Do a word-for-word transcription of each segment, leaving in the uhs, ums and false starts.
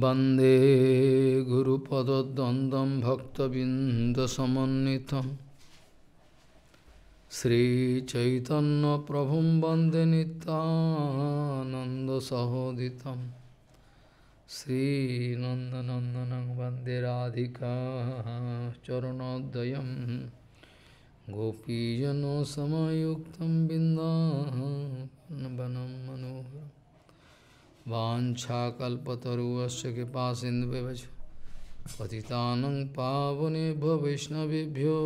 वंदे गुरुपद्वंदं भक्तबिंदसमन्नितं श्री चैतन्य प्रभुं वंदे नित्यानंद सहोदितं श्री नंदनंदनं वंदे राधिका चरणोद्वयं गोपीजनो समायुक्तं बिन्दावनं मनोहरम् वाञ्छाकल्पतरुभ्यश्च कृपासिन्धुभ्यश्च पतितानां पावनेभ्यो वैष्णवेभ्यो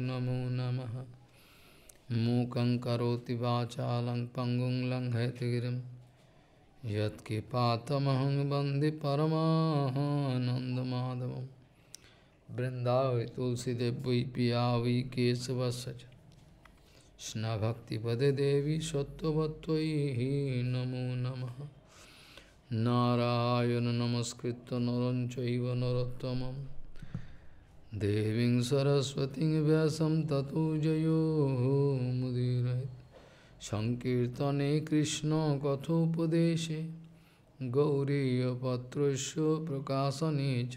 नमो नमः। मूकं करोति वाचालं पंगुं लंघयति गिरिं यत्कृपातमहं वन्दे परमानन्दमाधवं। वृन्दावै तुलसीदेव वै पिया वै केशवस्य च कृष्ण भक्तिपदे देवी सत्त्ववत्त्वयि नमो नमः। नारायण नमस्कृत नरं चैव नरोत्तमं देवीं सरस्वतीं व्यासं ततो जयो मुदीरयेत्। संकीर्तने कृष्ण कथोपदेशे गौरीयपत्रस्य प्रकाशने च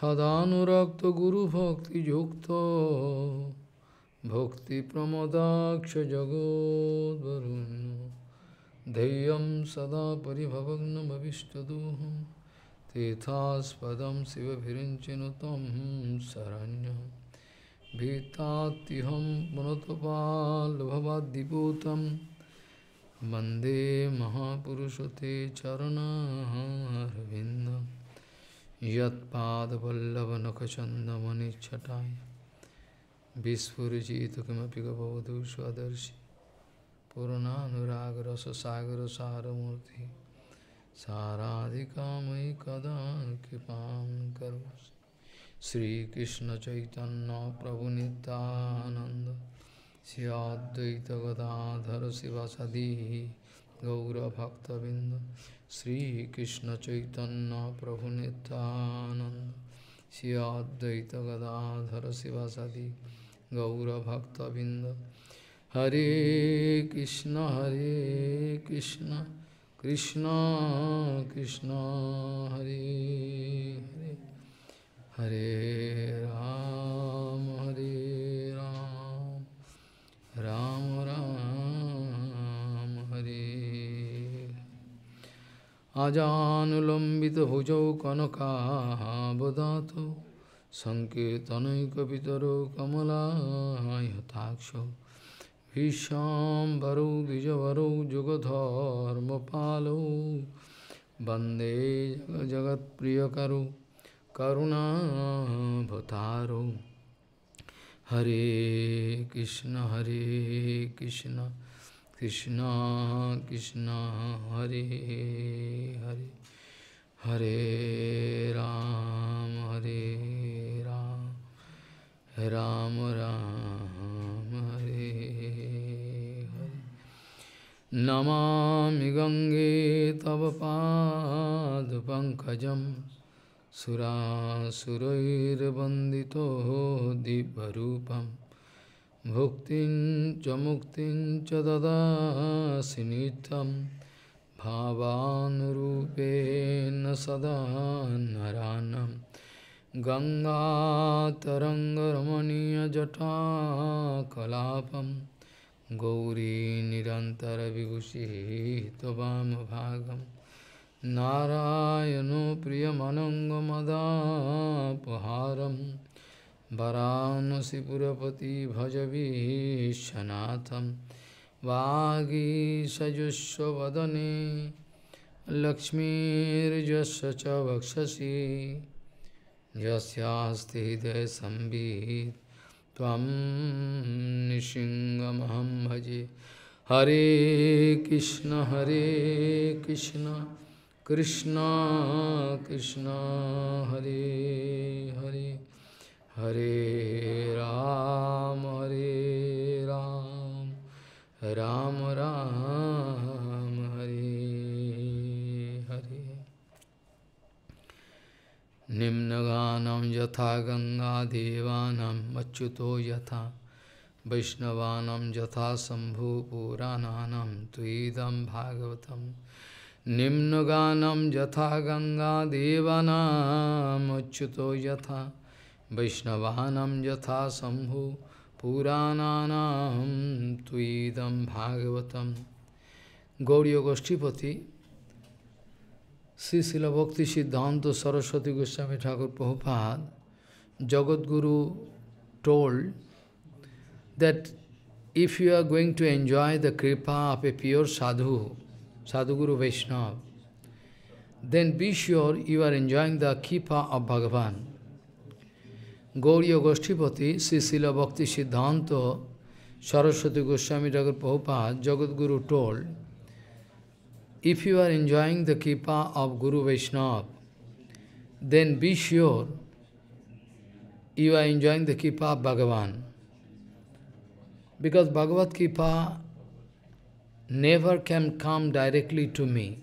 सदानुरक्तो गुरुभक्तियुक्तो भक्ति प्रमोदाक्ष जगोद्वरुण्यो धैर्यं सदा परिभवग्नमभिष्टदोहं तीर्थास्पदं शिवभिरिञ्चिनु तं शरण्यं भीतात्यहं मनतपालभवाद्दिपूतं वन्दे महापुरुषं ते चरणारविन्दं। यत्पादपल्लवनखचन्दमणिच्छटाय विस्फुरित किमपि गवधू स्वदर्शी पूर्णानुरागरससागर सारमूर्ति साराधिका मयि कदा कृपां करोसि। श्री कृष्ण चैतन्य प्रभु नित्यानंद श्री अद्वैत गदाधर शिवासादि गौरभक्तवृन्द। श्री कृष्ण चैतन्य प्रभु नित्यानंद श्री अद्वैत गदाधर शिवासादि गौरभक्तवृन्द। हरे कृष्ण हरे कृष्ण कृष्ण कृष्ण हरे हरे हरे राम हरे राम राम राम हरे। आजानुलंबित भुजौ कनकावदातौ संकीर्तनैकपितरो कमलायताक्षौ ईशाम्बरौ द्विजवरौ जुगधर्मपालौ वन्दे जगत्प्रियकरौ करुणावतारौ। हरे कृष्ण हरे कृष्ण कृष्ण कृष्ण हरे हरे हरे राम हरे राम राम राम हरे हरे। नमामि गंगे तव पादपङ्कजं सुरासुरैर्वन्दितो दिव्यरूपं भुक्तिं च मुक्तिं च ददासि नित्यं भावानुरूपेण सदा नराणां। गङ्गातरङ्गरमणीयजटाकलापं गौरी निरन्तरविभूषितवामभागं नारायणो प्रियमनङ्गमदापहारं वरानसीपुरपति भज विश्वनाथं। वागीशजुष्वदने लक्ष्मीर्यस्य च वक्षसि यस्यास्ति हृदये संवित् त्वं नृसिंहमहं भजे। हरे कृष्ण हरे कृष्ण कृष्ण कृष्ण हरे हरे हरे राम हरे राम राम राम हरे हरे। निम्नगानं यथा गङ्गादेवानां अच्युतो यथा वैष्णवानां यथा शम्भुपुराणानां तुदं भागवतं निम्नगानम यथा गंगा देवानामुच्युतो यथा वैष्णवानां यथा शंभु पुराणानां त्वेदं भागवतम। गौड़ीय गोष्ठीपति श्री शिल भक्ति सिद्धांत Saraswati Goswami Thakur Prabhupada, Jagadguru told that if you are going to enjoy the kripa of a pure sadhu, sadhuguru Vaishnava, then be sure you are enjoying the kripa of Bhagavan. Gauriya Goshtipati, Sri Srila Bhakti Siddhanta Saraswati Goswami Thakur Prabhupada, Jagadguru told, if you are enjoying the kripa of Guru Vaishnava, then be sure you are enjoying the kripa of Bhagavan. Because Bhagavad kripa never can come directly to me.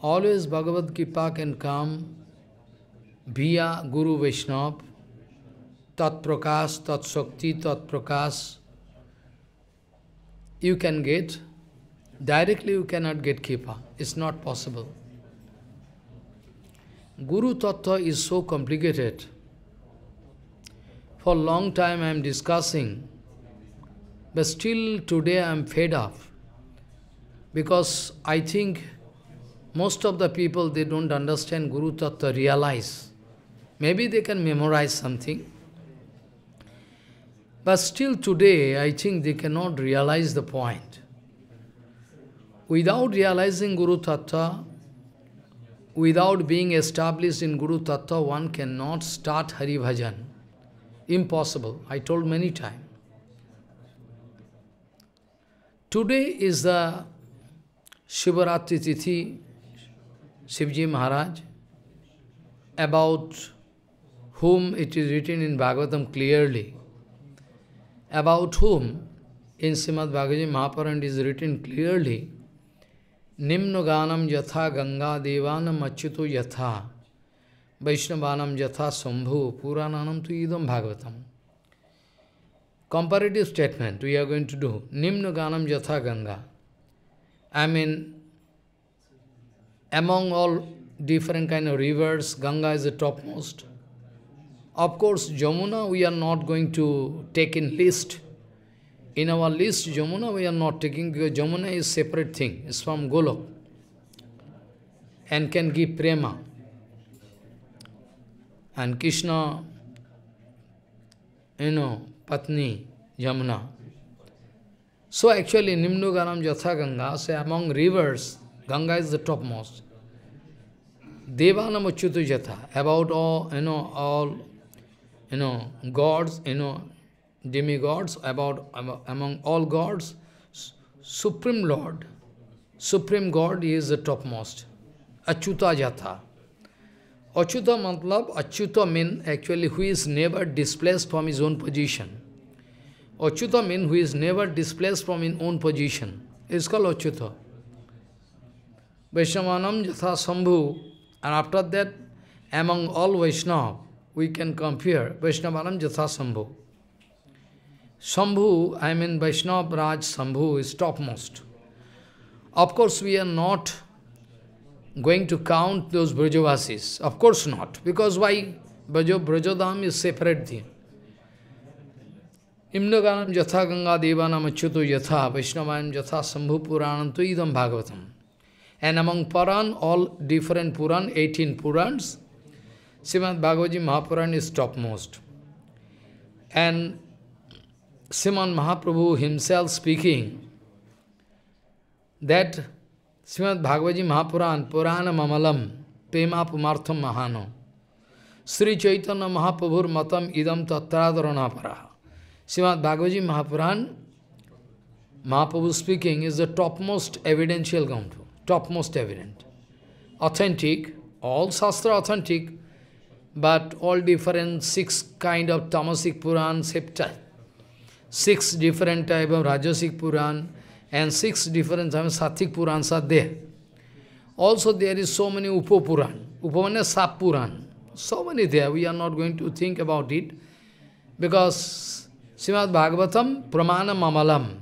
Always Bhagavad kripa can come via Guru Vaishnava, Tat Prakash, Tat Shakti, Tat Prakash. You can get, directly you cannot get kripa. It's not possible. Guru Tattva is so complicated. For a long time I am discussing, but still today I am fed up, because I think most of the people, they don't understand Guru Tattva, realize. Maybe they can memorize something, but still today I think they cannot realize the point. Without realizing Guru Tattva, without being established in Guru Tattva, one cannot start Hari Bhajan. Impossible. I told many times. Today is the Shivaratri Tithi, Shivji Maharaj, about whom it is written in Bhagavatam clearly, about whom in Srimad Bhagavatam Mahaparana is written clearly, Nimnoganam yatha ganga devanam achyuto yatha Vaishnavanam yatha sambhu purananam tu idam bhagavatam. Comparative statement we are going to do. Nimnoganam yatha ganga. I mean, among all different kind of rivers, Ganga is the topmost. Of course, Jamuna we are not going to take in list. In our list, Jamuna we are not taking, because Jamuna is separate thing. It's from Golok and can give prema. And Krishna, you know, Patni, Yamuna. So actually, Nimnoganam yatha Ganga, so among rivers, Ganga is the topmost. Devanam achyuto yatha, about all, you know, all, you know, gods, you know, demigods, about, among all gods, Supreme Lord, Supreme God is the topmost. Achyuta yatha. Achyuta matlab, achyuta means actually who is never displaced from his own position. Achyuta means who is never displaced from his own position. It is called achyuta. Vaishnavanam yatha sambhu. And after that, among all Vaishnava, we can compare Vaishnavanam yatha sambhu. Sambhu, I mean Vaishnava Raj Sambhu is topmost. Of course, we are not going to count those Brajavasis. Of course not. Because why? Brajo, Brajodham is separate thing. Nimnoganam yatha ganga devanam achyuto yatha Vaishnavanam yatha sambhu puranam tu idam bhagavatam. And among Puran, all different Puran, eighteen Purans, Srimad Bhagavati Mahapuran is topmost. And Sriman Mahaprabhu himself speaking that Srimad Bhagavati Mahapuran, Purana Mamalam, Prema Pumartham Mahano, Sri Chaitanya Mahaprabhur Matam Idam Tattradharanaparaha. Srimad Bhagavati Mahapuran, Mahaprabhu speaking, is the topmost evidential ground, topmost evident. Authentic, all Shastra authentic, but all different six kind of Tamasic Puran, septa, six different type of Rajasic Puran, and six different Sattvic Purans are there. Also there is so many Upapuran, Upamana Sap Puran, so many there. We are not going to think about it, because Srimad Bhagavatam, Pramana Mamalam.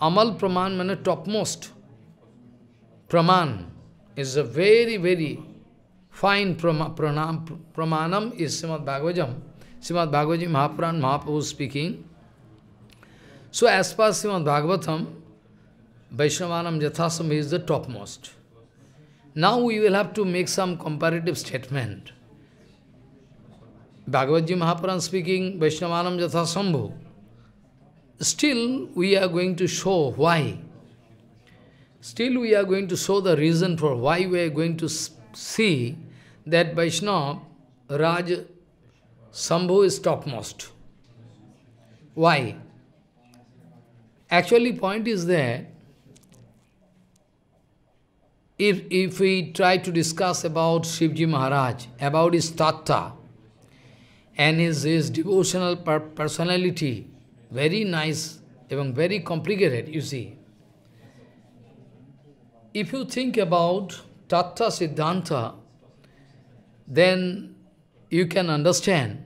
Amal Praman means topmost. Praman is a very, very fine prama, pranam, pr pramanam is Srimad Bhagavatam. Srimad Bhagavatam Mahapuran Mahaprabhu speaking. So as per Srimad Bhagavatam, Vaishnavanam Yathasam is the topmost. Now we will have to make some comparative statement. Bhagavadji Mahapuran speaking, Vaishnavanam Yathasambhu. Still we are going to show why. Still we are going to show the reason for why we are going to see that Vaishnava Raj Sambhu is topmost. Why? Actually, point is that if, if we try to discuss about Shivji Maharaj, about his tattva and his, his devotional personality, very nice, even very complicated, you see. If you think about Tattva Siddhanta, then you can understand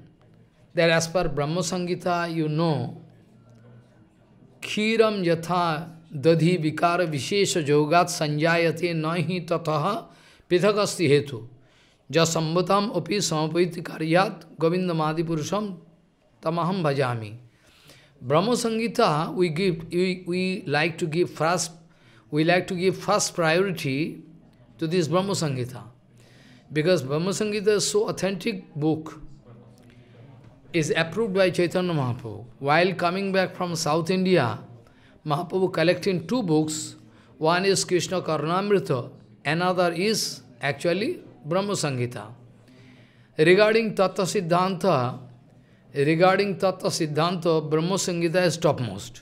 that as per Brahma Sangita, you know, Khiram yatha dadhi vikara vishesha jogat sanjayate nahi tataha pithakasti hetu jasambatam api samapiti karyat govindamadipurusham tamaham bhajami. Brahma Sangita, we give, we, we like to give first We like to give first priority to this Brahma Sangita, because Brahma Sangita is so authentic book, is approved by Chaitanya Mahaprabhu. While coming back from South India, Mahaprabhu collecting two books, one is Krishna Karunamrita, another is actually Brahma Sangita. Regarding Tattva Siddhanta, regarding Tattva Siddhanta, Brahma Sangita is topmost.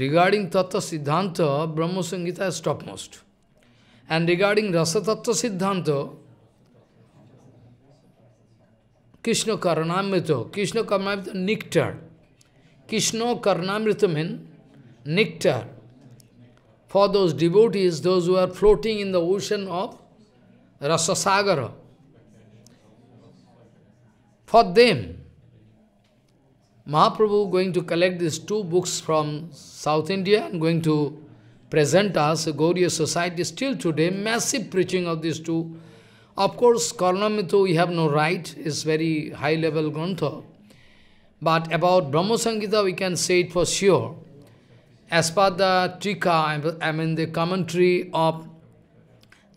Regarding Tattva Siddhanta, Brahma Sangita is topmost. And regarding Rasa Tattva Siddhanta, Krishna Karunamrita, Krishna Karunamrita, nectar. Krishna Karunamrita means nectar for those devotees, those who are floating in the ocean of Rasa Sagara. For them, Mahaprabhu going to collect these two books from South India and going to present us, Gaudiya Society, still today, massive preaching of these two. Of course, Karunamrita we have no right, it's very high-level grantha. But about Brahma Sangita, we can say it for sure. As per the Trika, I mean the commentary of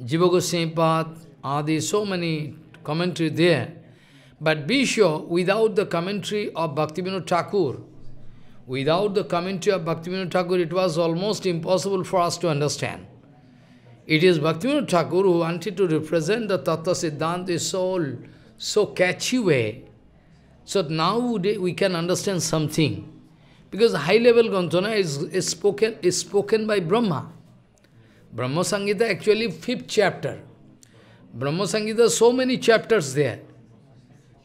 Jiva Goswami Path, uh, there are so many commentary there. But be sure, without the commentary of Bhaktivinoda Thakur, without the commentary of Bhaktivinoda Thakur, it was almost impossible for us to understand. It is Bhaktivinoda Thakur who wanted to represent the Tattva Siddhanta in so, so catchy way. So now we can understand something. Because high-level Gantana is, is, spoken, is spoken by Brahma. Brahma Sangita actually fifth chapter. Brahma Sangita, so many chapters there.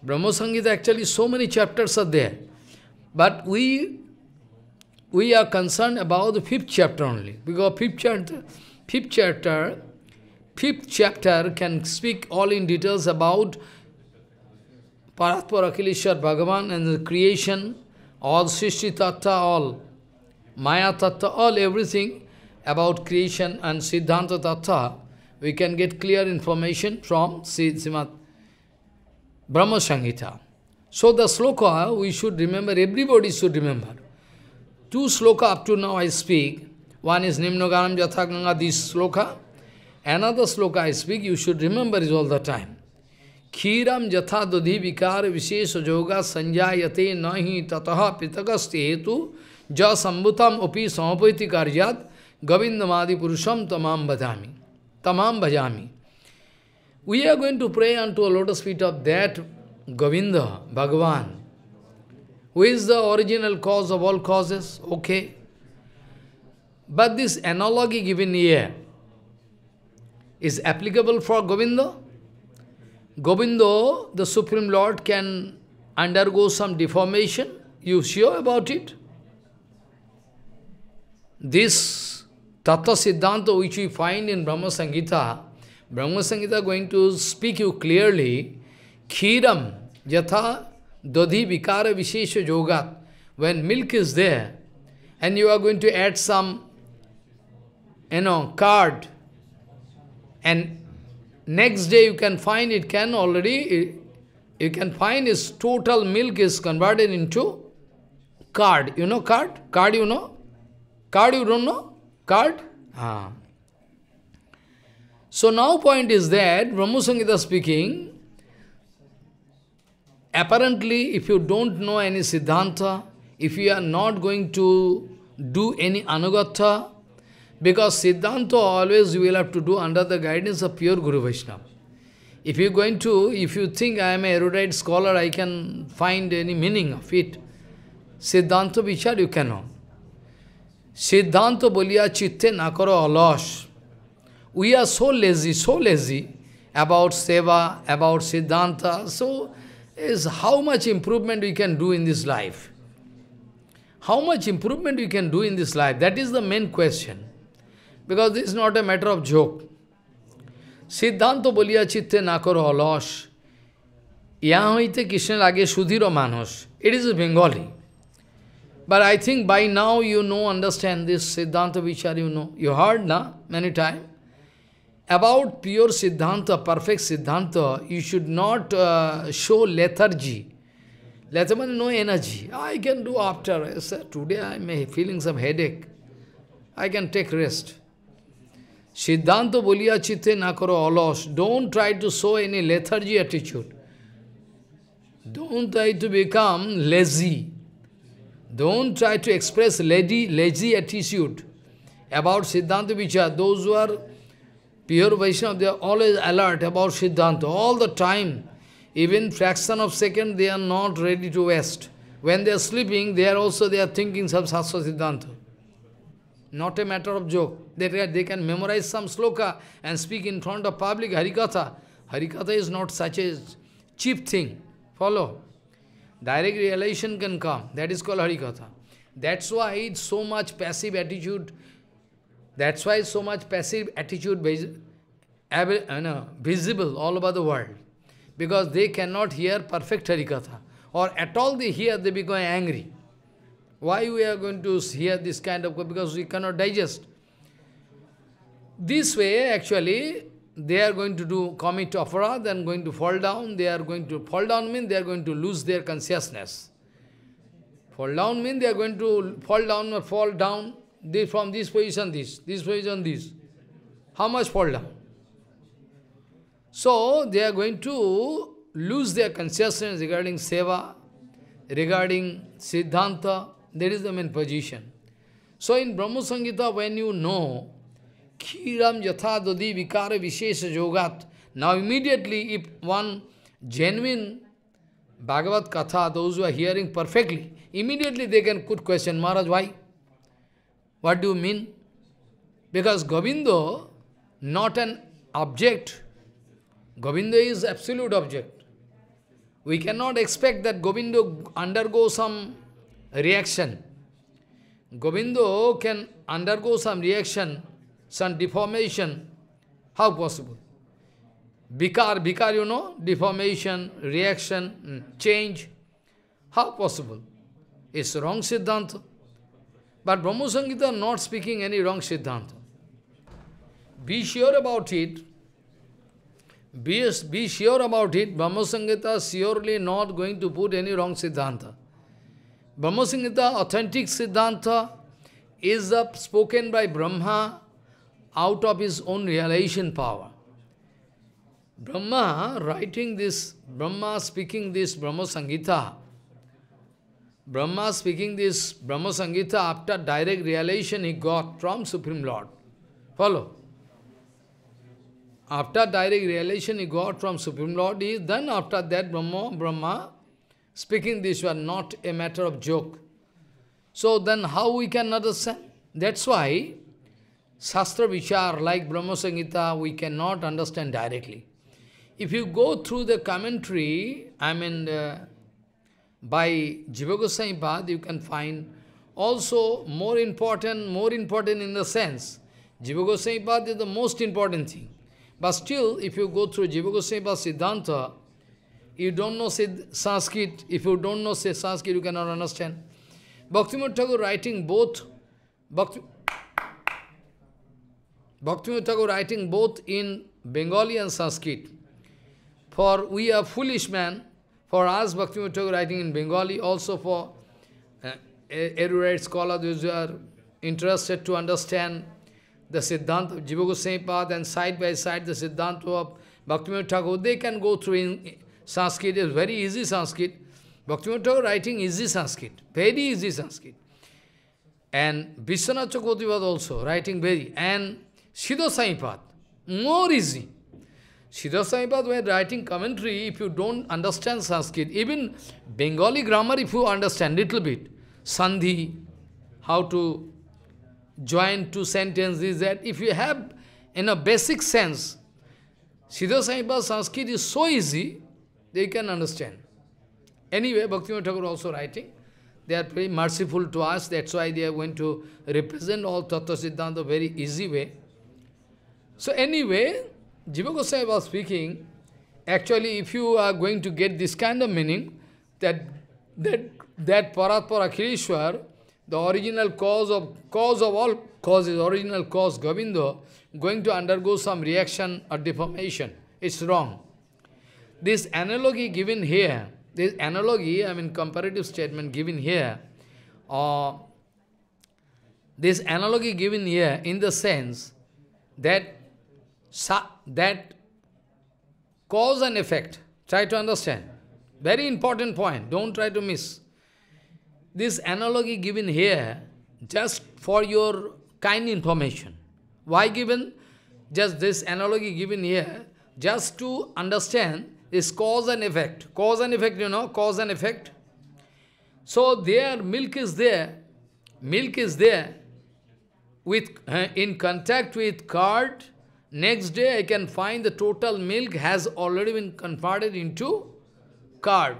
Brahma Sangita, actually so many chapters are there. But we, we are concerned about the fifth chapter only. Because fifth chapter, fifth chapter, fifth chapter can speak all in details about Paratpara Akhileshwar Bhagavan and the creation, all Srishti Tattva, all Maya Tattva, all everything about creation and Siddhanta Tattva. We can get clear information from Siddhanta Brahma Sangita. So the sloka we should remember, everybody should remember. Two sloka up to now I speak. One is Nimnoganam Jathaganga, this sloka. Another sloka I speak, you should remember it all the time. Khiram jatha dodhi vikara vishesha yoga sanjayate nahi tataha pitakasti hetu ja sambutam opi samapati karyat govindamadi purusham tamam bhajami. Tamam bhajami. We are going to pray unto a lotus feet of that Govinda, Bhagavan, who is the original cause of all causes, okay. But this analogy given here is applicable for Govinda. Govinda, the Supreme Lord, can undergo some deformation. You sure about it? This Tattva Siddhanta which we find in Brahma Sangita, Brahma Sangita going to speak you clearly. Khiram yatha dadhi vikara vishesha yogat. When milk is there and you are going to add some, you know, curd and next day you can find it can already, you can find its total milk is converted into curd. You know curd? Curd you know? Curd you don't know? Curd? Ah. So now point is that, Brahma Sangita speaking, apparently if you don't know any Siddhanta, if you are not going to do any Anugatha, because Siddhanta always you will have to do under the guidance of pure Guru Vaishnava. If you going to, if you think I am an erudite scholar, I can find any meaning of it. Siddhanta vichar you cannot. Siddhanta boliya chitte na karo alash. We are so lazy, so lazy about seva, about Siddhanta. So, is how much improvement we can do in this life? How much improvement we can do in this life? That is the main question. Because this is not a matter of joke. Siddhanta boliya chitte na karo alash. Yaha hoite Krishna lage sudhiro manos. It is Bengali. But I think by now you know, understand this Siddhanta vichar, you know. You heard, na? Many times. About pure Siddhanta, perfect Siddhanta, you should not uh, show lethargy. Lethargy means no energy. I can do after. Yes, sir, today I am feeling some headache. I can take rest. Siddhanta boliya chitte na karo alos. Don't try to show any lethargy attitude. Don't try to become lazy. Don't try to express lazy, lazy attitude about Siddhanta vichar. Those who are pure Vaishnava, they are always alert about Siddhanta, all the time. Even fraction of second, they are not ready to waste. When they are sleeping, they are also they are thinking some Sastra Siddhanta. Not a matter of joke. They, they can memorize some sloka and speak in front of public Harikatha. Harikatha is not such a cheap thing. Follow? Direct realization can come. That is called Harikatha. That's why it's so much passive attitude. That's why so much passive attitude visible all over the world. Because they cannot hear perfect Harikatha. Or at all they hear, they become angry. Why we are going to hear this kind of, because we cannot digest. This way, actually, they are going to do commit aparadha and going to fall down. They are going to fall down means they are going to lose their consciousness. Fall down means they are going to fall down or fall down. They from this position, this, this position, this. How much fall down? So they are going to lose their consciousness regarding seva, regarding Siddhanta. That is the main position. So in Brahma Sangita, when you know, Khiram yatha dadi vikara vishesha yogat. Now immediately, if one genuine Bhagavad Katha, those who are hearing perfectly, immediately they can put question, Maharaj, why? What do you mean? Because Govinda, not an object. Govinda is absolute object. We cannot expect that Govinda undergo some reaction. Govinda can undergo some reaction, some deformation. How possible? Vikar, vikar, you know, deformation, reaction, change. How possible? It's wrong Siddhanta. But Brahma Sangita not speaking any wrong Siddhanta. Be sure about it. Be, be sure about it. Brahma Sangita surely not going to put any wrong Siddhanta. Brahma Sangita, authentic Siddhanta, is up spoken by Brahma out of his own realization power. Brahma writing this, Brahma speaking this Brahma Sangita, Brahma speaking this Brahma Sangita after direct realization he got from Supreme Lord. Follow? After direct realization he got from Supreme Lord, he, then after that Brahma, Brahma speaking this was not a matter of joke. So then how we can understand? That's why Shastra Vichar, like Brahma Sangita, we cannot understand directly. If you go through the commentary, I mean, uh, by Jiva Goswami Pad, you can find also more important, more important in the sense, Jiva Goswami Pad is the most important thing. But still, if you go through Jiva Goswami Pad Siddhanta, you don't know Sanskrit, if you don't know Sanskrit, you cannot understand. Bhaktivinoda Thakur writing both, Bhakti, Bhaktivinoda Thakur writing both in Bengali and Sanskrit. For we are foolish man. For us, Bhaktivinoda Thakur writing in Bengali, also for uh, erudite scholars who are interested to understand the Siddhanta of Jiva Goswami Pad and side by side the Siddhanta of Bhaktivinoda Thakur, they can go through in Sanskrit. It's very easy Sanskrit. Bhaktivinoda Thakur writing easy Sanskrit, very easy Sanskrit. And Vishwanath Chakravarti was also writing very, and Siddhanta Goswami Pad, more easy. Siddhanta Goswami Pad, when writing commentary, if you don't understand Sanskrit, even Bengali grammar, if you understand little bit, Sandhi, how to join two sentences, that if you have in a basic sense, Siddhanta Goswami Pad Sanskrit is so easy, they can understand. Anyway, Bhaktivinoda Thakur also writing. They are very merciful to us, that's why they are going to represent all Tattva Siddhanta very easy way. So anyway, Jiva Goswami was speaking, actually if you are going to get this kind of meaning, that that, that Paratpara Akhileshwar, the original cause of, cause of all causes, original cause, Govinda, going to undergo some reaction or deformation. It's wrong. This analogy given here, this analogy, I mean comparative statement given here, or uh, this analogy given here in the sense that that cause and effect, try to understand, very important point, don't try to miss. This analogy given here, just for your kind information. Why given? Just this analogy given here, just to understand is cause and effect. Cause and effect, you know, cause and effect. So there, milk is there. Milk is there. With uh, in contact with curd, next day I can find the total milk has already been converted into curd.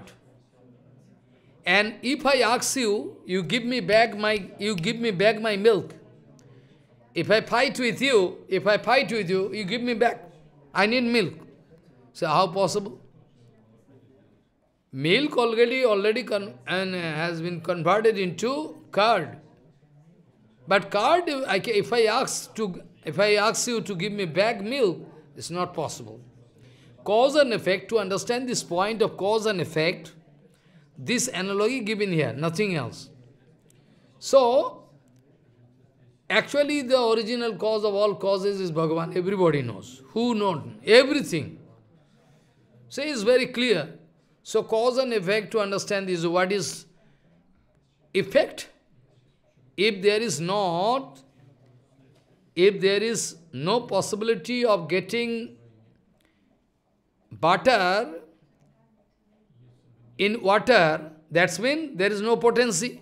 And if I ask you, you give me back my, you give me back my milk. If I fight with you, if I fight with you, you give me back. I need milk. So how possible? Milk already already con and has been converted into curd. But curd, I can, if I ask to, if I ask you to give me back milk, it's not possible. Cause and effect. To understand this point of cause and effect, this analogy given here, nothing else. So actually, the original cause of all causes is Bhagavan. Everybody knows. Who knows everything? So it's very clear. So cause and effect, to understand is what is effect. If there is not, if there is no possibility of getting butter in water, that's when there is no potency.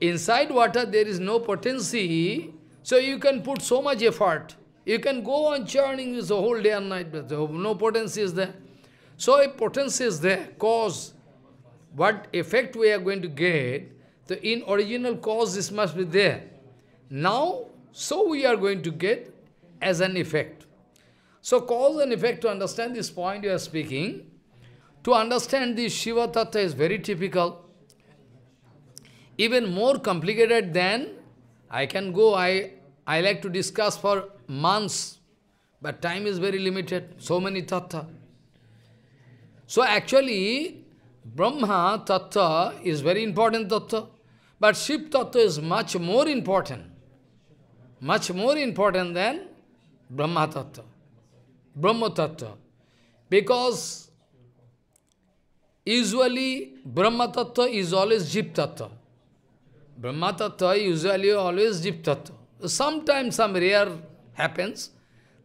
Inside water there is no potency, so you can put so much effort. You can go on churning this the whole day and night, but no potency is there. So if potency is there, cause, what effect we are going to get, the in original cause this must be there. Now, so we are going to get as an effect. So cause and effect, to understand this point you are speaking, to understand this Shiva Tattva is very typical, even more complicated than, I can go, I, I like to discuss for months, but time is very limited, so many Tattva. So actually, Brahma Tattva is very important Tattva, but Shiva Tattva is much more important, much more important than Brahma Tattva, Brahma Tattva. Because usually Brahma Tattva is always Jiva Tattva. Brahma Tattva usually always Jiva Tattva. Sometimes some rare happens,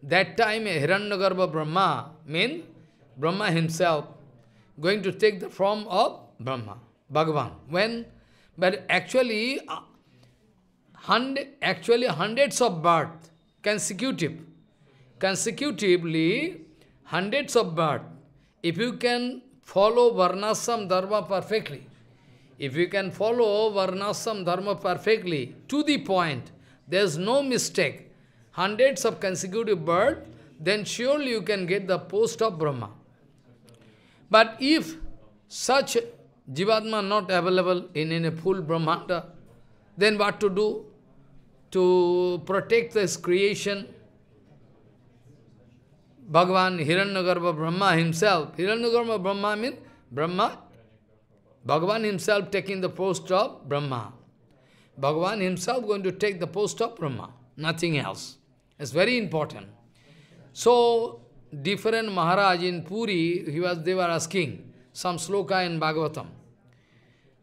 that time Hiranyagarbha Brahma means Brahma himself, going to take the form of Brahma, Bhagavan. When, but actually, uh, hundred, actually hundreds of birth, consecutive, consecutively, hundreds of birth. If you can follow Varnasam Dharma perfectly, if you can follow Varnasam Dharma perfectly, to the point, there is no mistake, hundreds of consecutive birth, then surely you can get the post of Brahma. But if such Jivatma not available in, in a full Brahmanda, then what to do? To protect this creation, Bhagavan Hiranyagarbha Brahma himself. Hiranyagarbha Brahma means Brahma. Bhagavan himself taking the post of Brahma. Bhagavan himself going to take the post of Brahma. Nothing else. It's very important. So, different Maharaj in Puri, he was, they were asking some sloka in Bhagavatam.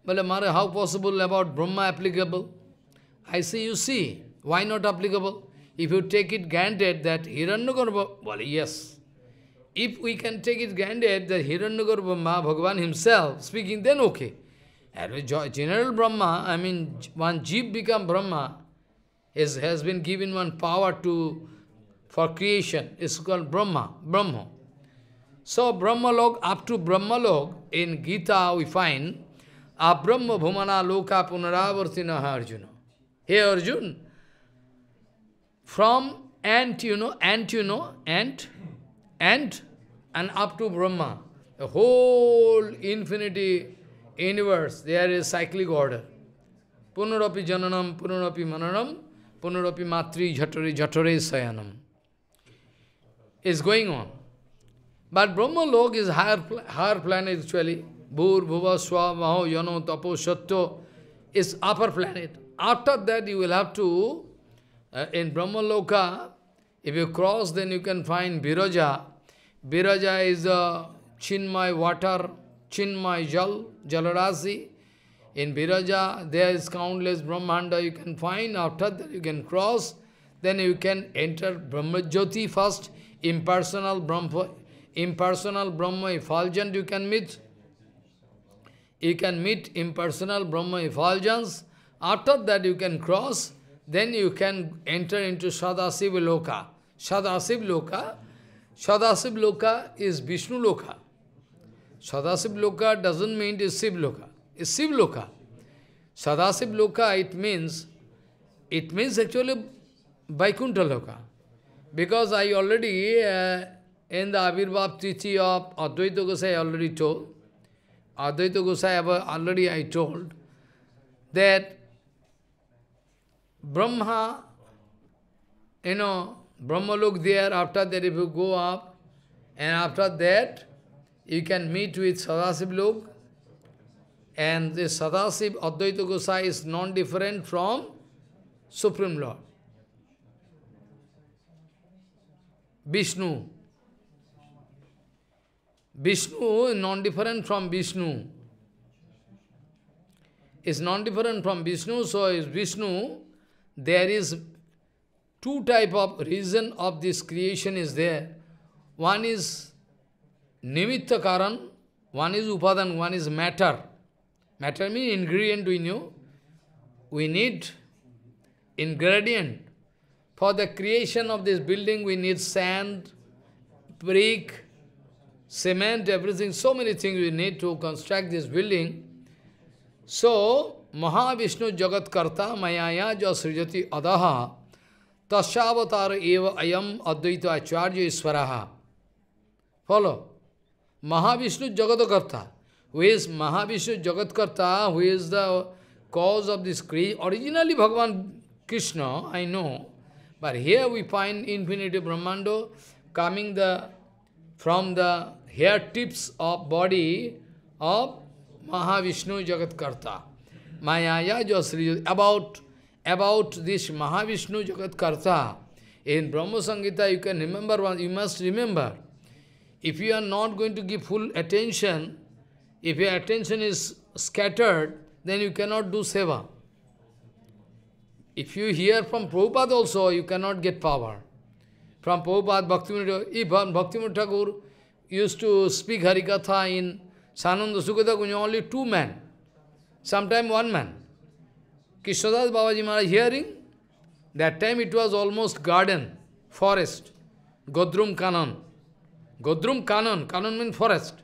Well, Maharaj, how possible about Brahma applicable? I say, you see, why not applicable? If you take it granted that Hiranyagarbha, well, yes. If we can take it granted that Hiranyagarbha Brahma, Bhagavan himself speaking, then okay. General Brahma, I mean, one Jeev become Brahma, is, has been given one power to, for creation. It's called Brahma, Brahma. So, Brahmalok, up to Brahmalok, in Gita we find, Abrahma Bhumana Loka Punaravartina Arjuna. Hey Arjuna, from ant, you know, ant, you know, ant, ant, and up to Brahma, the whole infinity universe, there is cyclic order. Punarapi jananam, punarapi mananam, punarapi matri jhatare jhatare sayanam. It's going on. But Brahmalok is higher, higher planet actually. Bhur, Bhuva, Swa, Maho, Yano, Tapo, Shatto is upper planet. After that you will have to, uh, in Brahmaloka, if you cross then you can find Viraja. Viraja is uh, Chinmay water, Chinmay Jal, Jalarasi. In Viraja, there is countless Brahmanda you can find. After that you can cross, then you can enter Brahmajyoti first, impersonal Brahma, impersonal Brahma effulgent you can meet. You can meet impersonal Brahma effulgence. After that you can cross, then you can enter into Sadasiv Loka. Sadasiv Loka, Sadasiv Loka is Vishnu Loka. Sadasiv Loka doesn't mean it is Siv Loka. It's Siv Loka. Sadasiv Loka, it means, it means actually Vaikuntha Loka. Because I already, uh, in the Abhirbhav Tithi of Advaita Gosai, I already told, Advaita Gosai, already I told, that Brahma, you know, Brahma look there, after that if you go up, and after that, you can meet with Sadasiv Lok, and this Sadasiv Advaita Gosai is non-different from Supreme Lord, Vishnu. Vishnu is non-different from Vishnu. Is non-different from Vishnu, so is Vishnu, there is two type of reason of this creation is there. One is Nimitta Karan, one is Upadan, one is matter. Matter means ingredient we know. We need ingredient. For the creation of this building, we need sand, brick, cement, everything, so many things we need to construct this building. So, Mahavishnu Jagat Karta Mayaya Jasrijati Adaha Tashavatara Eva Ayam Advaita Acharya Isvaraha. Follow. Mahavishnu Jagat Karta. Who is Mahavishnu Jagat Karta? Who is the cause of this creation? Originally Bhagavan Krishna, I know. But here we find infinity Brahmando coming the from the hair tips of body of Mahavishnu Jagatkarta. Mayaya Jasri, about, about this Mahavishnu Jagatkarta, in Brahma Sangita you can remember one, you must remember. If you are not going to give full attention, if your attention is scattered, then you cannot do seva. If you hear from Prabhupada also, you cannot get power. From Prabhupada, Bhaktivinoda, even Bhaktivinoda Thakur used to speak Harikatha in Sananda Sukhata Kunja, only two men, sometimes one man. Krishnadas Babaji Maharaj hearing, that time it was almost garden, forest, Godrum Kanon. Godrum Kanon, Kanon means forest.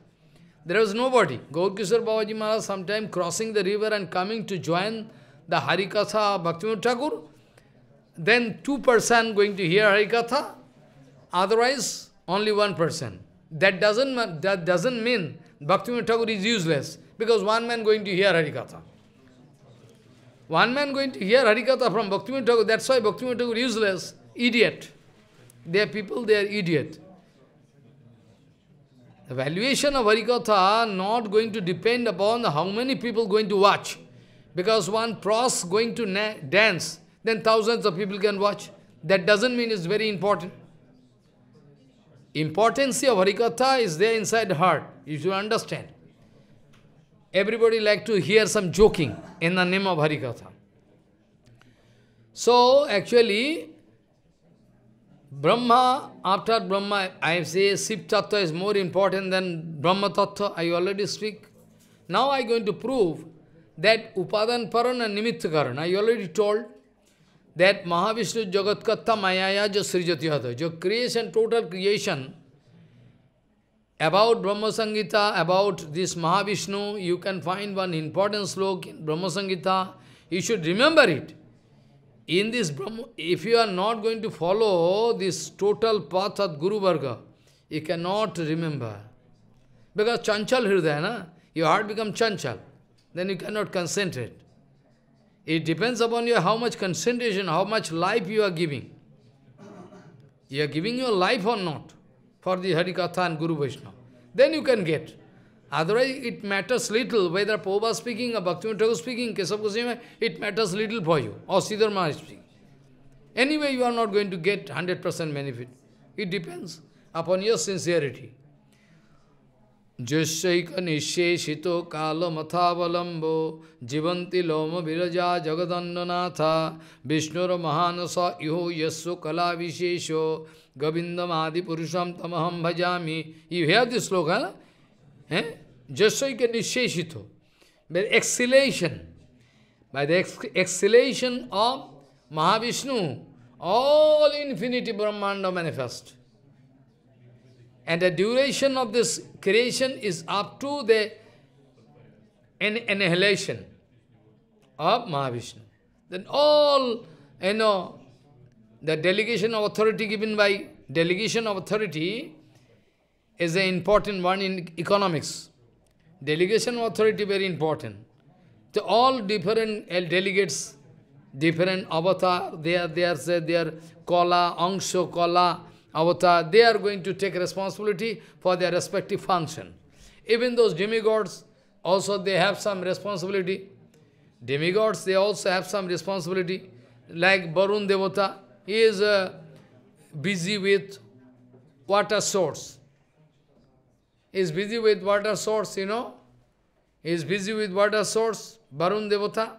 There was nobody. Gaurkishore Babaji Maharaj sometime crossing the river and coming to join the Harikatha Bhaktivinoda Thakur. Then two person going to hear Harikatha, otherwise only one person. That doesn't, that doesn't mean Bhaktivinoda Thakur is useless, because one man going to hear Harikatha. One man going to hear Harikatha from Bhaktivinoda Thakur, that's why Bhaktivinoda Thakur is useless, idiot. They are people, they are idiot. The valuation of Harikatha not going to depend upon how many people going to watch. Because one pros going to dance, then thousands of people can watch. That doesn't mean it's very important. Importance of Harikatha is there inside the heart. You should understand. Everybody like to hear some joking in the name of Harikatha. So actually, Brahma, after Brahma, I say Shiv Tattva is more important than Brahma Tattva, I already speak. Now I am going to prove that Upadan Parana Nimitta Karana. I already told that Mahavishnu Jagatkatta Mayaya Jo Srijatyata, Jo creation, total creation, about Brahma Sangita, about this Mahavishnu, you can find one important slok in Brahma Sangita. You should remember it. In this Brahma, if you are not going to follow this total path of Guru Varga, you cannot remember. Because chanchal hridaya, na? Your heart becomes chanchal. Then you cannot concentrate. It depends upon you how much concentration, how much life you are giving. You are giving your life or not for the Harikatha and Guru Vaishnava. Then you can get. Otherwise, it matters little whether Prabhupada speaking or Bhaktivinoda Thakur speaking, Kesava Goswami, it matters little for you, or Siddhar Maharaj speaking. Anyway, you are not going to get one hundred percent benefit. It depends upon your sincerity. Jasyaika nisheshito kala mathavalambho jivanti loma viraja jagadandanatha vishnura mahanasa iho yasya kala vishesho gavindam adi purusham tamaham bhajami. You hear this slogan, huh? Eh? Just so you can nisheshito. So by the exhalation, by the ex exhalation of Mahavishnu, all infinity Brahmanda manifest. And the duration of this creation is up to the an annihilation of Mahavishnu. Then all, you know, the delegation of authority given by delegation of authority is an important one in economics. Delegation of authority very important. So all different delegates, different avatar, they are, they are, they are Kala, Angsho, Kala, avatar, they are going to take responsibility for their respective function. Even those demigods, also they have some responsibility. Demigods, they also have some responsibility. Like Varun Devata, he is uh, busy with water source. He is busy with water source, you know. He is busy with water source, Varun Devata.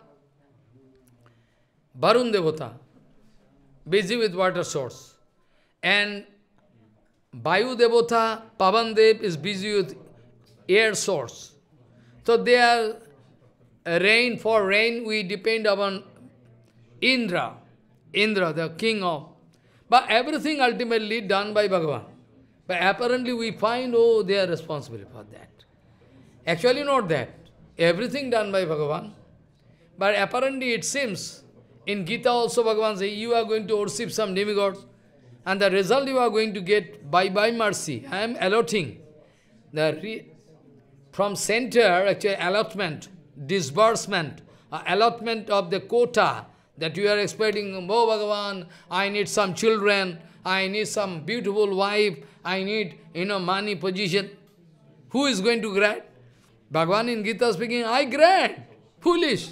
Varun Devata, busy with water source. And Vayu Devata, Pavan Dev is busy with air source. So they are rain, for rain we depend upon Indra, Indra, the king of. But everything ultimately done by Bhagavan. But apparently we find, oh, they are responsible for that. Actually not that. Everything done by Bhagavan. But apparently it seems, in Gita also Bhagavan says, you are going to worship some demigods, and the result you are going to get by by mercy. I am allotting. The re from center, actually allotment, disbursement, uh, allotment of the quota that you are expecting, oh Bhagavan, I need some children, I need some beautiful wife, I need, you know, money, position. Who is going to grant? Bhagavan in Gita speaking, I grant. Foolish.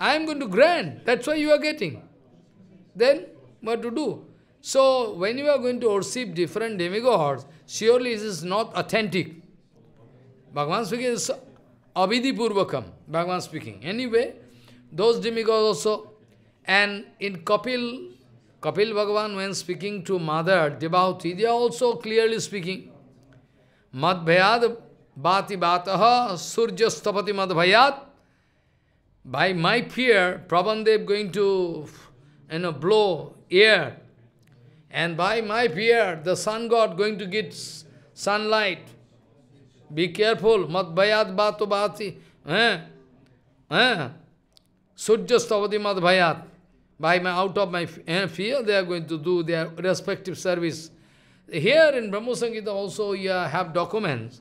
I am going to grant. That's why you are getting. Then, what to do? So, when you are going to worship different demigods, surely this is not authentic. Bhagavan speaking is Abhidhi Purvakam. Bhagavan speaking. Anyway, those demigods also. And in Kapil, Kapil Bhagavan, when speaking to mother, devotee, they are also clearly speaking. Madhvayad bhati bhataha surja stapati madhvayad. By my fear, Prabhandev going to, you know, blow air. And by my fear, the sun god going to get sunlight. Be careful. Madhvayad bhato bhati. Eh? Eh? Surja stapati madhvayad. By my, out of my fear, they are going to do their respective service. Here in Brahma Sangita also you have documents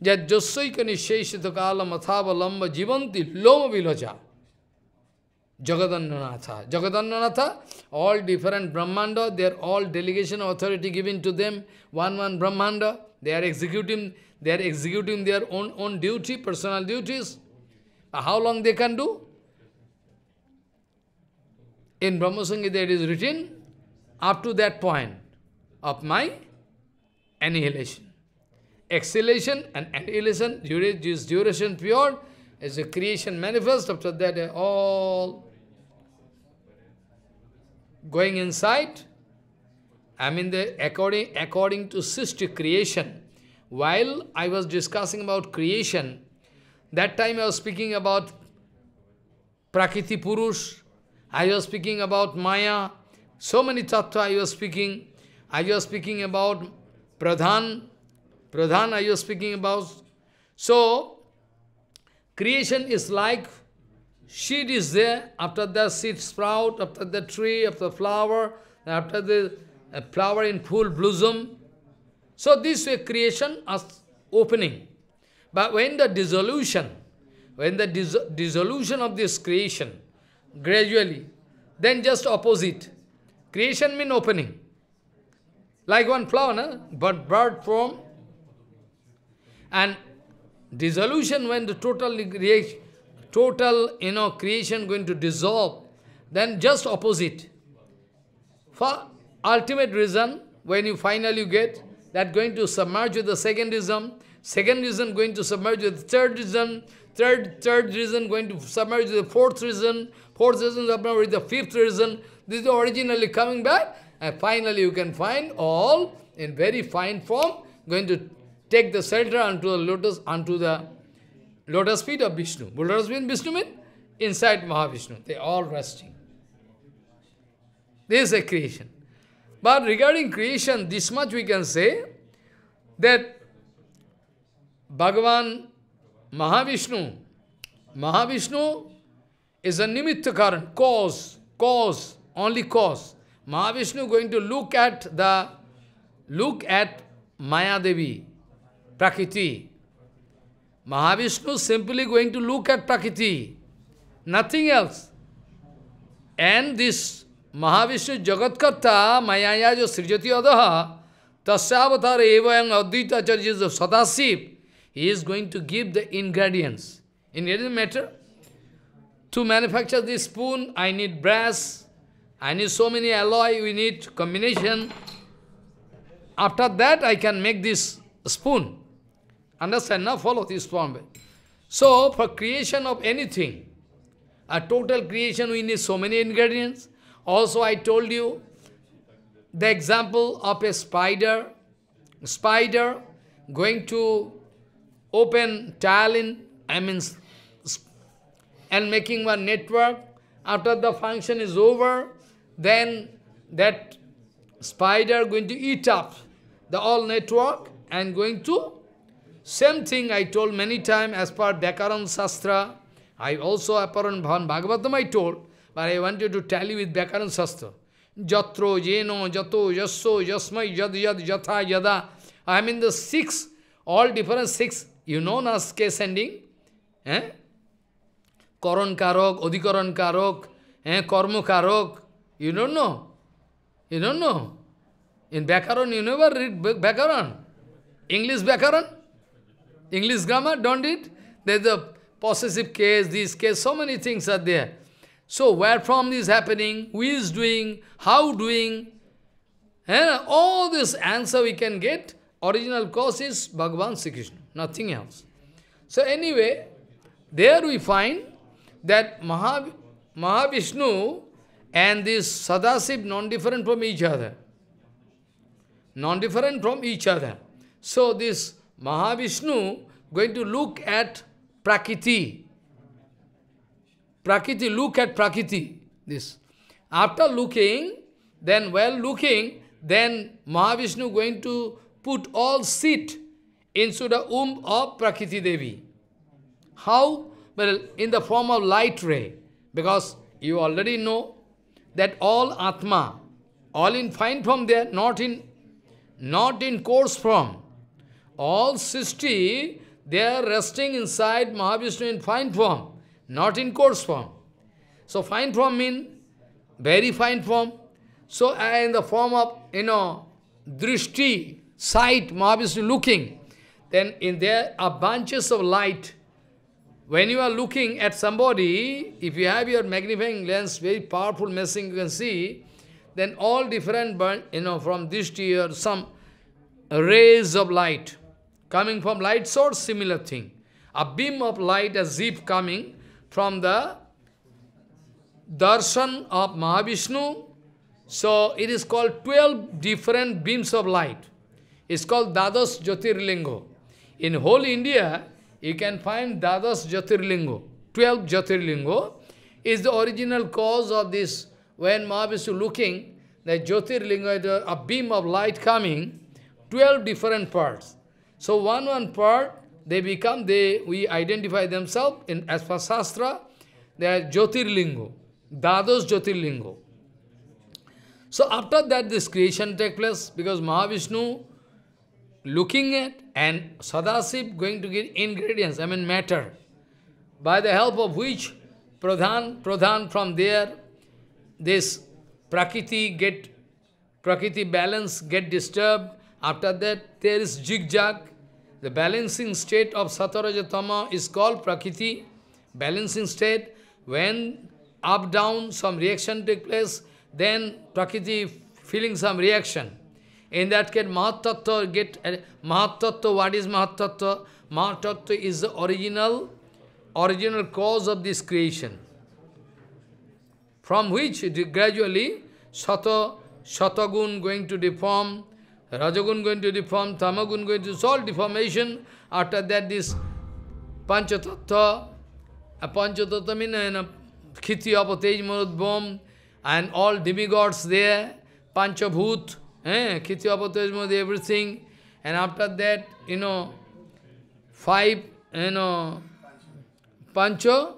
that Jasyaika nisheshita kala mathavalamba jivanti loma vilaja jagadandanatha. Jagadandanatha, all different Brahmanda, they are all delegation authority given to them. One, one Brahmanda, They are executing, they are executing their own, own duty, personal duties. How long they can do? In Brahma Sangita it is written, up to that point of my annihilation. Exhalation and annihilation, duration, duration period, is a creation manifest. After that, all going inside. I mean, the according according to sixth creation. While I was discussing about creation, that time I was speaking about Prakriti Purush. I was speaking about Maya. So many tattva I was speaking. I was speaking about Pradhan. Pradhan I was speaking about. So, creation is like seed is there, after that seed sprout, after the tree, after flower, after the flower in full blossom. So this way creation is opening. But when the dissolution, when the dis dissolution of this creation, gradually, then just opposite. Creation means opening. Like one flower, no? But bird form. And dissolution, when the total, total you know, creation going to dissolve, then just opposite. For ultimate reason, when you finally get, that going to submerge with the second reason, second reason going to submerge with the third reason, third, third reason going to submerge with the fourth reason, fourth reason submerge with the fifth reason. This is originally coming back, and finally you can find all in very fine form, going to take the shelter unto the lotus, unto the lotus feet of Vishnu. Lotus feet Vishnu means inside Mahavishnu. They are all resting. This is a creation. But regarding creation, this much we can say that Bhagavan Mahavishnu, Mahavishnu is a nimitta karan, cause, cause, only cause. Mahavishnu going to look at the look at Maya Devi. Prakriti. Mahavishnu simply going to look at Prakriti, nothing else. And this Mahavishnu Jagatkarta, Mayaya jo Srijati Adaha, Tasyavatara Evayang Adhita Charjis of Sadashiv, he is going to give the ingredients. Ingredients matter. To manufacture this spoon, I need brass, I need so many alloy, we need combination. After that, I can make this spoon. Understand, now follow this form. So, for creation of anything, a total creation, we need so many ingredients. Also, I told you the example of a spider, spider going to open tile in, I mean, and making one network. After the function is over, then that spider going to eat up the all network and going to. Same thing I told many times as per Vyakaran Shastra. I also, Aparan Bhavan Bhagavatam I told, but I wanted to tally with Vyakaran Shastra. Jatro, Jeno, Jato, Yasso, Yasmai, Yad, Yad, Yatha, Yada. I mean the six, all different six. You know Nas case ending. Eh? Karan Karok, Odhikaran Karok, eh? Karma Karok. You don't know. You don't know. In Vyakaran, you never read Vyakaran. English Vyakaran? English grammar, don't it? There's the possessive case, this case, so many things are there. So, where from this happening, who is doing, how doing, and all this answer we can get, original cause is Bhagavan Sri Krishna, nothing else. So, anyway, there we find that Mahav Mahavishnu and this Sadashiv non-different from each other. Non-different from each other. So, this Mahavishnu going to look at Prakriti. Prakriti, look at Prakriti. This. After looking, then while looking, then Mahavishnu going to put all seed into the womb of Prakriti Devi. How? Well, in the form of light ray. Because you already know that all Atma, all in fine form there, not in, not in coarse form. All Srishti, they are resting inside Mahavishnu in fine form, not in coarse form. So fine form means very fine form. So in the form of, you know, drishti, sight, marvelously looking, then in there are bunches of light. When you are looking at somebody, if you have your magnifying lens, very powerful machine, you can see, then all different, you know, from drishti or some rays of light, coming from light source, similar thing. A beam of light, a zip coming from the darshan of Mahavishnu. So it is called twelve different beams of light. It's called Dadas Jyotirlingo. In whole India, you can find Dadas Jyotirlingo. twelve Jyotirlingo is the original cause of this. When Mahavishnu looking, the Jyotirlingo, a beam of light coming, twelve different parts. So one one part, they become, they we identify themselves in as per Shastra, they are Jyotirlingo, Dadas Jyotirlingo. So after that, this creation takes place, because Mahavishnu looking at, and Sadashiv going to get ingredients, I mean matter, by the help of which Pradhan, Pradhan from there, this Prakriti get, Prakriti balance get disturbed. After that, there is zigzag. The balancing state of Satarajatama is called Prakriti, balancing state. When up, down, some reaction takes place, then Prakriti feeling some reaction. In that case, Mahatattva get, uh, Mahatattva, what is Mahatattva? Mahatattva is the original, original cause of this creation, from which gradually Sata, Satagun going to deform, Rajagun going to deform, Tamagun going to solve deformation. After that, this Panchatattva, a Panchatattva means Khiti Apatej Marut Bom, and all demigods there, Panchabhut, eh, Khiti Apatej Marut, everything. And after that, you know, five, you know, Pancho,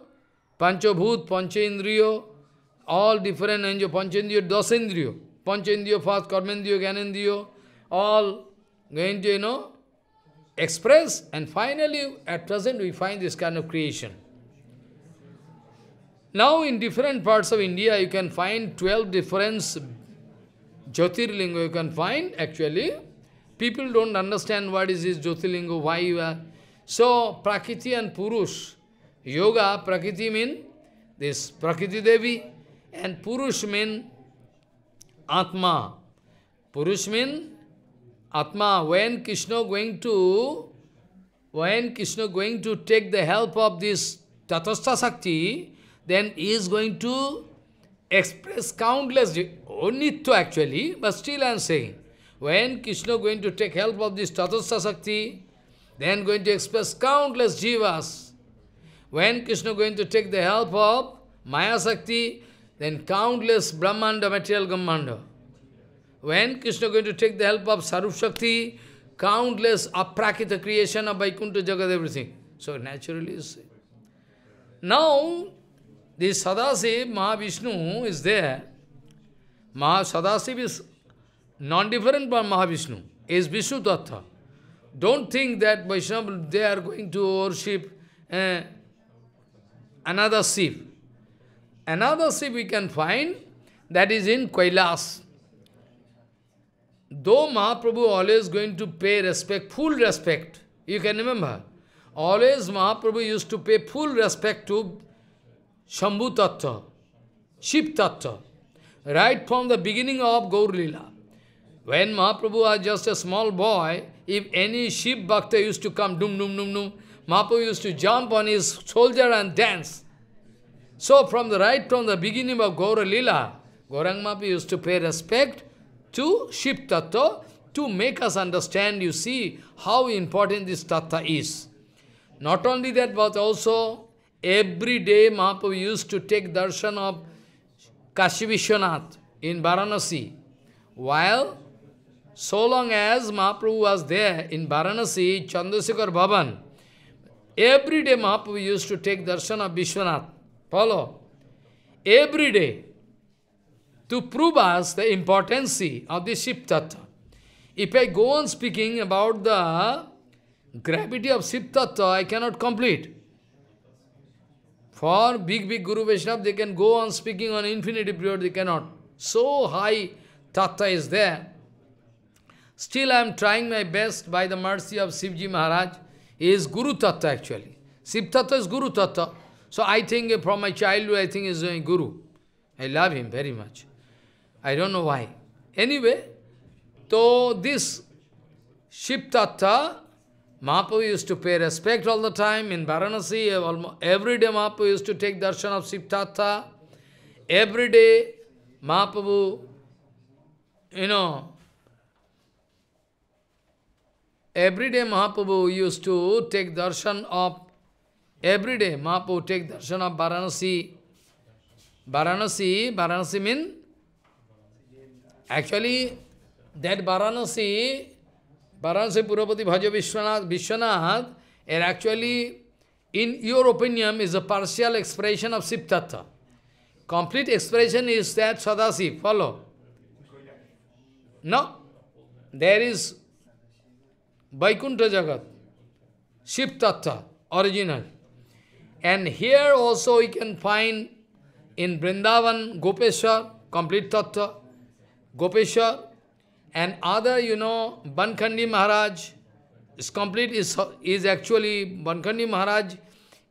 Panchabhut, Panchendriyo, all different enjo, Panchendriyo, Dasendriyo, Panchendriyo, Fast, Karmendriyo, Ganendriyo, all going to, you know, express, and finally, at present, we find this kind of creation. Now, in different parts of India, you can find twelve different Jyotirlinga, you can find, actually. People don't understand what is this Jyotirlinga, why you are. So, Prakriti and Purush, Yoga, Prakriti means this Prakriti Devi, and Purush means Atma. Purush means Atma. When Krishna going to, when Krishna going to take the help of this Tatastha Shakti, then he is going to express countless onitto actually, but still I am saying, when Krishna going to take help of this Tatastha Shakti, then going to express countless jivas. When Krishna going to take the help of Maya Shakti, then countless Brahmanda, material Brahmanda. When Krishna going to take the help of Sarup Shakti, countless aprakita creation of Vaikuntha Jagat, everything. So naturally you see. Now, this Sadashiv, Mahavishnu is there. Maha, Sadashiv is non-different from Mahavishnu, is Vishnu Tattva. Don't think that Vaishnava, they are going to worship uh, another Shiv. Another Shiv we can find, that is in Kailas. Though Mahaprabhu always going to pay respect, full respect, you can remember, always Mahaprabhu used to pay full respect to Shambhu Tattva, Shiv Tattva, right from the beginning of Gaur Lila. When Mahaprabhu was just a small boy, if any Shiv Bhakta used to come, dum dum dum dum, Mahaprabhu used to jump on his shoulder and dance. So from the right from the beginning of Gaur Lila, Gaurang Mahaprabhu used to pay respect to Shiv Tattva, to make us understand, you see, how important this Tattva is. Not only that, but also, every day Mahaprabhu used to take darshan of Kashi Vishwanath in Varanasi. While, so long as Mahaprabhu was there in Varanasi, Chandrasekhar Bhavan, every day Mahaprabhu used to take darshan of Vishwanath. Follow? Every day, to prove us the importance of the Shiv Tattva. If I go on speaking about the gravity of Shiv Tattva, I cannot complete. For big, big Guru Vaishnava, they can go on speaking on infinity period, they cannot. So high Tattva is there. Still I am trying my best by the mercy of Shivji Maharaj. He is Guru Tattva actually. Shiv Tattva is Guru Tattva. So I think from my childhood I think he is a Guru. I love him very much. I don't know why. Anyway, so this Shiv Tattva, Mahaprabhu used to pay respect all the time in Varanasi. Every day Mahaprabhu used to take darshan of Shiv Tattva. Every day Mahaprabhu, you know, every day Mahaprabhu used to take darshan of, every day Mahaprabhu take darshan of Varanasi. Varanasi, Varanasi means, actually, that Varanasi, Varanasi Purapati Bhaja Vishwanath, Vishwanath, and actually, in your opinion, is a partial expression of Shiv Tattva. Complete expression is that Sadashiv, follow? No. There is Vaikuntha Jagat, Shiv Tattva, original. And here also we can find in Vrindavan, Gopeshwar, complete Tattva, Gopeshwar, and other, you know, Vankhandi Maharaj is complete, is, is actually, Vankhandi Maharaj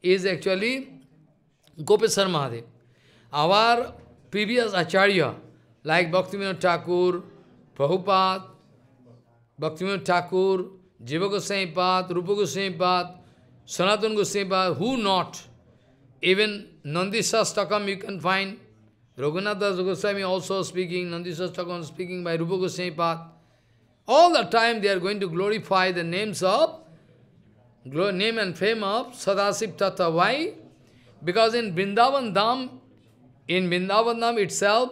is actually Gopeshwar Mahadev. Our previous Acharya, like Bhaktivinoda Thakur, Prabhupada, Bhaktivinoda Thakur, Jiva Goswami Pad, Rupa Goswami Pad, Sanatana Goswami Pad, who not? Even Nandisastakam you can find, Raghunath Das Goswami also speaking, Nandisastakam speaking by Rupa Goswami Pad. All the time they are going to glorify the names of, name and fame of Sadashiv Tattva. Why? Because in Vrindavan Dham, in Vrindavan Dham itself,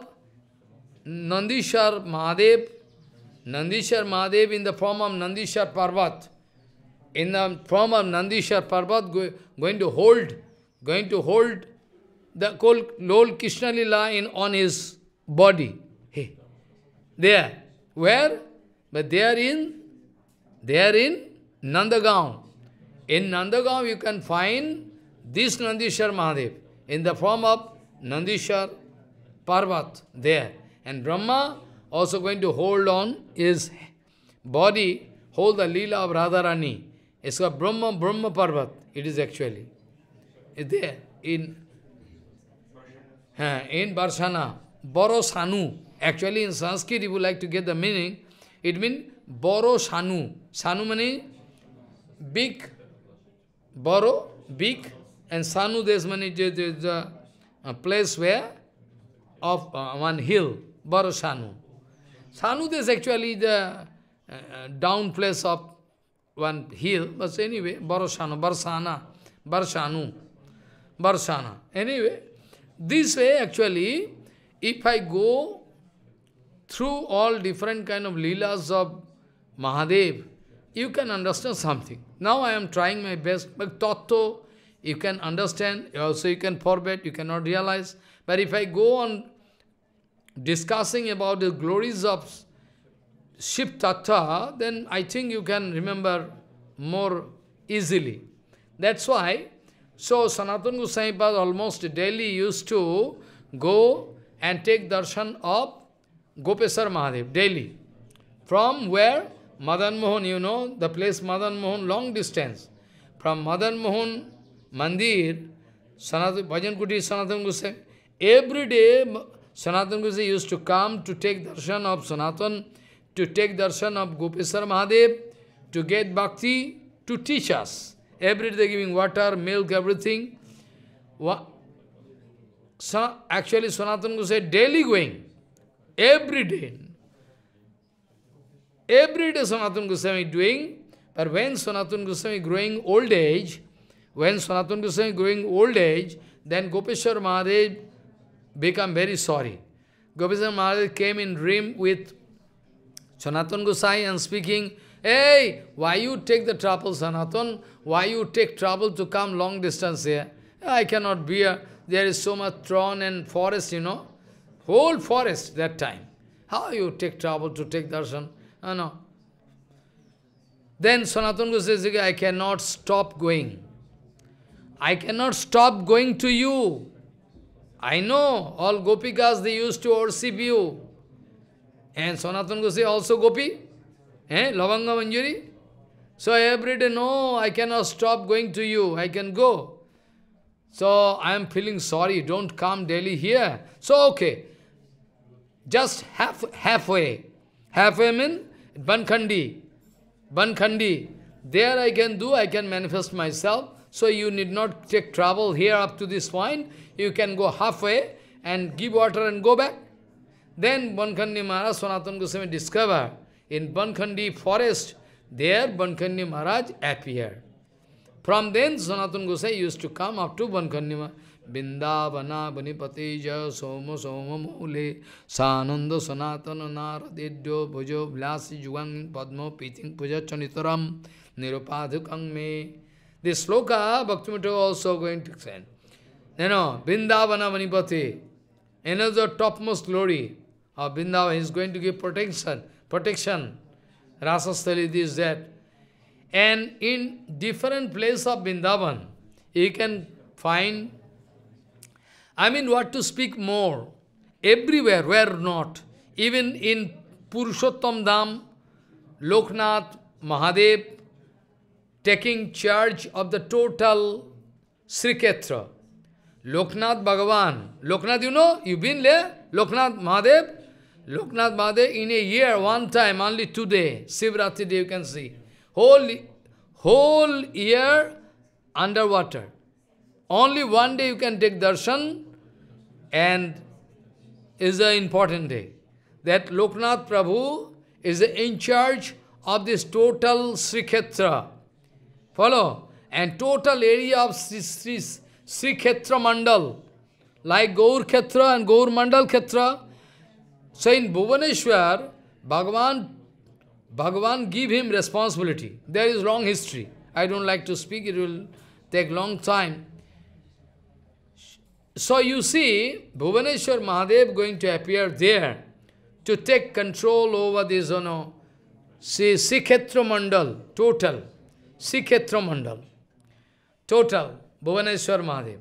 Nandishwar Mahadev, Nandishwar Mahadev in the form of Nandishwar Parvat, in the form of Nandishwar Parvat, go, going to hold, going to hold the whole Krishna Lila in on his body. Hey, there, where? But they are in, they are in Nandagaon. In Nandagaon you can find this Nandishwar Mahadev in the form of Nandishwar Parvat there. And Brahma also going to hold on his body, hold the Leela of Radharani. It's called Brahma, Brahma Parvat. It is actually. It's there in, in Barsana. Borosanu. Actually in Sanskrit, if you like to get the meaning, it means Borosanu. Sanu means big, Boro, big, and Sanu des means the a place where, of uh, one hill, Borosanu. Sanud is actually the uh, down place of one hill, but anyway, Borosanu, Barsana, Barsanu, Barsana. Anyway, this way actually, if I go through all different kind of leelas of Mahadev, you can understand something. Now I am trying my best, but Tattva, you can understand, also you can forbid, you cannot realize. But if I go on discussing about the glories of Shiv Tattva, then I think you can remember more easily. That's why, so Sanatana Goswami Pad almost daily used to go and take darshan of Gopeshwar Mahadev, daily. From where? Madan Mohan, you know, the place Madan Mohan, long distance. From Madan Mohan Mandir, Sanatana, Bhajan Kuti, Sanatana Goswami. Every day, Sanatana Goswami used to come to take darshan of Sanatana, to take darshan of Gopeshwar Mahadev, to get bhakti, to teach us. Every day giving water, milk, everything. Actually, Sanatana Goswami daily going. Every day. Every day Sanatana Goswami doing. But when Sanatana Goswami growing old age, when Sanatana Goswami growing old age, then Gopeshwar Mahadev became very sorry. Gopeshwar Mahadev came in dream with Sanatana Goswami and speaking, "Hey, why you take the trouble, Sanatana? Why you take trouble to come long distance here? I cannot bear. There is so much thorn and forest, you know. Whole forest that time. How you take trouble to take darshan? Oh, no." Then Sanatana Goswami says, "I cannot stop going. I cannot stop going to you. I know, all Gopikas, they used to worship you." And Sanatana Goswami also Gopi. Eh? Lavanga Manjari? So every day, no, I cannot stop going to you. I can go. So I am feeling sorry. Don't come daily here. So okay. Just half halfway. Halfway means Bankhandi. Bankhandi. There I can do, I can manifest myself. So you need not take trouble here up to this point. You can go halfway and give water and go back. Then Bankhandi Maharaj, Sanatana Goswami discovered in Bankhandi forest, there Bankhandi Maharaj appeared. From then Sanatana Goswami used to come up to Bankhandi Maharaj. Vrindavana Banipati Jaya Soma Soma Mule Sananda Sanatana Naradidyo Bhajo Vlasi Jugang Padma Piting Puja Chanitaram Nirupadhukang Me. This sloka Bhaktivinoda also going to send. You know, Vrindavana Banipati, another topmost glory of Vrindavana, is going to give protection. Protection. Rasasthali, this, that. And in different place of Vrindavan, you can find, I mean, what to speak more, everywhere, where not, even in Purushottam Dham, Loknath, Mahadev, taking charge of the total Sri Khetra. Loknath Bhagavan, Loknath, you know, you've been there, Loknath Mahadev, Loknath Mahadev, in a year, one time, only today, Shivratri day, you can see, whole, whole year underwater. Only one day you can take darshan, and is an important day. That Loknath Prabhu is in charge of this total Sri Khetra. Follow? And total area of Sri, Sri, Sri Khetra Mandal, like Gaur Khetra and Gaur Mandal Khetra. So in Bhuvaneshwar, Bhagavan, Bhagavan give him responsibility. There is long history. I don't like to speak, it will take long time. So you see, Bhuvaneshwar Mahadev going to appear there to take control over this, you know, Sri Khetra Mandal, total. Sri Khetra Mandal, total, Bhuvaneshwar Mahadev.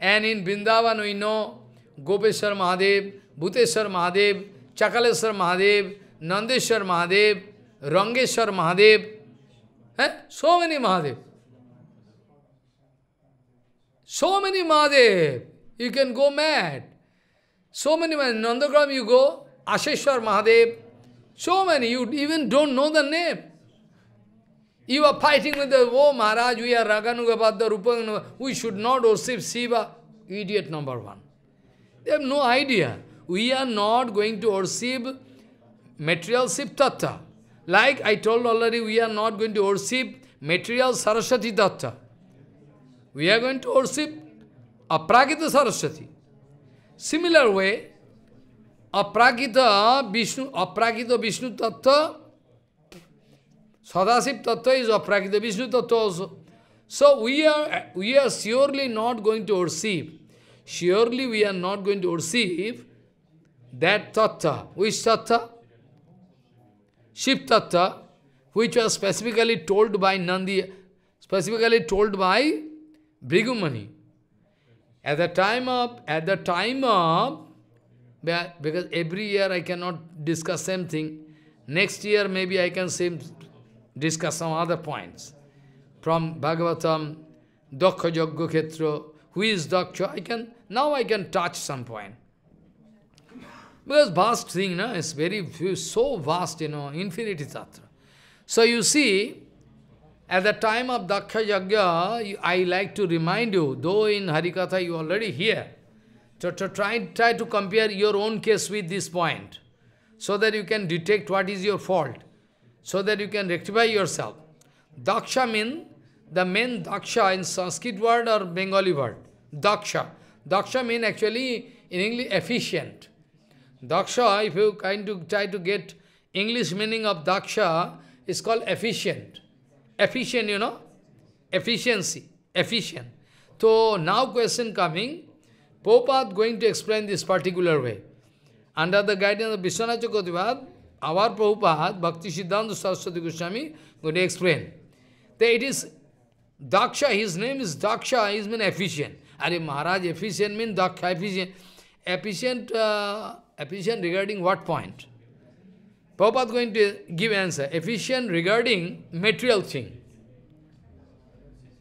And in Vrindavan we know Gopeshwar Mahadev, Bhuteshwar Mahadev, Chakaleshwar Mahadev, Nandeshwar Mahadev, Rangeshwar Mahadev. Eh? So many Mahadev. So many Mahadev. You can go mad. So many Mahadev. Nandagram you go, Asheshwar Mahadev. So many, you even don't know the name. You are fighting with the, oh Maharaj, we are Raganugabhadda, Rupanganugabhadda, we should not worship Shiva. Idiot number one. They have no idea. We are not going to worship material Shiv Tattva. Like I told already, we are not going to worship material Saraswati Tattva. We are going to worship Apragita Saraswati. Similar way, Apragita Vishnu, Apragita Vishnu Tattva, Sadashiv Tattva is Apragita Vishnu Tattva also. So we are, we are surely not going to receive, surely we are not going to receive that Tattva. Which Tattva? Shiv Tattva, which was specifically told by Nandi, specifically told by Bhrigumani. At the time of, at the time of, because every year I cannot discuss same thing. Next year maybe I can same, discuss some other points. From Bhagavatam, Daksha Yajna Khetra, who is Daksha, I can, now I can touch some point. Because vast thing, no? It's very, so vast, you know, infinity tattva. So you see, at the time of Daksha Yajna, I like to remind you, though in Harikatha you already hear, to, to try, try to compare your own case with this point, so that you can detect what is your fault, so that you can rectify yourself. Daksha means, the main Daksha in Sanskrit word or Bengali word, Daksha. Daksha means actually in English efficient. Daksha, if you kind of try to get English meaning of Daksha, is called efficient. Efficient, you know, efficiency, efficient. So now question coming, Prabhupada going to explain this particular way. Under the guidance of Vishwanath Chakravarti, our Prabhupada, Bhakti Siddhanta Saraswati Goswami, going to explain. That it is Daksha, his name is Daksha, he means efficient. Are Maharaj, efficient means Daksha, efficient. Efficient, uh, efficient regarding what point? Prabhupada is going to give answer. Efficient regarding material thing.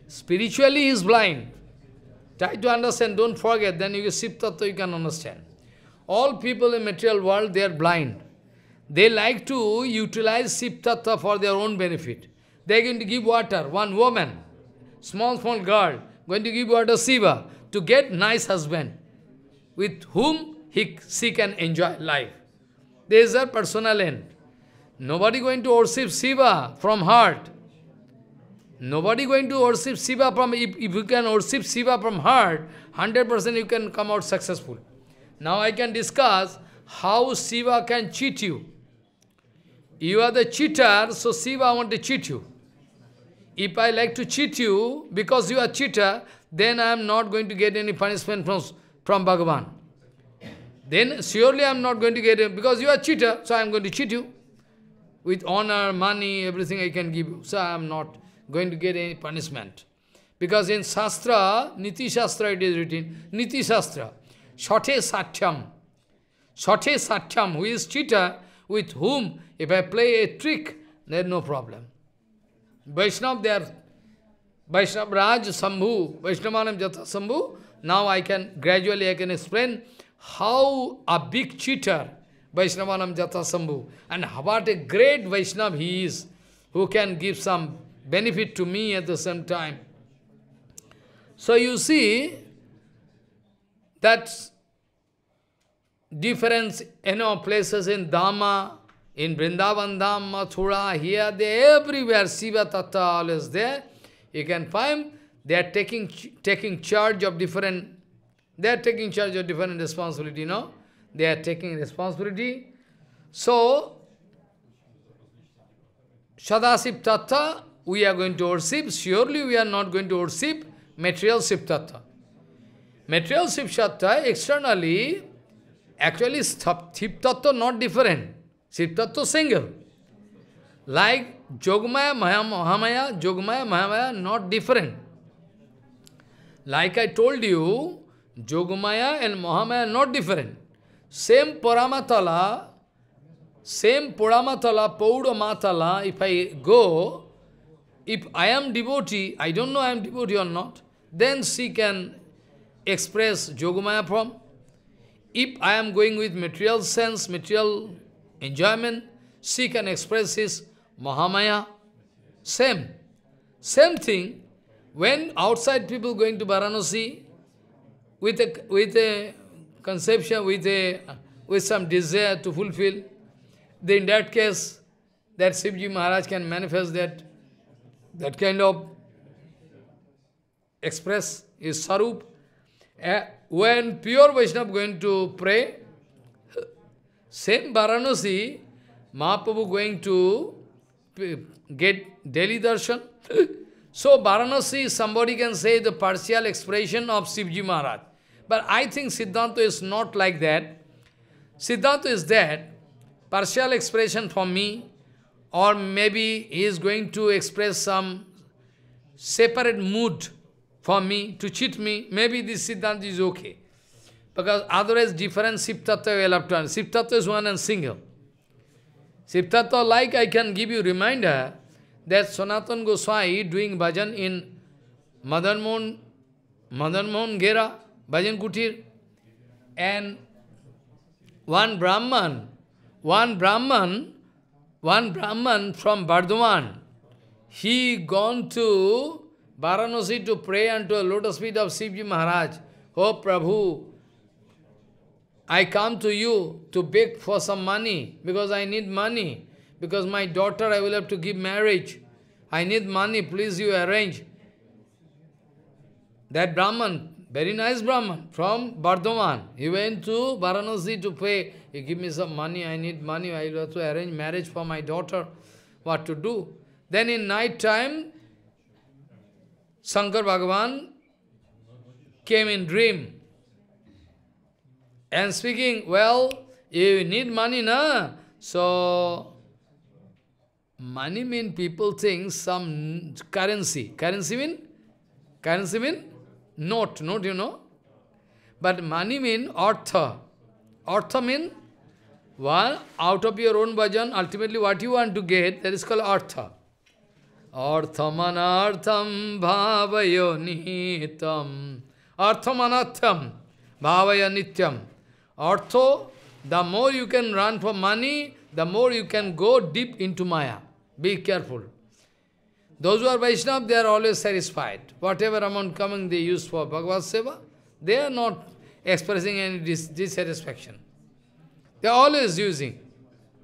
Spiritually he is blind. Try to understand, don't forget, then you shift tattva, you can understand. All people in material world, they are blind. They like to utilize shift tattva for their own benefit. They are going to give water, one woman, small, small girl, going to give water Shiva, to get nice husband, with whom he, she can enjoy life. There is a personal end. Nobody going to worship Shiva from heart. Nobody going to worship Shiva from, if, if you can worship Shiva from heart, one hundred percent you can come out successful. Now I can discuss how Shiva can cheat you. You are the cheater, so Shiva want to cheat you. If I like to cheat you, because you are cheater, then I am not going to get any punishment from, from Bhagavan. Then surely I am not going to get it, because you are cheater, so I am going to cheat you. With honor, money, everything I can give you, so I am not going to get any punishment. Because in Shastra, Niti Shastra it is written, Niti Shastra, Shate Satyam, Shate Satyam, who is cheater, with whom if I play a trick, there is no problem. Vaishnav they are, Vaishnav Raj Sambhu, Vaishnavanam Jata Sambhu, now I can, gradually I can explain how a big cheater, Vaishnavanam Jata Sambhu, and what a great Vaishnav he is, who can give some benefit to me at the same time. So you see that difference, you know, places in Dhamma, in Vrindavan Dham, Mathura, here, they everywhere, Shiva Tattva always there. You can find they are taking taking charge of different, they are taking charge of different responsibility, you know. They are taking responsibility. So Sadashiv Tattva, we are going to worship, surely we are not going to worship material Shiv Tattva. Material Shiv Tattva externally, actually Shiv Tattva not different. Shiv Tattva single. Like Jogmaya, Mahamaya, Jogmaya, Mahamaya not different. Like I told you, Jogmaya and Mahamaya not different. Same Paramatala, same Paramatala, Pauramatala, if I go, if I am devotee, I don't know I am devotee or not, then she can express Jogmaya form. If I am going with material sense, material enjoyment, she can express his Mahamaya. Same. Same thing, when outside people going to Varanasi with a, with a conception, with, a, with some desire to fulfill, then in that case, that Shivji Maharaj can manifest that that kind of express is Sarup. Uh, when pure Vaishnava going to pray, same Varanasi, Mahaprabhu going to get daily darshan. So Varanasi, somebody can say the partial expression of Shivji Maharaj. But I think Siddhanta is not like that. Siddhanta is that partial expression for me, or maybe he is going to express some separate mood for me, to cheat me. Maybe this Siddhanta is okay. Because otherwise different Shiv Tattva will have to understand. Shiv Tattva is one and single. Shiv Tattva, like I can give you reminder that Sanatana Goswami doing bhajan in Madan Mohan, Madan Mohan Gera, Bhajan Kutir, and one Brahman, one Brahman, One Brahman from Bardhaman, he gone to Varanasi to pray unto the lotus feet of Shivji Maharaj. Oh Prabhu, I come to you to beg for some money, because I need money, because my daughter I will have to give marriage. I need money, please you arrange. That Brahman, very nice Brahman from Bardhaman, he went to Varanasi to pray. You give me some money, I need money, I will have to arrange marriage for my daughter. What to do? Then in night time, Shankar Bhagavan came in dream and speaking, well, you need money, na? So, money means people think some currency. Currency mean? Currency mean? Note, note you know. But money means artha. Artha means Well, out of your own bhajan, ultimately what you want to get, that is called artha. Artham anartham bhavaya nihitam. Artham anartham bhavaya nityam. Artho, the more you can run for money, the more you can go deep into maya. Be careful. Those who are Vaishnava, they are always satisfied. Whatever amount coming they use for Bhagavad Seva, they are not expressing any dis dissatisfaction. They are always using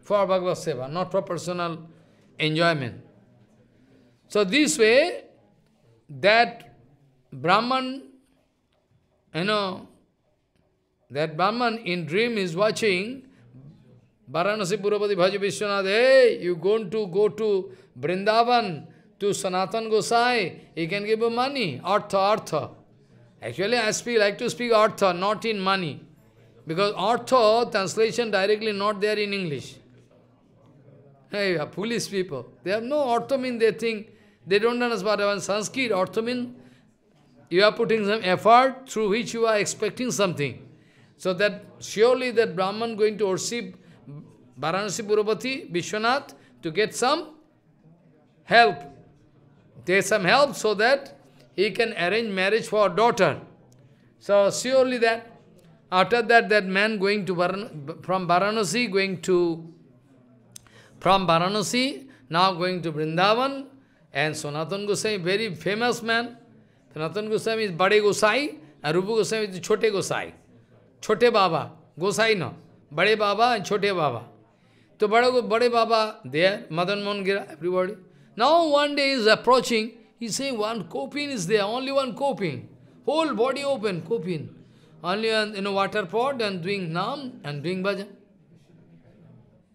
for Bhagavad Seva, not for personal enjoyment. So this way, that Brahman, you know, that Brahman in dream is watching, Varanasi Purapati Bhaja Vishwanath, hey, you going to go to Vrindavan, to Sanatan Gosai, he can give you money, artha, artha. Actually, I speak, like to speak artha, not in money. Because artha, translation directly not there in English. Hey, foolish people. They have no artha mean they think, they don't understand what Sanskrit, artha mean you are putting some effort through which you are expecting something. So that surely that Brahman going to worship Varanasi Purapati Vishwanath to get some help. Take some help so that he can arrange marriage for a daughter. So surely that, after that, that man going to Varan from Varanasi, going to from Varanasi, now going to Vrindavan, and Sanatana Goswami, very famous man. Sanatana Goswami is Bade Gosai, and Rupa Goswami is Chote Gosai. Chote Baba, Gosai no. Bade Baba and Chote Baba. So Bade Baba there, Madan Mohan Gira, everybody. Now one day he is approaching, he is saying one coping is there, only one coping. Whole body open, coping. Only in, in a water pot and doing nam and doing bhajan.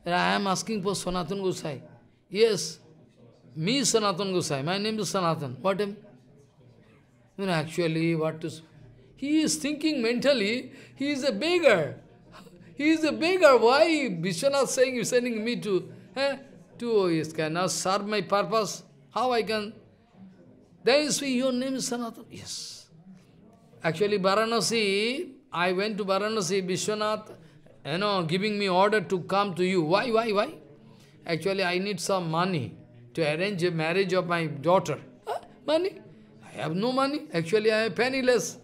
And I am asking for Sanatana Gosai. Yes, me Sanatana Gosai, my name is Sanatan. What am I? Actually, what to say? He is thinking mentally, he is a beggar. He is a beggar. Why Vishwanath saying you sending me to eh? To yes, can I serve my purpose? How I can? Then you see your name is Sanatana. Yes. Actually, Varanasi, I went to Varanasi, Vishwanath, you know, giving me order to come to you. Why, why, why? Actually, I need some money to arrange a marriage of my daughter. Huh? Money? I have no money. Actually, I am penniless.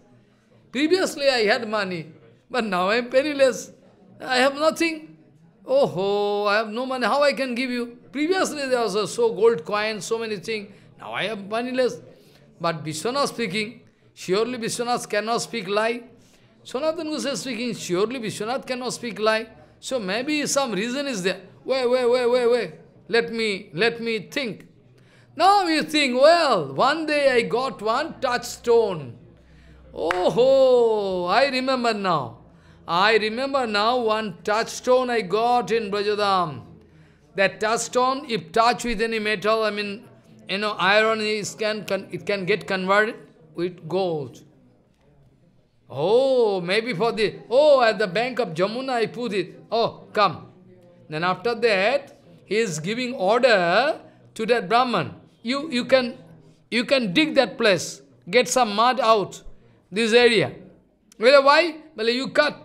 Previously, I had money, but now I am penniless. I have nothing. Oh, ho, I have no money. How I can give you? Previously, there was a so gold coin, so many things. Now I am moneyless. But Vishwanath speaking, surely Vishwanath cannot speak lie. Sanatana Gosai speaking, surely Vishwanath cannot speak lie. So maybe some reason is there. Wait, wait, wait, wait, wait. Let me, let me think. Now you think, well, one day I got one touchstone. Oh, ho, I remember now. I remember now one touchstone I got in Brajadam. That touchstone, if touched with any metal, I mean, you know, iron, is can, can, it can get converted with gold. Oh, maybe for this. Oh, at the bank of Jamuna I put it. Oh, come. Then after that, he is giving order to that Brahman. You, you, can, you can dig that place. Get some mud out, this area. Well, why? Well, you cut.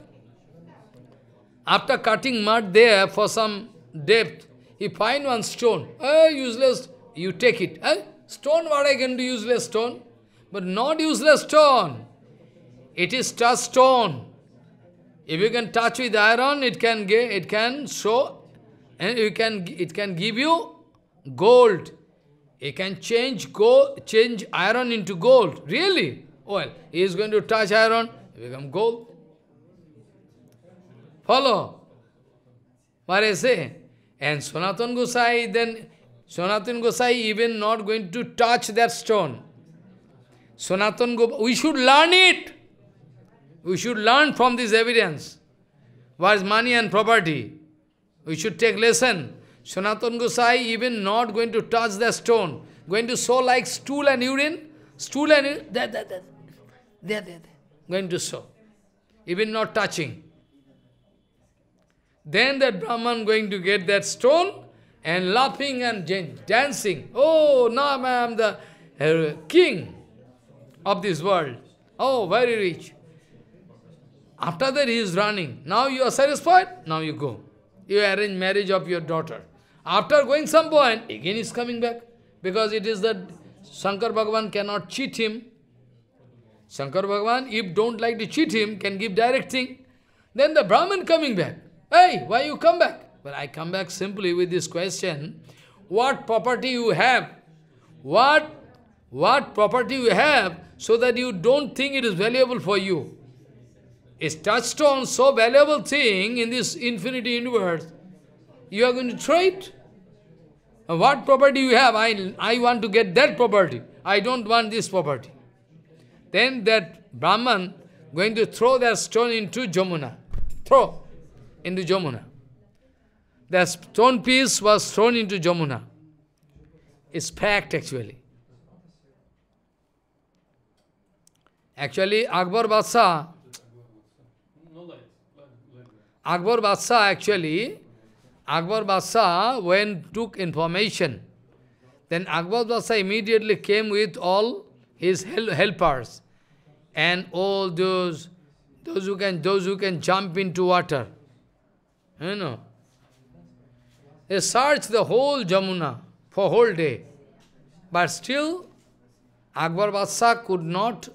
After cutting mud there for some depth, he find one stone. Oh, useless, you take it. Eh? Stone, what I can do, useless stone? But not useless stone. It is touch stone. If you can touch with iron, it can get, it can show, and you can, it can give you gold. It can change go change iron into gold. Really? Well, he is going to touch iron, it become gold. Follow what I say. And Sanatana Gosai, then Sanatana Gosai even not going to touch that stone. Sanatana Gosai, we should learn it. We should learn from this evidence. What is money and property? We should take lesson. Sanatana Gosai even not going to touch the stone. Going to sow like stool and urine. Stool and urine. There, there, there. There, there, there. Going to sow. Even not touching. Then that Brahman going to get that stone and laughing and dancing. Oh, now I am the uh, king of this world. Oh, very rich. After that he is running. Now you are satisfied? Now you go. you arrange marriage of your daughter. After going some point, again is coming back. Because it is that Shankar Bhagavan cannot cheat him. Shankar Bhagavan, if don't like to cheat him, can give direct thing. Then the Brahman coming back. Hey, why you come back? Well, I come back simply with this question. What property you have? What, what property you have so that you don't think it is valuable for you? Is touchstone so valuable thing in this infinite universe? You are going to throw it? And what property you have? I, I want to get that property. I don't want this property. Then that Brahman going to throw that stone into Jamuna. Throw into Jamuna. That stone piece was thrown into Jamuna. It's fact actually. Actually, Akbar Badshah, Akbar Badshah actually, Akbar Badshah when took information, then Akbar Badshah immediately came with all his hel helpers, and all those those who can those who can jump into water, you know. They searched the whole Jamuna for whole day, but still Akbar Badshah could not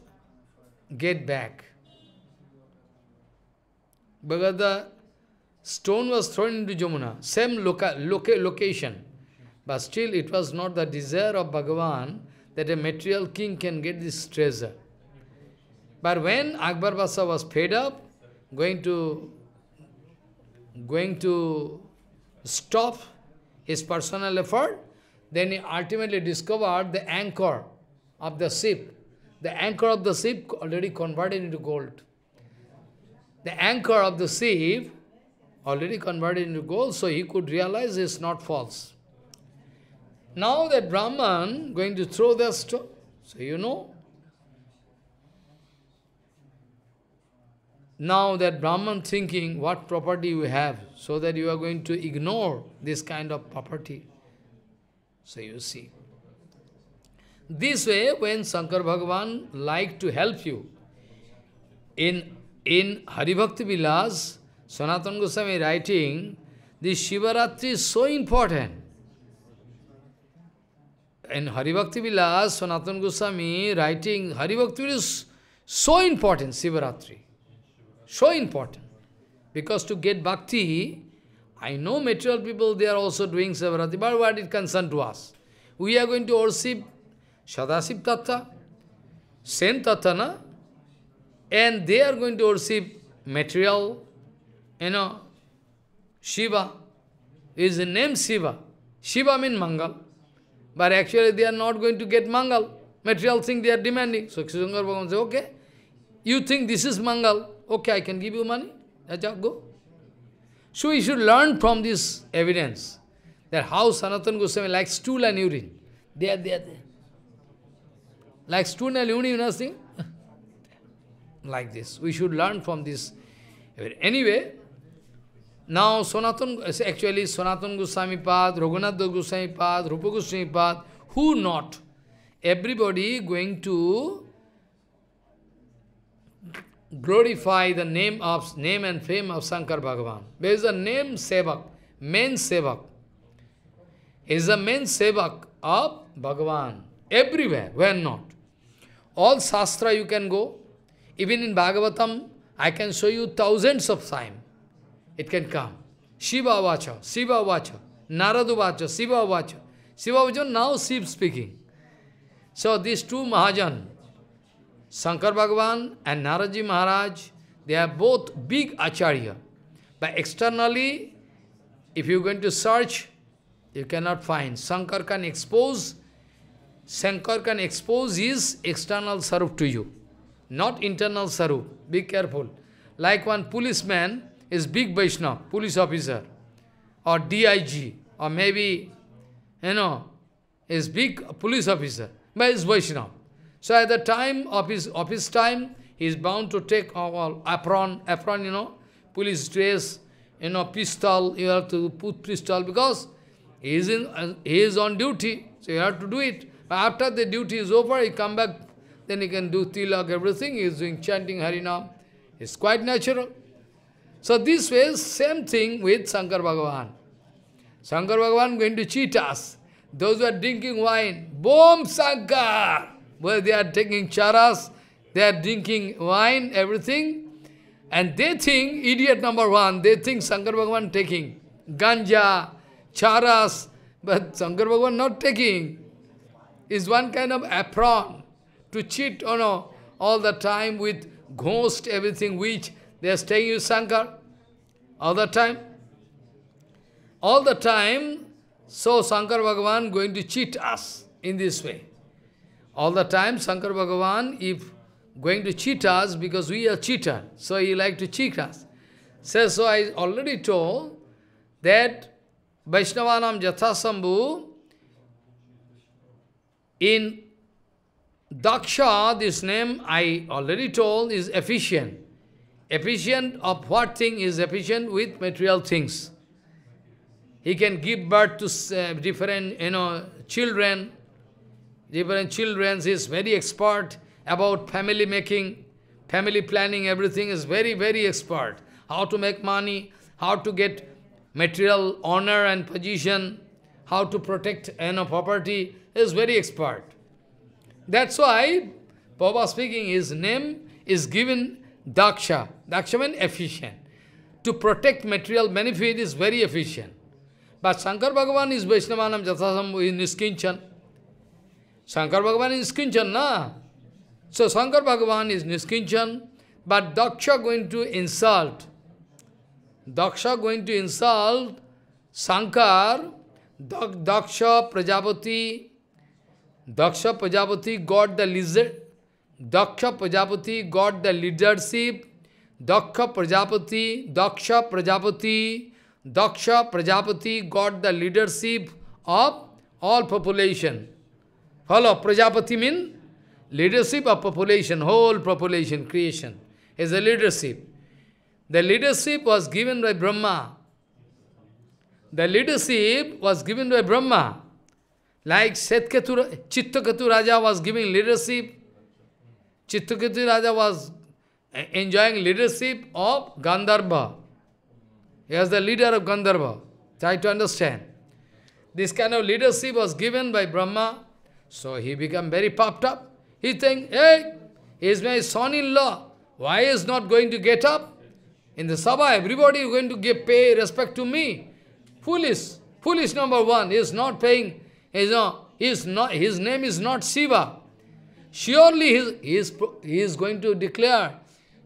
get back. Because the stone was thrown into Jamuna, same loca loca location. But still it was not the desire of Bhagavan that a material king can get this treasure. But when Akbar Badshah was fed up, going to, going to stop his personal effort, then he ultimately discovered the anchor of the ship. The anchor of the ship already converted into gold. The anchor of the ship already converted into gold, so he could realize it's not false. Now that Brahman going to throw the stone, so you know. Now that Brahman thinking what property you have, so that you are going to ignore this kind of property. So you see. This way, when Shankar Bhagavan like to help you, in in Hari Bhakti Vilas, Sanatana Goswami writing, this Shivaratri is so important. In Hari Bhakti Vilas, Sanatana Goswami writing, Hari Bhakti is so important, Shivaratri. So important. Because to get bhakti, I know material people, they are also doing Shivaratri, but what it concerns to us? We are going to worship Sadashiv Tattva, same Tattva, na? And they are going to worship material, you know, Shiva. Is the name Shiva. Shiva means Mangal. But actually they are not going to get Mangal. Material thing they are demanding. So Shankar Bhagavan says, okay, you think this is Mangal, okay, I can give you money. That's all, go. So we should learn from this evidence that how Sanatana Goswami likes stool and urine. They are there, there. Like stool and urine, you know, thing? Like this. We should learn from this. Anyway, now Sanatana, actually Sanatana Goswami Pad, Raghunath Das Goswami Pad, Rupa Goswami Pad, who not? Everybody going to glorify the name of name and fame of Shankar Bhagavan. There is a name Sevak, main Sevak. He is the main Sevak of Bhagavan. Everywhere, where not? All Shastra you can go. Even in Bhagavatam, I can show you thousands of times. It can come. Shiva Vacha, Shiva Vacha, Naradu Vacha, Shiva Vacha. Shiva Vacha, now Shiva speaking. So these two Mahajan, Shankar Bhagavan and Naraji Maharaj, they are both big Acharya. But externally, if you are going to search, you cannot find. Shankar can expose, Shankar can expose his external sarup to you. Not internal sarup. Be careful. Like one policeman is big Vaishnava, police officer, or D I G, or maybe, you know, is big police officer, but is Vaishnava. So at the time of his office time, he is bound to take all apron, apron, you know, police dress, you know, pistol. You have to put pistol because he is in, he is on duty, so you have to do it. But after the duty is over, he come back. Then he can do tilak, everything. He is doing chanting Harinam. It's quite natural. So this way, same thing with Shankar Bhagavan. Shankar Bhagavan going to cheat us. Those who are drinking wine, Bom Shankar! Where they are taking charas, they are drinking wine, everything. And they think, idiot number one, they think Shankar Bhagavan taking ganja, charas, but Shankar Bhagavan not taking. Is one kind of apron to cheat or no, all the time with ghost, everything which they are staying with Shankar all the time. All the time, so Shankar Bhagavan going to cheat us in this way. All the time, Shankar Bhagavan, if going to cheat us, because we are cheater, so he like to cheat us. So, so I already told that Vaishnavanam Yathasambhu, in Daksha, this name I already told is efficient. Efficient of what thing? Is efficient with material things. He can give birth to uh, different, you know, children. Different children. He is very expert about family making, family planning, everything is very, very expert. How to make money, how to get material honor and position, how to protect, you know, property. He is very expert. That's why, Baba speaking, his name is given Daksha. Daksha means efficient. To protect material benefit is very efficient. But Shankar Bhagavan is Vaishnavanam Yathasambhu in Niskinchan. Shankar Bhagavan is Niskinchan, na? So Shankar Bhagavan is Niskinchan, but Daksha going to insult. Daksha going to insult Shankar, Daksha Prajapati. Daksha Prajapati got the lizard. Daksha Prajapati got the leadership. Daksha Prajapati, Daksha Prajapati, Daksha Prajapati got the leadership of all population. Hello, Prajapati means leadership of population, whole population, creation is a leadership. The leadership was given by Brahma. The leadership was given by Brahma. Like Setketu, Chittaketu Raja was giving leadership. Chittaketu Raja was enjoying leadership of Gandharva. He was the leader of Gandharva. Try to understand. This kind of leadership was given by Brahma. So he became very puffed up. He thinks, hey, he is my son-in-law. Why is not going to get up? In the Sabha, everybody is going to give pay respect to me. Foolish. Foolish number one. He is not paying. He is not, he is not, his name is not Shiva. Surely his, he, is, he is going to declare,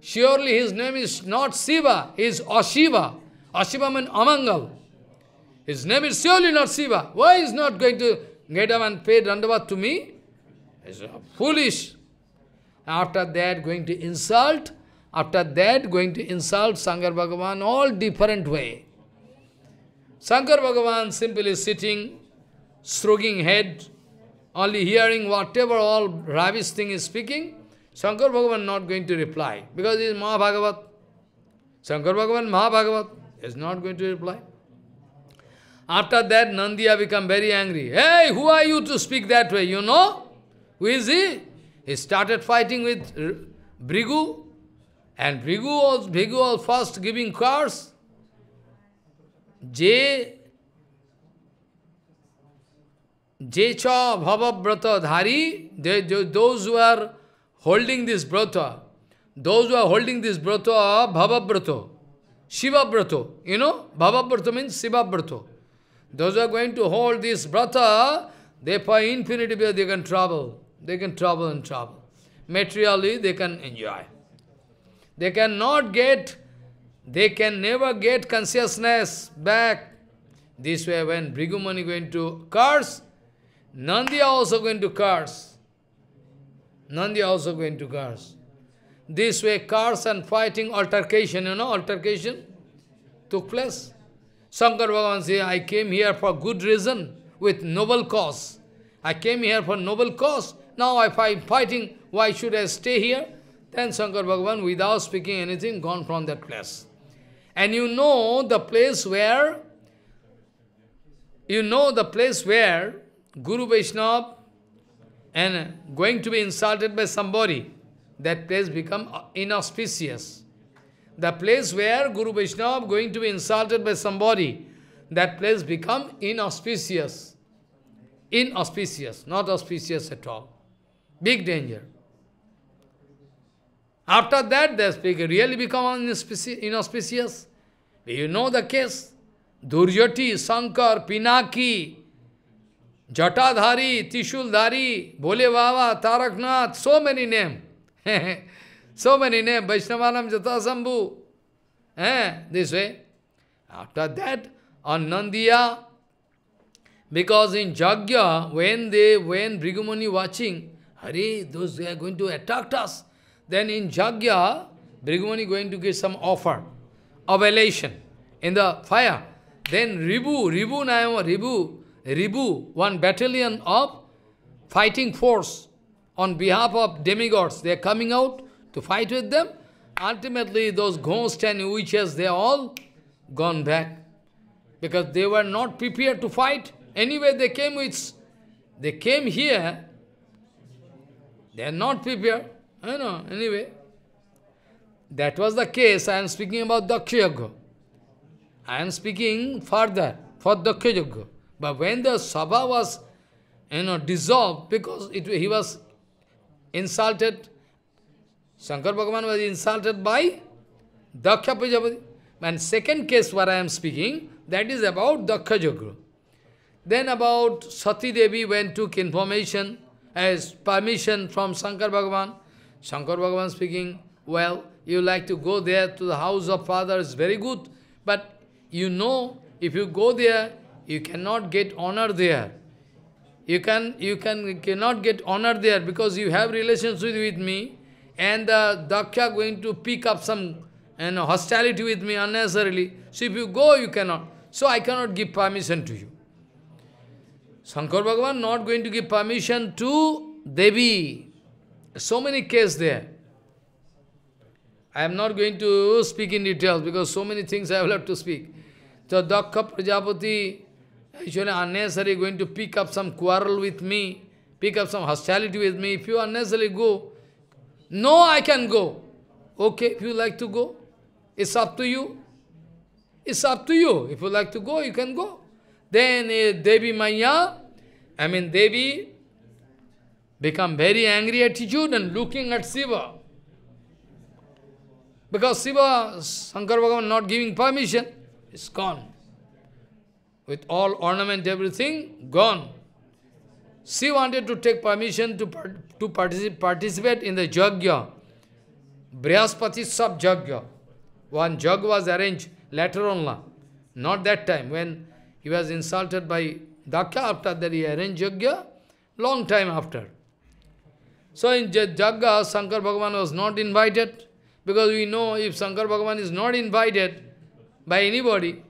surely his name is not Shiva. He is Ashiva. Ashiva means Amangal. His name is surely not Shiva. Why is not going to get up and pay dandavat to me? It's foolish. After that, going to insult. After that, going to insult Shankar Bhagavan all different way. Shankar Bhagavan simply sitting, shrugging head, only hearing whatever all rubbish thing is speaking. Shankar Bhagavan not going to reply, because he is Mahabhagavat. Shankar Bhagavan, Mahabhagavat, is not going to reply. After that, Nandiya become very angry. Hey, who are you to speak that way? You know? Who is he? He started fighting with Bhrigu. And Bhrigu was, Bhrigu was first giving curse. Je, je cha bhava brata dhari. They, those who are holding this brata, those who are holding this brata are bhava brata, Shiva brata. You know? Bhava brata means Shiva brata. Those who are going to hold this brata, they for infinity way they can travel. They can travel and travel. Materially, they can enjoy. They cannot get, they can never get consciousness back. This way, when Bhrigu Muni going to curse, Nandiya also going to curse. Nandiya also going to curse. This way, curse and fighting, altercation, you know, altercation took place. Shankar Bhagavan says, I came here for good reason, with noble cause. I came here for noble cause. Now if I am fighting, why should I stay here? Then Shankar Bhagavan, without speaking anything, gone from that place. And you know the place where, you know the place where Guru Vaishnava and going to be insulted by somebody, that place become inauspicious. The place where Guru Vaishnava going to be insulted by somebody, that place become inauspicious. Inauspicious, not auspicious at all. Big danger. After that, the speaker really become inauspicious. You know the case. Duryoti, Shankar, Pinaki, Jatadhari, Tishuldhari, Bhole Baba, Taraknath, so many names. So many names, Vaishnavanam Jatasambhu. Eh, this way. After that, on Nandiya, because in Jagya, when they, when Bhrigumuni watching, Hare, those they are going to attack us. Then in Jagya, Bhrigumuni going to give some offer of elation in the fire. Then Ribu, Ribu Nayama, Ribu, Ribu, one battalion of fighting force on behalf of demigods. They are coming out to fight with them. Ultimately, those ghosts and witches, they are all gone back. Because they were not prepared to fight. Anyway, they came with, they came here, they are not prepared. I know, anyway. That was the case. I am speaking about Daksha Yajna. I am speaking further for Daksha Yajna. But when the Sabha was, you know, dissolved, because it, he was insulted, Shankar Bhagavan was insulted by Daksha Prajapati. And second case where I am speaking, that is about Daksha Yajna. Then about Sati Devi, when took information as permission from Shankar Bhagavan. Shankar Bhagavan speaking, well, you like to go there to the house of father, is very good, but you know, if you go there, you cannot get honor there. You can, you can, you cannot get honor there because you have relations with, with me, and the Daksha going to pick up some you know, hostility with me unnecessarily. So if you go, you cannot. So I cannot give permission to you. Shankar Bhagavan not going to give permission to Devi. So many cases there. I am not going to speak in details because so many things I will have to speak. So Daksha Prajapati actually unnecessarily going to pick up some quarrel with me, pick up some hostility with me. If you unnecessarily go, no, I can go. Okay, if you like to go, it's up to you. It's up to you. If you like to go, you can go. Then uh, Devi Maya, I mean Devi, become very angry attitude and looking at Shiva. Because Shiva, Shankar Bhagavan not giving permission, is gone. With all ornament, everything, gone. She wanted to take permission to, to particip participate in the Yajna. Brihaspati Sab Yajna. One Yajna was arranged later on. Not that time, when he was insulted by Daksha, after that he arranged Yajna, long time after. So in Yajna, Shankar Bhagavan was not invited, because we know if Shankar Bhagavan is not invited by anybody,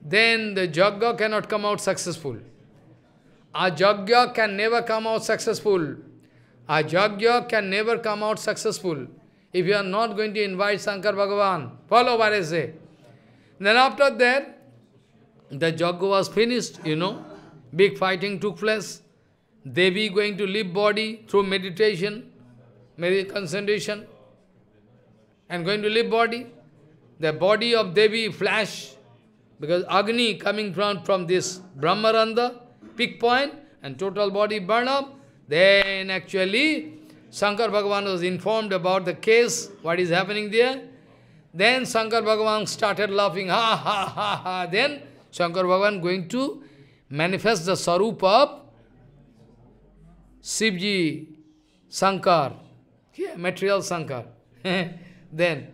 then the Yajna cannot come out successful. A Yajna can never come out successful. A Yajna can never come out successful. If you are not going to invite Shankar Bhagavan, follow what I say. Then after that, the Yajna was finished, you know. Big fighting took place. Devi going to leave body through meditation, meditation concentration, and going to leave body. The body of Devi flash, because Agni coming from, from this Brahmaranda, peak point, and total body burn up. Then actually, Shankar Bhagavan was informed about the case, what is happening there. Then Shankar Bhagavan started laughing, ha ha ha ha. Then Shankar Bhagavan going to manifest the Sarupa of Shivji, Shankar, yeah, material Shankar. Then,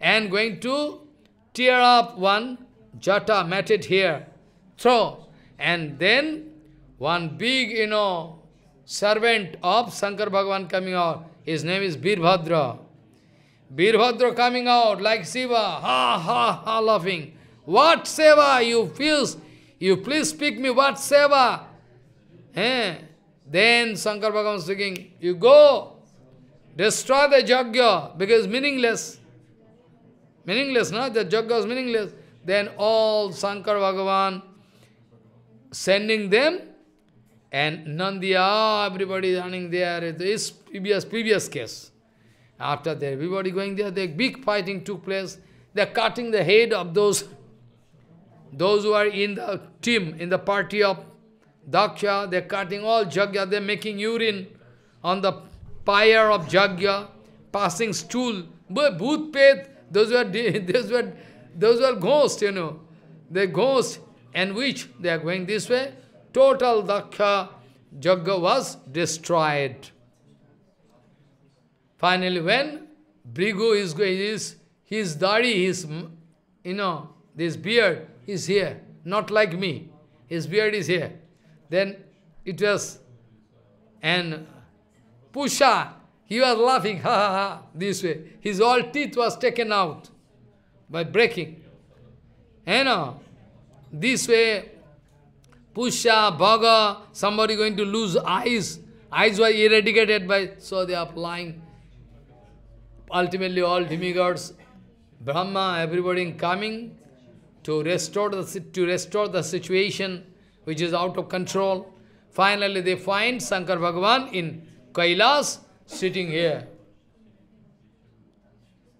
and going to tear up one jata matted here, throw, and then one big, you know, servant of Shankar Bhagavan coming out. His name is Birbhadra. Birbhadra coming out like Shiva, ha ha ha, laughing. What seva you feels? You please speak me. What seva? Eh? Then Shankar Bhagavan speaking, you go, destroy the Yajna, because meaningless. Meaningless, no? The Yajna is meaningless. Then all Shankar Bhagavan sending them, and Nandiya, everybody running there. This previous, previous case. After that, everybody going there, the big fighting took place. They are cutting the head of those, those who are in the team, in the party of Daksha. They are cutting all Jagya. They are making urine on the pyre of Jagya, passing stool. But Bhutpet, those were, those were, those were ghosts, you know. They ghosts and which they are going this way. Total Daksha Jagya was destroyed. Finally, when Bhrigu is going, his, his dari, his, you know, this beard is here, not like me. His beard is here. Then it was, and Pusha, he was laughing, ha ha ha, this way. His all teeth was taken out by breaking. You know, this way, Pusha, Bhaga, somebody going to lose eyes. Eyes were eradicated by, so they are lying. Ultimately, all demigods, Brahma, everybody coming to restore the to restore the situation which is out of control. Finally, they find Shankar Bhagavan in Kailas, sitting here,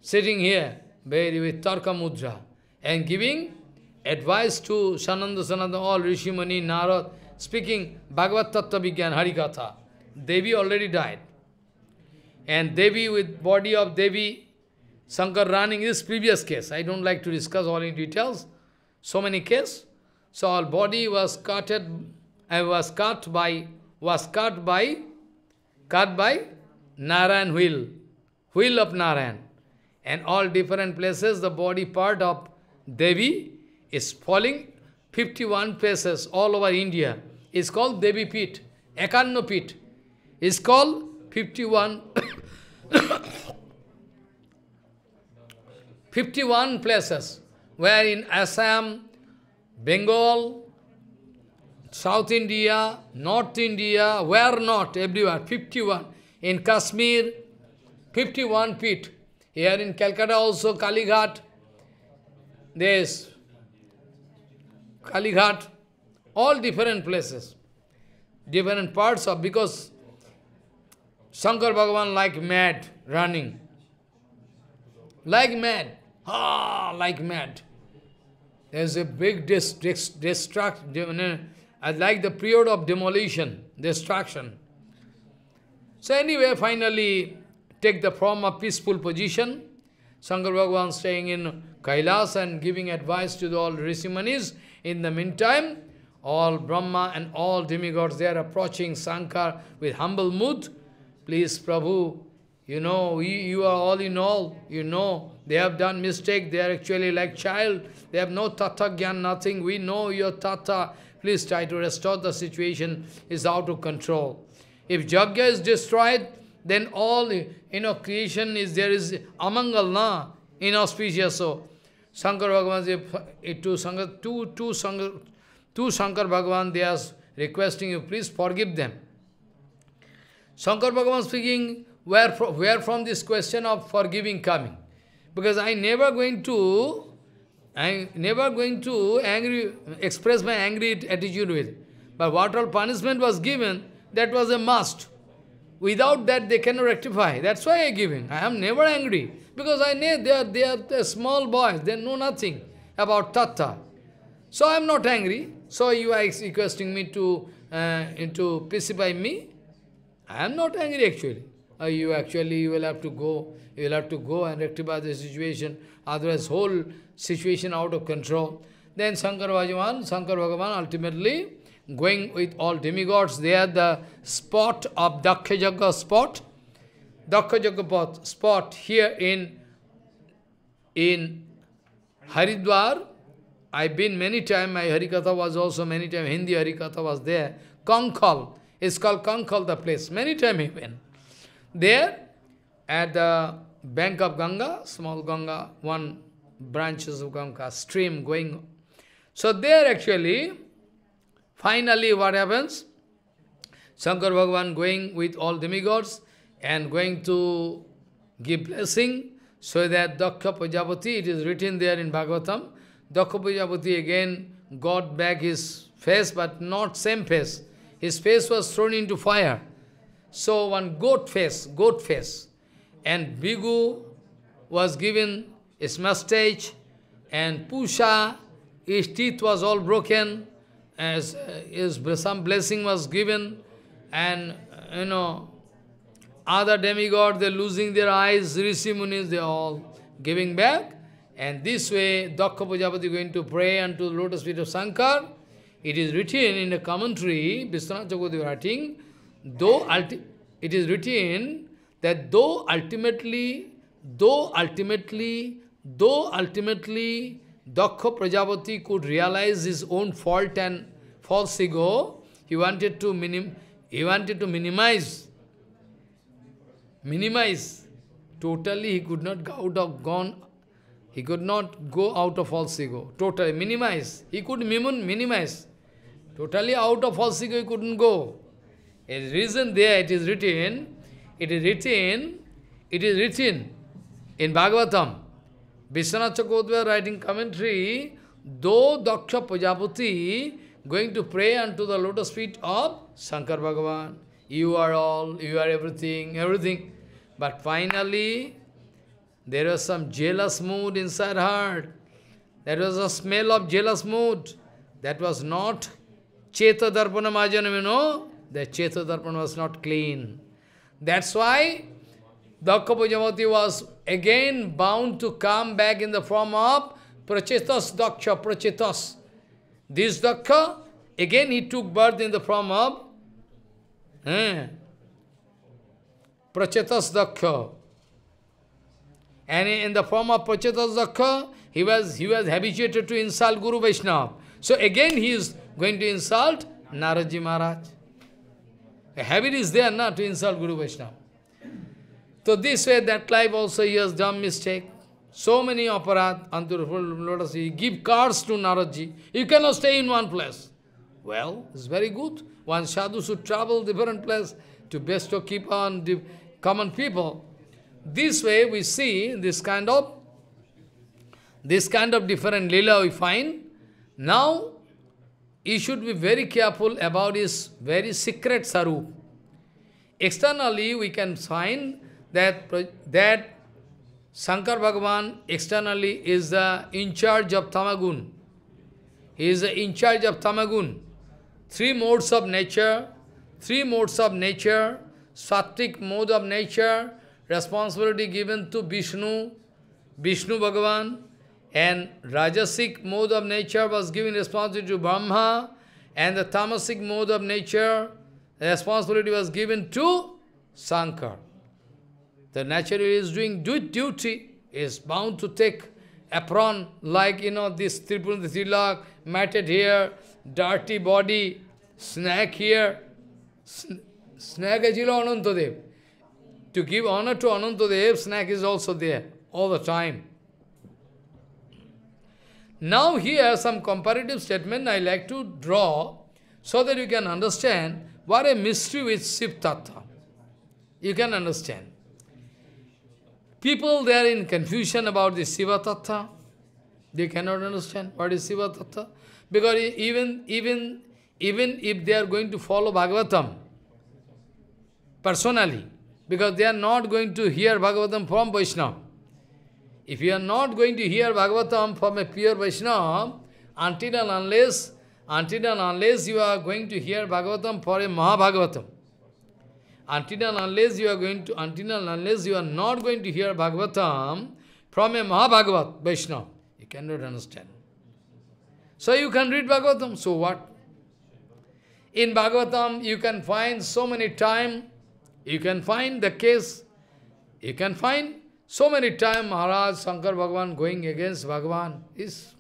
sitting here, very with Tarka Mudra, and giving advice to Sananda Sananda, all Rishi Muni, Narad, speaking Bhagavad Tattva Vigyan Harikatha. Devi already died. And Devi, with body of Devi, Shankar running is previous case. I don't like to discuss all in details. So many cases. So all body was cutted, I was cut by was cut by cut by Narayan wheel. Wheel of Narayan. And all different places, the body part of Devi is falling fifty-one places all over India. It's called Devi Pit. Ekanno Pit. It's called fifty-one fifty-one places, where in Assam, Bengal, South India, North India, where not, everywhere, fifty-one. In Kashmir, fifty-one pit. Here in Calcutta also, Kalighat, there is Kalighat, all different places, different parts of, because Shankar Bhagavan like mad, running. Like mad. Ah, like mad. There's a big dis dis destruct, like the period of demolition, destruction. So anyway, finally, take the form of peaceful position. Shankar Bhagavan staying in Kailas and giving advice to the all Rishimanis. In the meantime, all Brahma and all demigods, they are approaching Shankar with humble mood. Please, Prabhu, you know, you, you are all in all, you know, they have done mistake, they are actually like child, they have no Tata Gyan, nothing, we know your Tata, please try to restore the situation, is out of control. If Jagya is destroyed, then all, you know, creation is, there is amangal, na, inauspicious, so. Shankar Bhagavan, two Shankar, two, two Shankar, two Shankar Bhagavan, they are requesting you, please forgive them. Shankar Bhagavan speaking, where from, where from this question of forgiving coming? Because I never going to, I never going to angry express my angry attitude with. But what all punishment was given, that was a must. Without that, they cannot rectify. That's why I giving. I am never angry because I know they are they are, they are small boys. They know nothing about Tattva. So I am not angry. So you are requesting me to uh, to pacify me. I am not angry actually. Uh, you actually you will have to go, you will have to go and rectify the situation, otherwise whole situation out of control. Then Shankar Bhagavan, Shankar Bhagavan ultimately going with all demigods, they are the spot of Daksha Jagya spot. Daksha Jagya spot here in in Haridwar. I've been many times, my Harikatha was also many times, Hindi Harikatha was there. Kankal. It's called Kankal, the place. Many times he went. There, at the bank of Ganga, small Ganga, one branches of Ganga, stream going. So there actually, finally what happens? Shankar Bhagavan going with all demigods and going to give blessing, so that Daksha Prajapati, it is written there in Bhagavatam, Daksha Prajapati again got back his face, but not same face. His face was thrown into fire. So one goat face, goat face. And Bhigu was given his mustache, and Pusha, his teeth was all broken, as his some blessing was given, and you know, other demigod, they losing their eyes, Rishi Munis, they all giving back. And this way, Dakkha Pujapati going to pray unto the lotus feet of Shankar. It is written in a commentary, Vishwanath Chakravarti writing, though it is written that though ultimately, though ultimately, though ultimately, Dakkha Prajapati could realize his own fault and false ego, he wanted to minim, he wanted to minimize, minimize. Totally, he could not go out of gone. He could not go out of false ego. Totally minimize. He could minimize. Totally out of false ego, he couldn't go. It is reason there. It is written. It is written. It is written in Bhagavatam. Vishwanath Chakravarti writing commentary, though Daksha Prajapati going to pray unto the lotus feet of Shankar Bhagavan, you are all, you are everything, everything. But finally, there was some jealous mood inside her. There was a smell of jealous mood. That was not Cheta Darpana Majanam, you know. The Cheta Darpana was not clean. That's why Dakkha Prajapati was again bound to come back in the form of Prachetas Daksha, Prachetas. This Dakkha, again he took birth in the form of eh, Prachetas Dakkha. And in the form of Prachetas Dakkha, he was, he was habituated to insult Guru Vaishnava. So again he is going to insult Narad Ji Maharaj. A habit is there not to insult Guru Vaishnava. So this way, that life also he has done mistake. So many aparadha, Anturupal Lotus, he give cars to Narad Ji. You cannot stay in one place. Well, it's very good. One sadhu should travel different place to bestow keep on common people. This way we see this kind of, this kind of different lila we find. Now, he should be very careful about his very secret sarup. Externally, we can find that, that Shankar Bhagavan externally is the in charge of Tamagun. He is the in charge of Tamagun. Three modes of nature, three modes of nature, Sattvic mode of nature, responsibility given to Vishnu, Vishnu Bhagavan, and Rajasic mode of nature was given responsibility to Brahma, and the Tamasic mode of nature, responsibility was given to Shankar. The nature is doing duty, is bound to take apron, like, you know, this Tripurna Tilak, matted here, dirty body, snake here, snake ajila Anantadev. To give honor to Anantadev, snake is also there, all the time. Now here, some comparative statement I like to draw, so that you can understand what a mystery with Shiv Tattva. You can understand. People, they are in confusion about the Shiva Tattva. They cannot understand what is Shiva Tattva. Because even, even, even if they are going to follow Bhagavatam personally, because they are not going to hear Bhagavatam from Vaishnava. If you are not going to hear Bhagavatam from a pure Vaishnava, until and unless, until and unless you are going to hear Bhagavatam for a Mahabhagavatam, until and unless you are going to, until and unless you are not going to hear Bhagavatam from a Mahabhagavat Vaishnava, you cannot understand. So you can read Bhagavatam, so what? In Bhagavatam, you can find so many times, you can find the case, you can find so many times Maharaj, Shankar Bhagavan going against Bhagavan. Is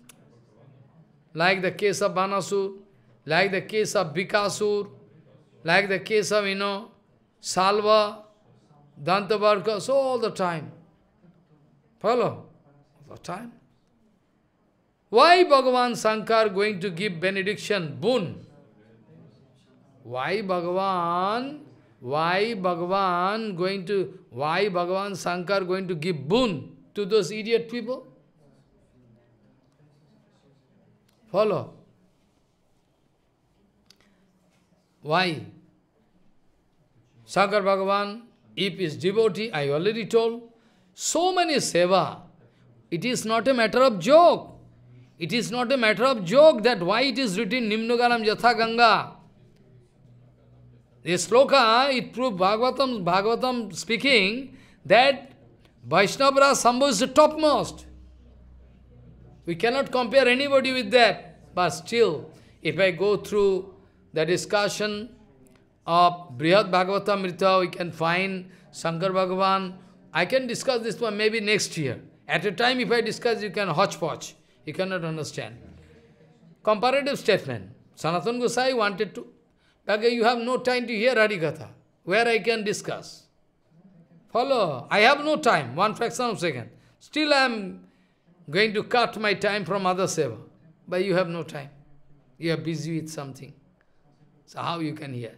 like the case of Banasur, like the case of Bikasur, like the case of, you know, Salva, Dantavarka, so all the time. Follow? All the time. Why Bhagavan Shankar going to give benediction, boon? Why Bhagavan, why Bhagavan going to, why Bhagavan Shankar going to give boon to those idiot people? Follow? Why? Shankar Bhagavan If is devotee, I already told, so many seva. It is not a matter of joke. It is not a matter of joke that why it is written Nimnogalam Yatha Ganga. This sloka, it proved Bhagavatam, Bhagavatam speaking that Vaishnavara Sambhu is the topmost. We cannot compare anybody with that. But still, if I go through the discussion of Brihad Bhagavatamrita, we can find Shankar Bhagavan. I can discuss this one maybe next year. At a time, if I discuss, you can hodgepodge. You cannot understand. Comparative statement. Sanatana Gosai wanted to, okay, you have no time to hear Harikatha, where I can discuss. Follow. I have no time, one fraction of a second. Still I am going to cut my time from other seva. But you have no time. You are busy with something. So how you can hear?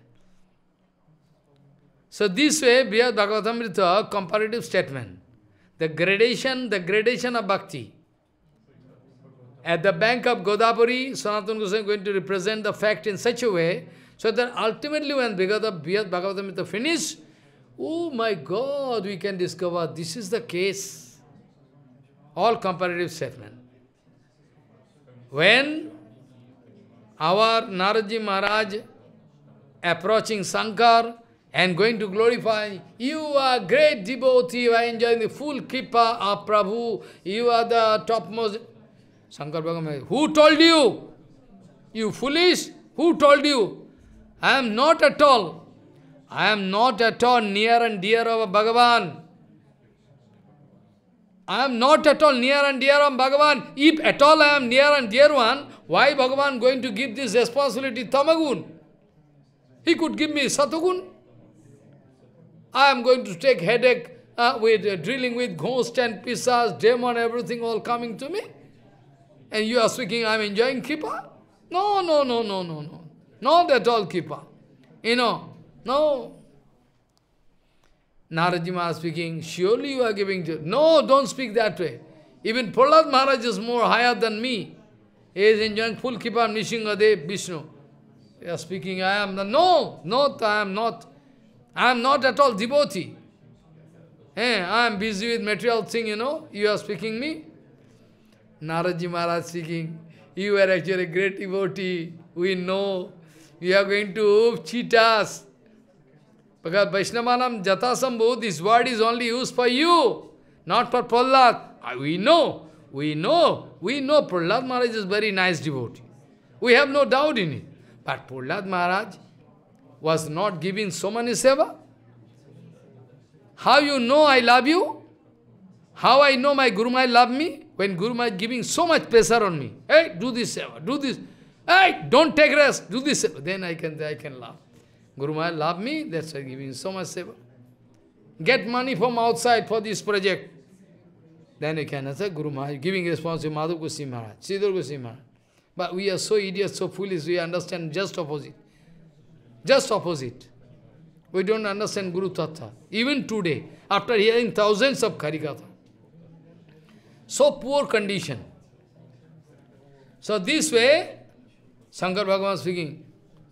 So this way, Brihad Bhagavatamrita, comparative statement. The gradation, the gradation of bhakti. At the bank of Godapuri, Sanatana Goswami is going to represent the fact in such a way, so that ultimately when Brihad Bhagavatamrita finishes, oh my God, we can discover this is the case. All comparative statement. When our Naraji Maharaj approaching Shankar and going to glorify, you are great devotee, you are enjoying the full kippa of Prabhu, you are the topmost. Shankar Bhagavan, who told you? You foolish? Who told you? I am not at all. I am not at all near and dear of Bhagavan. I am not at all near and dear of Bhagavan. If at all I am near and dear one, why Bhagavan going to give this responsibility tamagun? He could give me satagun. I am going to take headache uh, with uh, dealing with ghosts and pisas, demon, everything all coming to me. And you are speaking, I am enjoying kippa? No, no, no, no, no, no. Not at all kippa. You know, no. Naraji Maharaj speaking, surely you are giving to... No, don't speak that way. Even Prahlad Maharaj is more higher than me. He is enjoying full kippa, Nishingadev, Vishnu. You are speaking, I am the... No, not, I am not. I am not at all devotee. Hey, I am busy with material thing, you know. You are speaking me. Naraji Maharaj speaking, you are actually a great devotee, we know, you are going to cheat us. Because Vaishnavanam Jatasambhu, this word is only used for you, not for Prahlad. We know, we know, we know Prahlad Maharaj is a very nice devotee. We have no doubt in it. But Prahlad Maharaj was not giving so many seva. How you know I love you? How I know my Guru Maharaj love me? When Guru Maharaj is giving so much pressure on me, hey, do this seva, do this, hey, don't take rest, do this seva. Then I can, I can laugh. Guru Maharaj love me, that's why giving so much seva. Get money from outside for this project. Then you can say, Guru Maharaj giving response to Madhav Goswami Maharaj, Sridhar Goswami Maharaj. But we are so idiots, so foolish, we understand just opposite. Just opposite. We don't understand Guru Tattva. Even today, after hearing thousands of Harikatha. So poor condition. So this way, Shankar Bhagavan speaking,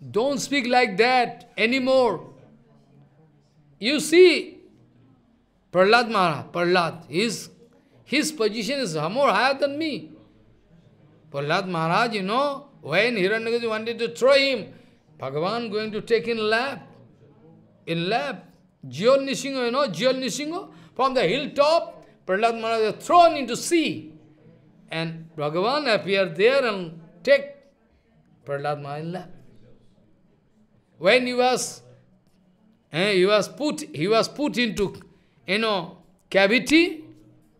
don't speak like that anymore. You see, Prahlad Maharaj, Prahlad, his, his position is more higher than me. Prahlad Maharaj, you know, when Hiranyagarbha wanted to throw him, Bhagavan going to take in lap, in lap, Jyol Nisingho, you know, Jyol Nisingho, from the hilltop, Prahlad Maharaj was thrown into sea. And Bhagavan appeared there and take Prahlad Maharaj. When he was, eh, he was put, he was put into, you know, cavity,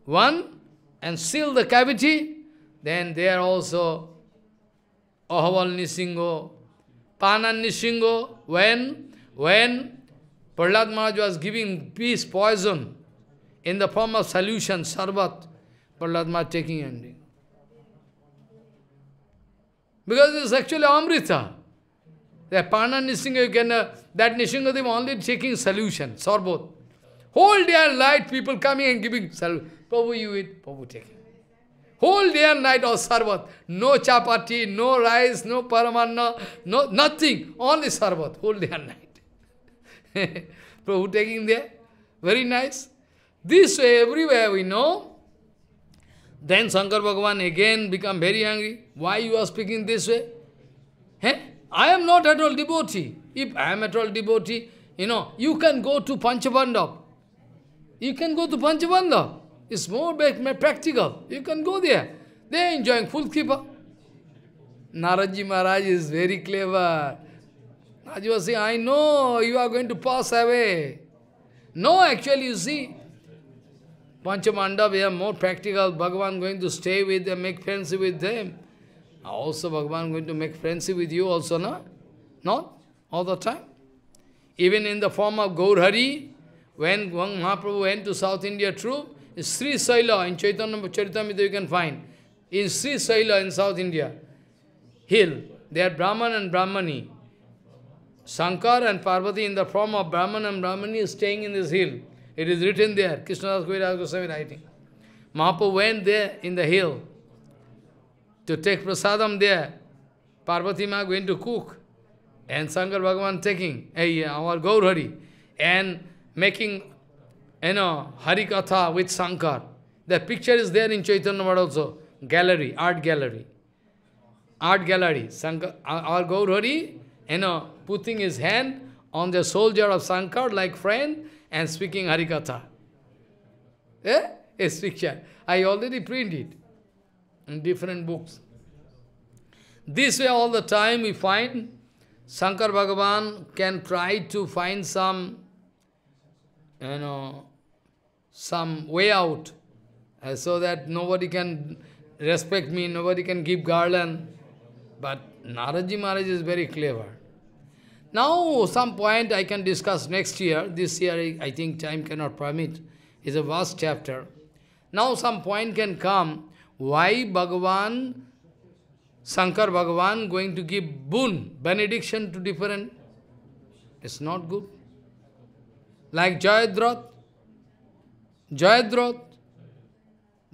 one, and seal the cavity, then there also Ahaval Nisingho, Panan Nisingho, when, when Prahlad Maharaj was giving peace poison, in the form of solution, sarvat, Prahlad Maharaj taking ending. Because it is actually amrita. The Pana Nishinga, you can, uh, that Nishinga, they were only taking solution, sarvat. Whole day and night, people coming and giving sarvat. Prabhu, you eat, Prabhu, take it. Whole day and night, all sarvat. No chapati, no rice, no paramanna, no nothing. Only sarvat, whole day and night. Prabhu taking there. Very nice. This way, everywhere we know. Then Shankar Bhagavan again become very angry. Why you are speaking this way? Hey? I am not at all devotee. If I am at all devotee, you know, you can go to Panchabandhav. You can go to Panchabandhav. It's more practical. You can go there. They are enjoying full kipa. Naraji Maharaj is very clever. Naraji was saying, I know you are going to pass away. No, actually, you see, Panchamanda, we are more practical. Bhagavan going to stay with them, make friendship with them. Also, Bhagavan going to make friendship with you also, no? Not all the time. Even in the form of Gaur Hari, when Mahaprabhu went to South India, true, in Sri Saila, in Chaitanya Charitamrita you can find, in Sri Saila in South India, hill, they are Brahman and Brahmani. Shankar and Parvati in the form of Brahman and Brahmani is staying in this hill. It is written there, Krishnadas Kaviraj Goswami writing. Mahaprabhu went there in the hill to take prasadam there. Parvati Ma going to cook and Shankar Bhagavan taking, hey, our Gaur Hari, and making, you know, Harikatha with Shankar. The picture is there in Chaitanya Mahaprabhu also, gallery, art gallery. Art gallery, Shankar, our Gaur Hari, you know, putting his hand on the shoulder of Shankar like friend and speaking Harikatha. Eh? His picture. I already printed in different books. This way all the time we find Shankar Bhagavan can try to find some, you know, some way out uh, so that nobody can respect me, nobody can give garland. But Naraji Maharaj is very clever. Now, some point I can discuss next year. This year, I think time cannot permit. It's a vast chapter. Now, some point can come. Why Bhagavan, Shankar Bhagavan, going to give boon, benediction to different? It's not good. Like Jayadratha. Jayadratha.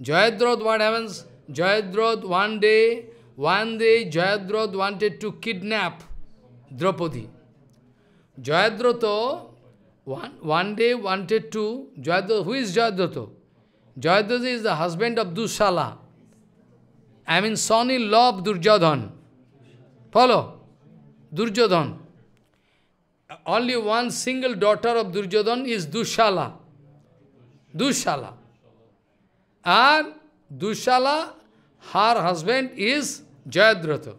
Jayadratha, what happens? Jayadratha, one day, one day, Jayadratha wanted to kidnap Draupadi. Jayadratha, one, one day wanted to, Jayadratha, who is Jayadratha? Jayadratha is the husband of Dushala. I mean son-in-law of Duryodhana. Follow? Duryodhana. Only one single daughter of Duryodhana is Dushala. Dushala. And Dushala, her husband is Jayadratha.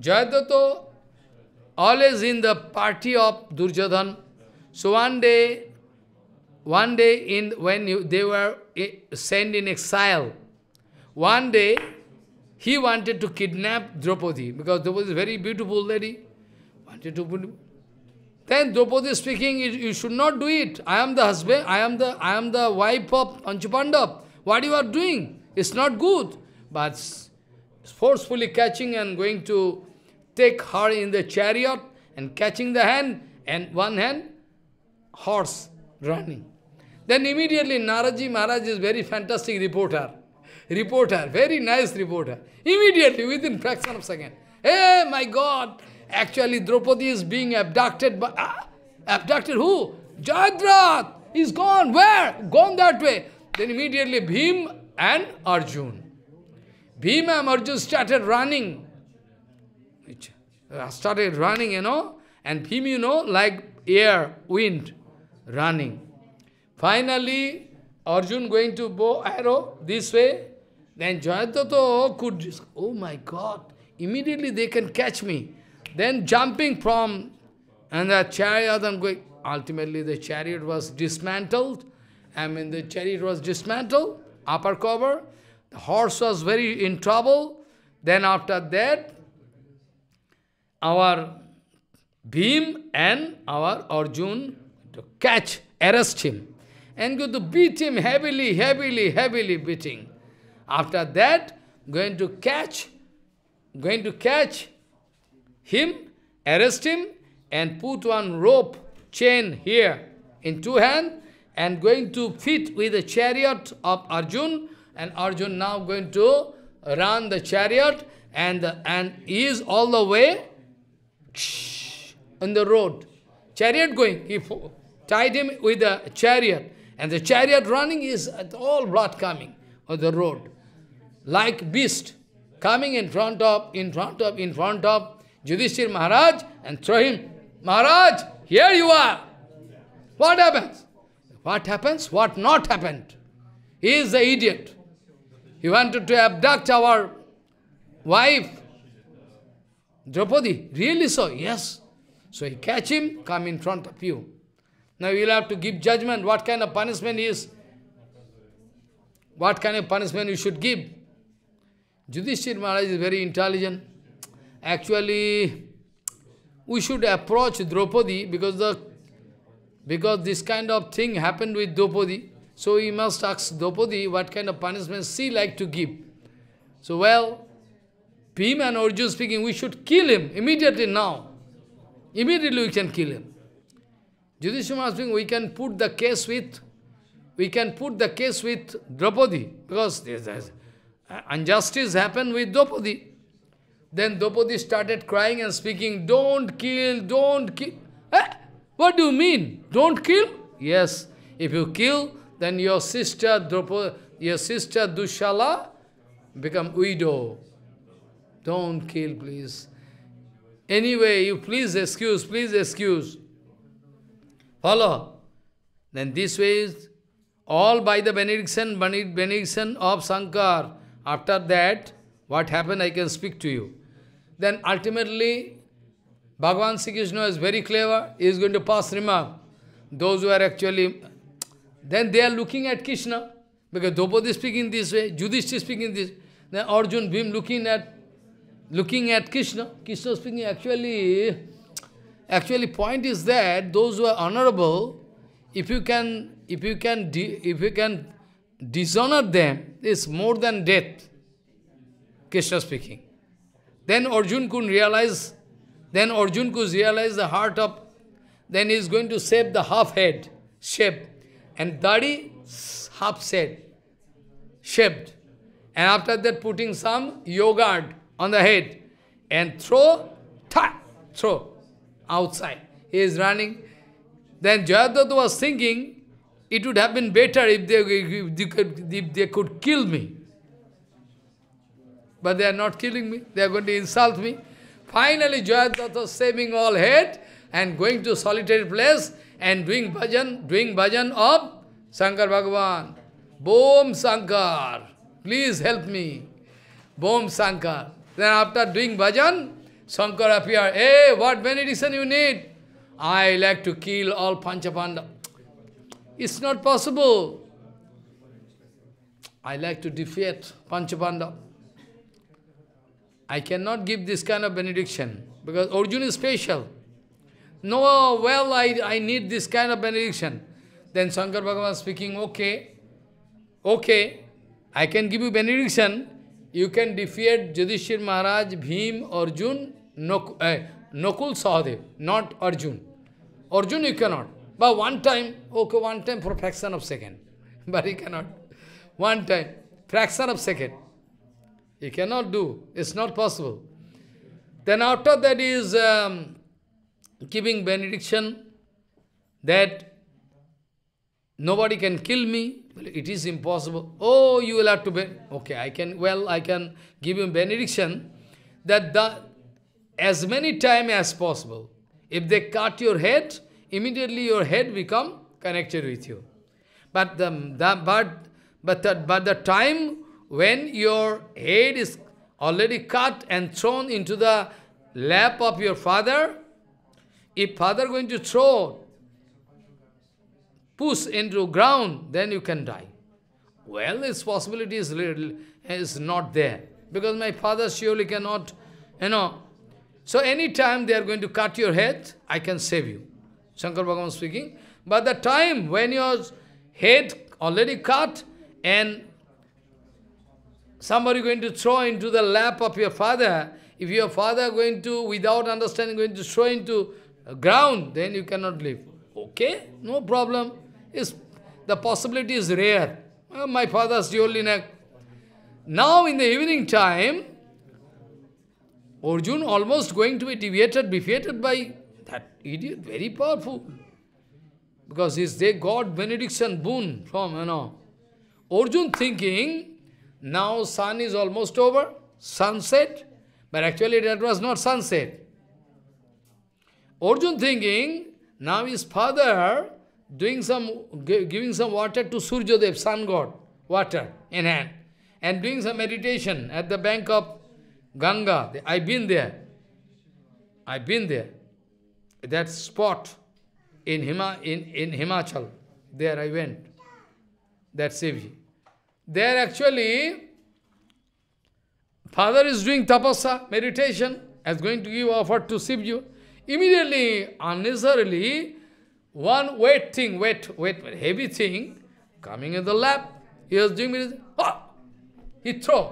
Jayadratha always in the party of Duryodhana. So one day, one day in when you, they were sent in exile, one day he wanted to kidnap Draupadi because Draupadi is a very beautiful lady. Wanted to put, then Draupadi is speaking, you should not do it. I am the husband. I am the I am the wife of Panchapandav. What you are doing? It's not good. But forcefully catching and going to take her in the chariot and catching the hand and one hand, horse running. Then immediately Naraji Maharaj is very fantastic reporter. Reporter, very nice reporter. Immediately, within fraction of a second. Hey, my God! Actually, Draupadi is being abducted by... Ah, abducted who? Jayadratha! He's gone. Where? Gone that way. Then immediately Bhima and Arjuna. Bhima and Arjuna started running. Started running, you know, and him, you know, like air, wind, running. Finally, Arjun going to bow arrow this way, then Jayadratha could just, oh my God, immediately they can catch me. Then jumping from and the chariot and going, ultimately the chariot was dismantled. I mean, the chariot was dismantled, upper cover. The horse was very in trouble. Then after that, our Bhima and our Arjuna to catch, arrest him, and go to beat him heavily, heavily, heavily beating. After that, going to catch, going to catch him, arrest him, and put one rope chain here in two hands, and going to fit with the chariot of Arjuna, and Arjuna now going to run the chariot, and and he is all the way on the road, chariot going, he tied him with a chariot, and the chariot running is all blood coming on the road, like beast coming in front of, in front of, in front of Yudhishthira Maharaj, and throw him. Maharaj, here you are. What happens? What happens? What not happened? He is the idiot. He wanted to abduct our wife, Draupadi. Really so? Yes. So he catch him, come in front of you. Now you will have to give judgment. What kind of punishment is? What kind of punishment you should give? Yudhishthira Maharaj is very intelligent. Actually, we should approach Draupadi, because the because this kind of thing happened with Draupadi. So we must ask Draupadi what kind of punishment she like to give. So well, Bhima and Arjuna speaking, we should kill him immediately now. Immediately we can kill him. Yudhishthira Maharaj speaking, we can put the case with, we can put the case with Draupadi, because injustice happened with Draupadi. Then Draupadi started crying and speaking, don't kill, don't kill. Eh? What do you mean? Don't kill? Yes, if you kill, then your sister Draupadi, your sister Dushala become widow. Don't kill, please. Anyway, you please excuse, please excuse. Follow. Then this way is all by the benediction, benediction of Shankar. After that, what happened, I can speak to you. Then ultimately, Bhagavan Sri Krishna is very clever. He is going to pass remark. Those who are actually... Then they are looking at Krishna, because Draupadi is speaking this way, Yudhishthira is speaking this. Then Arjuna, Bhima looking at, looking at Krishna. Krishna is speaking, actually, actually point is that those who are honorable, if you can, if you can, if you can dishonor them, it's more than death. Krishna speaking. Then Arjuna could realize, then Arjuna could realize the heart of, then he is going to shape the half head, shape. And Dari half said, shaved. And after that putting some yogurt on the head. And throw, tha, throw, outside. He is running. Then Jayadratha was thinking, it would have been better if they, if they, could, if they could kill me. But they are not killing me. They are going to insult me. Finally Jayadratha was saving all head and going to solitary place, and doing bhajan, doing bhajan of Shankar Bhagavan. Bom Shankar, please help me. Bom Shankar. Then after doing bhajan, Shankar appeared. Hey, what benediction you need? I like to kill all Panchapanda. It's not possible. I like to defeat Panchapanda. I cannot give this kind of benediction, because Arjuna is special. No, well, I, I need this kind of benediction. Then Shankar Bhagavan speaking, okay, okay, I can give you benediction. You can defeat Yudhishthira Maharaj, Bhima, Arjuna, Nok, eh, Nakul Sahadev, not Arjuna. Arjuna you cannot. But one time, okay, one time for fraction of second. But you cannot. One time, fraction of second. You cannot do. It's not possible. Then after that is... Um, giving benediction that nobody can kill me, it is impossible. Oh, you will have to be, okay, I can, well, I can give him benediction that the, as many times as possible. If they cut your head, immediately your head become connected with you. But the, the but but the, but the time when your head is already cut and thrown into the lap of your father, if father going to throw, push into ground, then you can die. Well, its possibility is little, is not there, because my father surely cannot, you know. So any time they are going to cut your head, I can save you. Shankar Bhagavan speaking. But the time when your head already cut and somebody going to throw into the lap of your father, if your father going to, without understanding, going to throw into ground, then you cannot live. Okay, no problem. It's, the possibility is rare. Uh, my father's surely neck. Now in the evening time, Arjuna almost going to be deviated, defeated by that idiot, very powerful. because he's, they got benediction boon from, you know. Arjun thinking, now sun is almost over, sunset, but actually that was not sunset. Arjun thinking, now his father doing some, giving some water to Suryadev, sun god, water in hand, and doing some meditation at the bank of Ganga. I've been there. I've been there. That spot in Hima, in, in Himachal. There I went. That Shivji. There actually, father is doing tapasya, meditation, as going to give offer to Shivji. Immediately, unnecessarily, one wet thing, wet, wet, heavy thing, coming in the lap, he was doing meditation. Oh! He threw.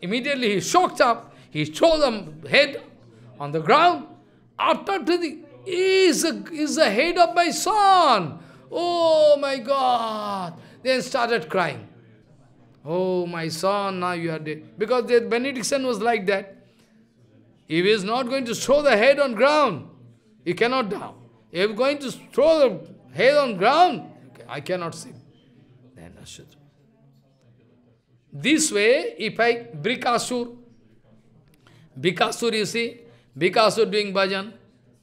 Immediately he shocked up, he threw the head on the ground. After the is the head of my son. Oh my God. Then started crying. Oh my son, now you are dead. Because the benediction was like that. If he is not going to throw the head on ground, he cannot down. If he is going to throw the head on ground, I cannot see. Then I should. This way, if I, Brikasur, Brikasur, you see, Brikasur doing bhajan.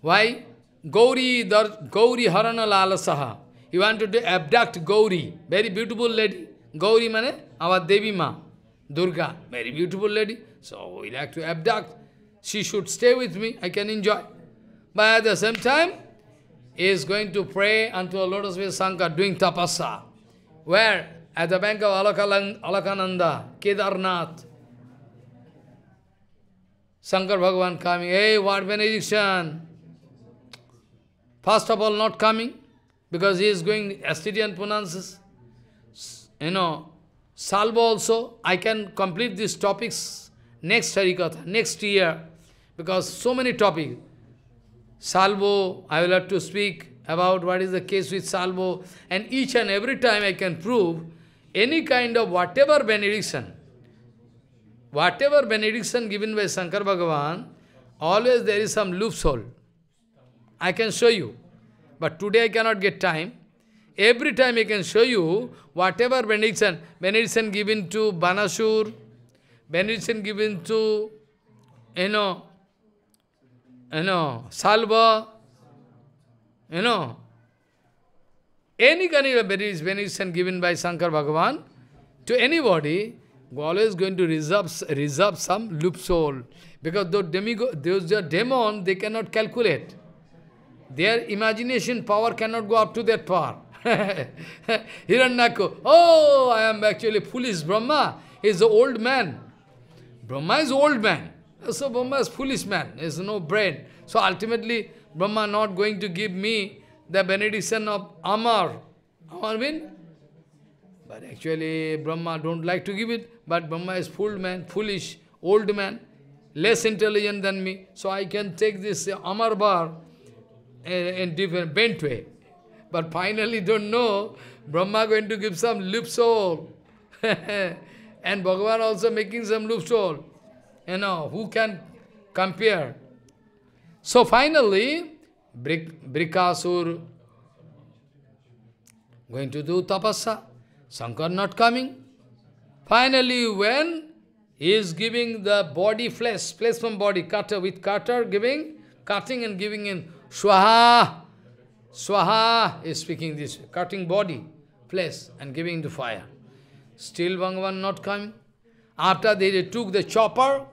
Why? Gauri, dar, Gauri Harana Lalasaha. He wanted to abduct Gauri, very beautiful lady. Gauri means our Devi Ma, Durga, very beautiful lady. So we like to abduct. She should stay with me, I can enjoy. But at the same time, he is going to pray unto a lotus feet Sankar, doing tapasya. Where? At the bank of Alakananda, Kedarnath. Shankar Bhagavan coming, hey, what benediction? First of all, not coming, because he is going Asturian pronounces. You know, Salva also, I can complete these topics next Harikatha, next year, because so many topics. Salvo, I will have to speak about what is the case with Salvo, and each and every time I can prove any kind of whatever benediction, whatever benediction given by Shankar Bhagavan, always there is some loophole. I can show you. But today I cannot get time. Every time I can show you whatever benediction, benediction given to Banasur, benediction given to, you know, you know, Salva, you know, any kind of benediction given by Shankar Bhagavan to anybody, always is going to reserve, reserve some loophole. Because those, demig those are demons, they cannot calculate. Their imagination power cannot go up to that power. Hiranyaka, oh, I am actually foolish. Brahma is the old man. Brahma is old man. So Brahma is foolish man. There is no brain. So ultimately, Brahma not going to give me the benediction of Amar. Amar means? But actually, Brahma don't like to give it. But Brahma is fooled man, foolish, old man, less intelligent than me. So I can take this Amar bar in different bent way. But finally, don't know, Brahma going to give some loophole. And Bhagavan also making some loophole. You know, who can compare? So finally, Brikasur going to do tapasya. Shankar not coming. Finally, when he is giving the body flesh, flesh from body, cutter with cutter, giving, cutting and giving in Swaha. Swaha is speaking this way, cutting body, flesh and giving to fire. Still Bhagavan not coming. After they took the chopper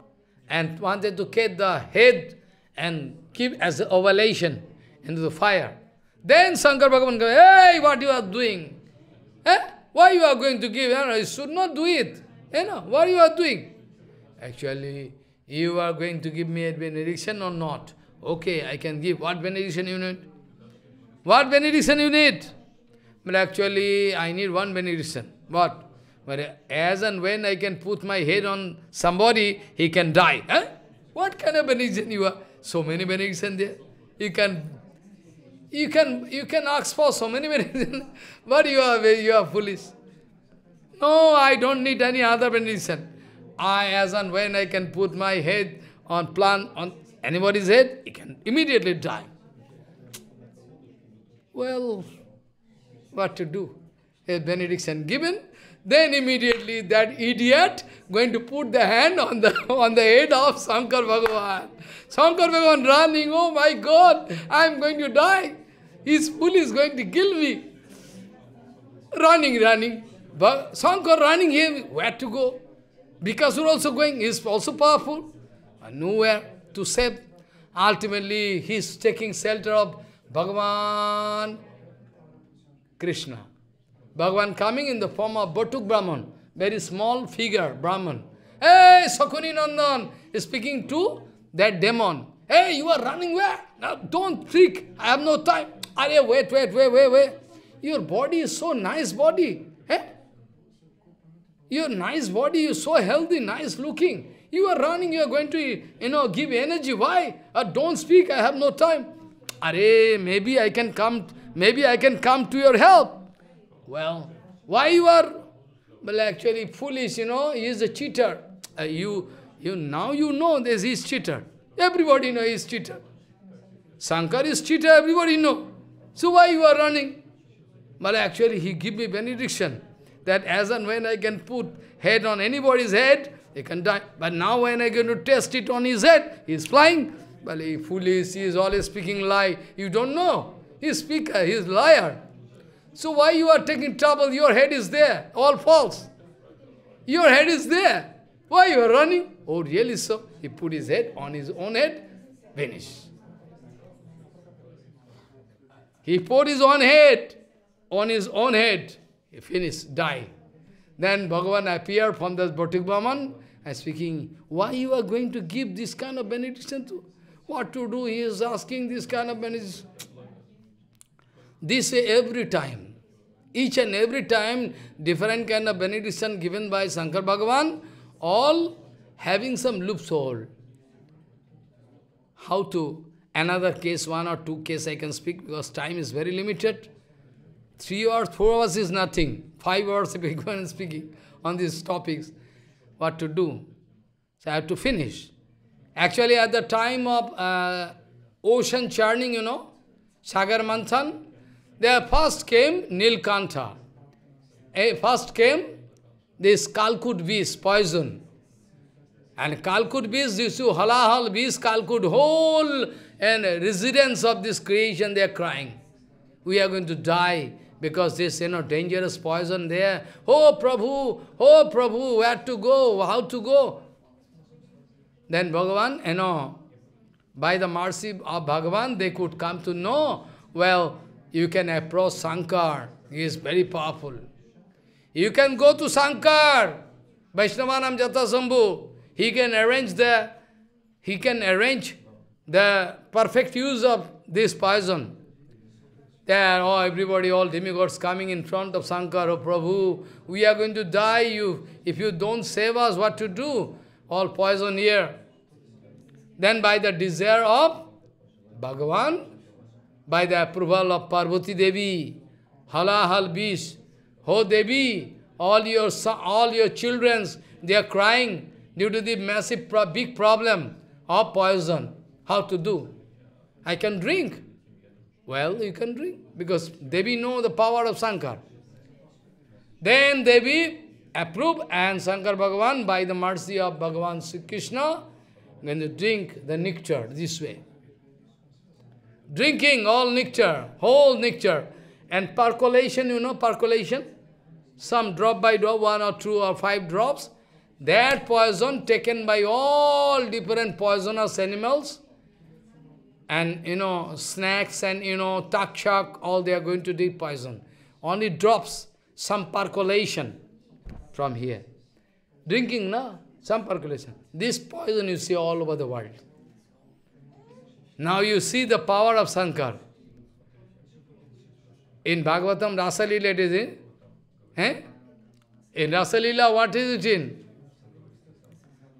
and wanted to cut the head and give as an oblation into the fire. Then Shankar Bhagavan goes, hey, what you are doing? Eh? Why you are going to give? You know, you should not do it. You know, what you are doing? Actually, you are going to give me a benediction or not? Okay, I can give. What benediction you need? What benediction you need? But actually, I need one benediction. What? But as and when I can put my head on somebody, he can die. Eh? What kind of benediction you are? So many benedictions there. You can You can you can ask for so many benedictions, but you are you are foolish. No, I don't need any other benediction. I, as and when I can put my head on plant on anybody's head, he can immediately die. Well, what to do? A benediction given, then immediately that idiot going to put the hand on the on the head of Shankar Bhagavan. Shankar Bhagavan running, oh my God, I am going to die. His fool is going to kill me. Running, running. Shankar running here, where to go? Bhikkhasura also going, he is also powerful. Nowhere to save. Ultimately, he is taking shelter of Bhagavan Krishna. Bhagavan coming in the form of Batuk Brahman, very small figure, Brahman. Hey, Sakuni Nandan is speaking to that demon. Hey, you are running where? Now, don't freak. I have no time. Arey, wait, wait, wait, wait, wait. Your body is so nice body. Hey? Your nice body is so healthy, nice looking. You are running, you are going to, you know, give energy. Why? Uh, don't speak, I have no time. Arey, maybe I can come, maybe I can come to your help. Well, why you are, well, actually foolish, you know, he is a cheater. Uh, you, you, now you know this, he is cheater. Everybody knows he is cheater. Shankar is cheater, everybody knows. So why you are running? Well, actually he give me benediction that as and when I can put head on anybody's head, they can die. But now when I am going to test it on his head, he is flying. Well, he foolish, he is always speaking lie. You don't know. He is speaker, he is liar. So why you are taking trouble? Your head is there. All false. Your head is there. Why you are running? Oh, really so? He put his head on his own head, vanish. He put his own head on his own head. He finished, die. Then Bhagavan appeared from the Batuk Brahman and speaking, why you are going to give this kind of benediction to? What to do? He is asking this kind of benediction. This every time. Each and every time, different kind of benediction given by Shankar Bhagavan, all having some loophole. How to? Another case, one or two case I can speak because time is very limited. Three or four hours is nothing. Five hours if you go on speaking on these topics. What to do? So I have to finish. Actually, at the time of uh, ocean churning, you know, Sagar Manthan, there first came Nilkantha. First came this Kalkut beast, poison. And Kalkut beast, this Halahal beast, Kalkut, whole and residents of this creation, they are crying. We are going to die because this, you know, dangerous poison there. Oh Prabhu, oh Prabhu, where to go, how to go? Then Bhagavan, you know, by the mercy of Bhagavan, they could come to know, well, you can approach Shankar. He is very powerful. You can go to Shankar. Vaishnavanam Jata Sambhu. He can arrange the he can arrange the perfect use of this poison. There, oh everybody, all demigods coming in front of Shankar, oh Prabhu, we are going to die. You if you don't save us, what to do? All poison here. Then by the desire of Bhagavan, by the approval of Parvati Devi, Halahal beast, Ho Devi, all your all your children, they are crying due to the massive big problem of poison. How to do? I can drink. Well, you can drink because Devi know the power of Shankar. Then Devi approve and Shankar Bhagavan, by the mercy of Bhagavan Sri Krishna, going to drink the nectar this way. Drinking all nectar, whole nectar, and percolation, you know, percolation, some drop by drop, one or two or five drops, that poison taken by all different poisonous animals, and, you know, snakes and, you know, takshak, all they are going to do poison. Only drops, some percolation from here. Drinking, no? Some percolation. This poison you see all over the world. Now you see the power of Shankar. In Bhagavatam, Rasa Leela it is in. Eh? In Rasa Leela, what is it in?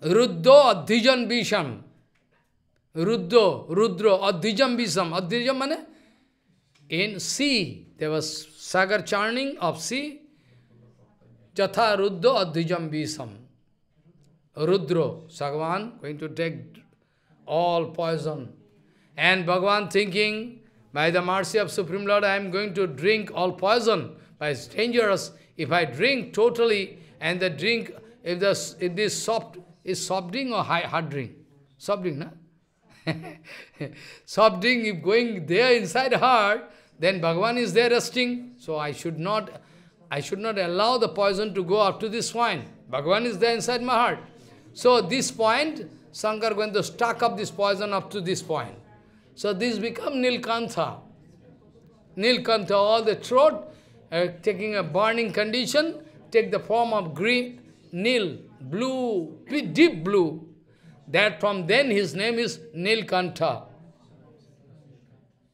Ruddo Adhijan Bisham. Ruddo, Rudro, Adhijan Bisham. Adhijam means in sea. There was Sagar churning of sea. Jatha Ruddo Adhijam Bisham. Rudro, Bhagavan going to take all poison. And Bhagavan thinking, By the mercy of Supreme Lord, I am going to drink all poison, but it's dangerous. If I drink totally, and the drink, if the if this soft is soft drink or high, hard drink, soft drink, na? Soft drink. If going there inside heart, then Bhagavan is there resting. So I should not, I should not allow the poison to go up to this wine. Bhagavan is there inside my heart. So this point, Shankar going to stack up this poison up to this point. So this become Nilkantha. Nilkantha, all the throat, uh, taking a burning condition, take the form of green, nil, blue, deep blue. That from then his name is Nilkantha.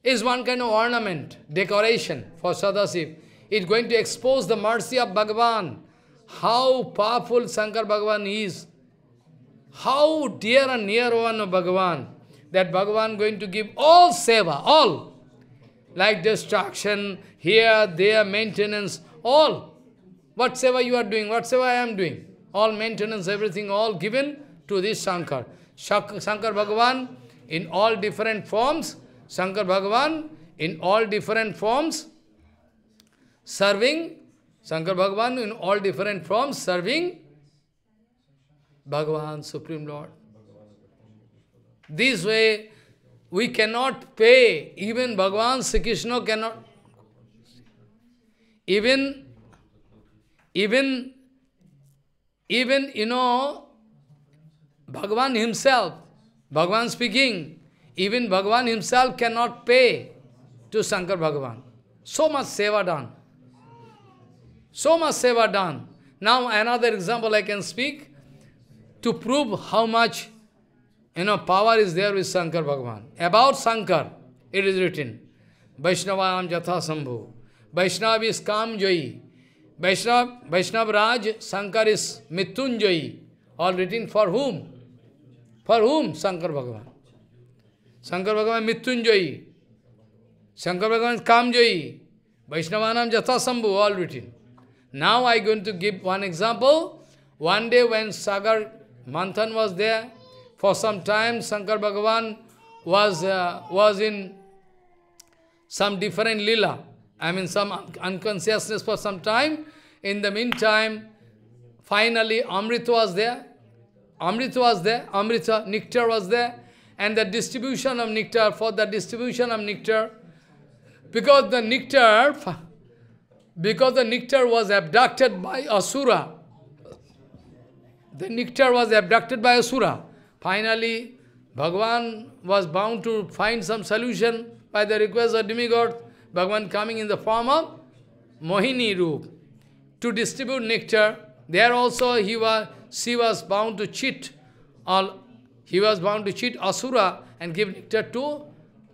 Is one kind of ornament, decoration for Sadashiv. It's going to expose the mercy of Bhagavan. How powerful Shankar Bhagavan is. How dear and near one of Bhagavan. That Bhagavan going to give all seva, all. Like destruction, here, there, maintenance, all. What seva you are doing, what seva I am doing. All maintenance, everything, all given to this Shankar. Shankar Bhagavan in all different forms. Shankar Bhagavan in all different forms. Serving. Shankar Bhagavan in all different forms. Serving. Bhagavan, Supreme Lord. This way, we cannot pay, even Bhagavan Sri Krishna cannot, even, even, even, you know, Bhagavan himself, Bhagavan speaking, even Bhagavan himself cannot pay to Shankar Bhagavan. So much seva done. So much seva done. Now, another example I can speak to prove how much, you know, power is there with Shankar Bhagavan. About Shankar, it is written, Vaishnava Yatha Sambhu. Vaishnav is Kamjoyi. Vaishnav, Vaishnav Raj, Shankar is Mitunjoyi. All written for whom? For whom? Shankar Bhagavan. Shankar Bhagavan Mitunjoyi. Shankar Bhagavan is Kamjoyi. Vaishnavanam Yatha Sambhu, all written. Now I am going to give one example. One day when Sagar Manthan was there, for some time, Shankar Bhagavan was, uh, was in some different lila. I mean, some un unconsciousness for some time. In the meantime, finally, Amrita was there. Amrita was there. Amrita, nectar was there. And the distribution of nectar, for the distribution of nectar, because the nectar, because the nectar was abducted by Asura. The nectar was abducted by Asura. Finally, Bhagavan was bound to find some solution by the request of demigod. Bhagavan coming in the form of Mohini Roop to distribute nectar. There also he was, she was bound to cheat, or he was bound to cheat Asura and give nectar to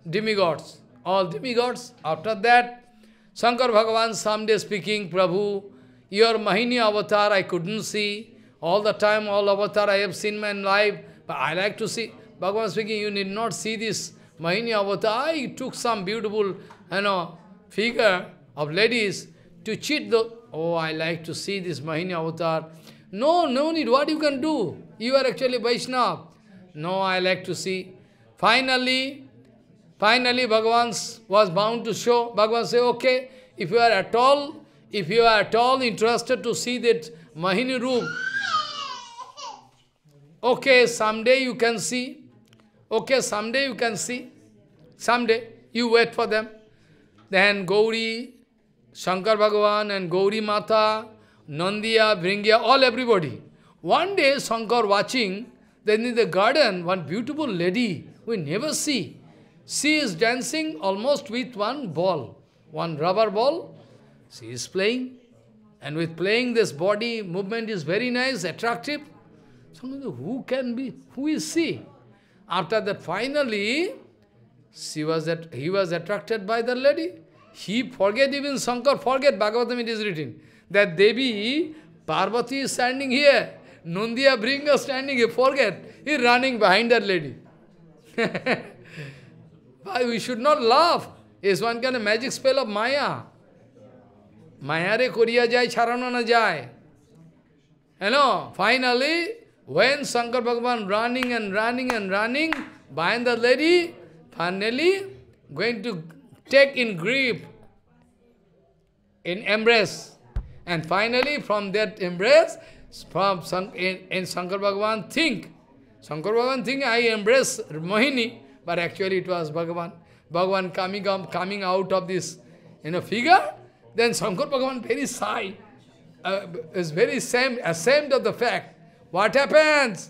demigods. All demigods. After that, Shankar Bhagavan someday speaking, Prabhu, your Mohini avatar I couldn't see. All the time, all avatar I have seen in my life. I like to see. Bhagavan speaking, you need not see this Mahini avatar. I took some beautiful, you know, figure of ladies to cheat the. Oh, I like to see this Mahini avatar. No, no need. What you can do? You are actually Vaishnava. No, I like to see. Finally, finally, Bhagavan was bound to show. Bhagavan said, okay, if you are at all, if you are at all interested to see that Mahini Roop, okay, someday you can see. Okay, someday you can see. Someday, you wait for them. Then Gauri, Shankar Bhagavan and Gauri Mata, Nandiya, Vringya, all everybody. One day, Shankar watching, then in the garden, one beautiful lady, we never see. She is dancing almost with one ball, one rubber ball. She is playing. And with playing, this body movement is very nice, attractive. Who can be? Who is she? After that, finally, she was at, he was attracted by the lady. He forget, even Shankar forget, Bhagavatam it is written, that Devi, Parvati is standing here, Nandiya Bringa standing here, forget, he is running behind that lady. But we should not laugh. It's one kind of magic spell of Maya. Maya re koriya jai, charano na jai. Hello, finally, when Shankar Bhagavan running and running and running behind the lady, finally going to take in grip, in embrace. And finally, from that embrace, from in, in Shankar Bhagavan think, Shankar Bhagavan think, I embrace Mohini, but actually it was Bhagavan. Bhagavan coming up, coming out of this, you know, figure. Then Shankar Bhagavan very shy, uh, is very ashamed, ashamed of the fact. What happens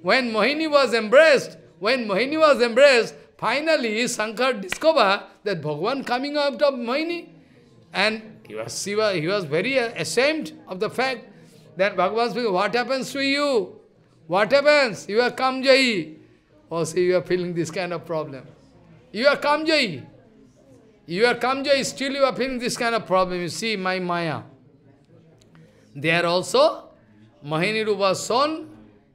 when Mohini was embraced? When Mohini was embraced, finally Shankar discovered that Bhagavan coming out of Mohini, and he was he was, he was very ashamed of the fact. Then Bhagavan speaking, what happens to you? What happens? You are Kamjayi. Oh, see, you are feeling this kind of problem. You are Kamjayi. You are Kamjayi, still you are feeling this kind of problem. You see, my Maya. There also, Mohini Rupa was shown,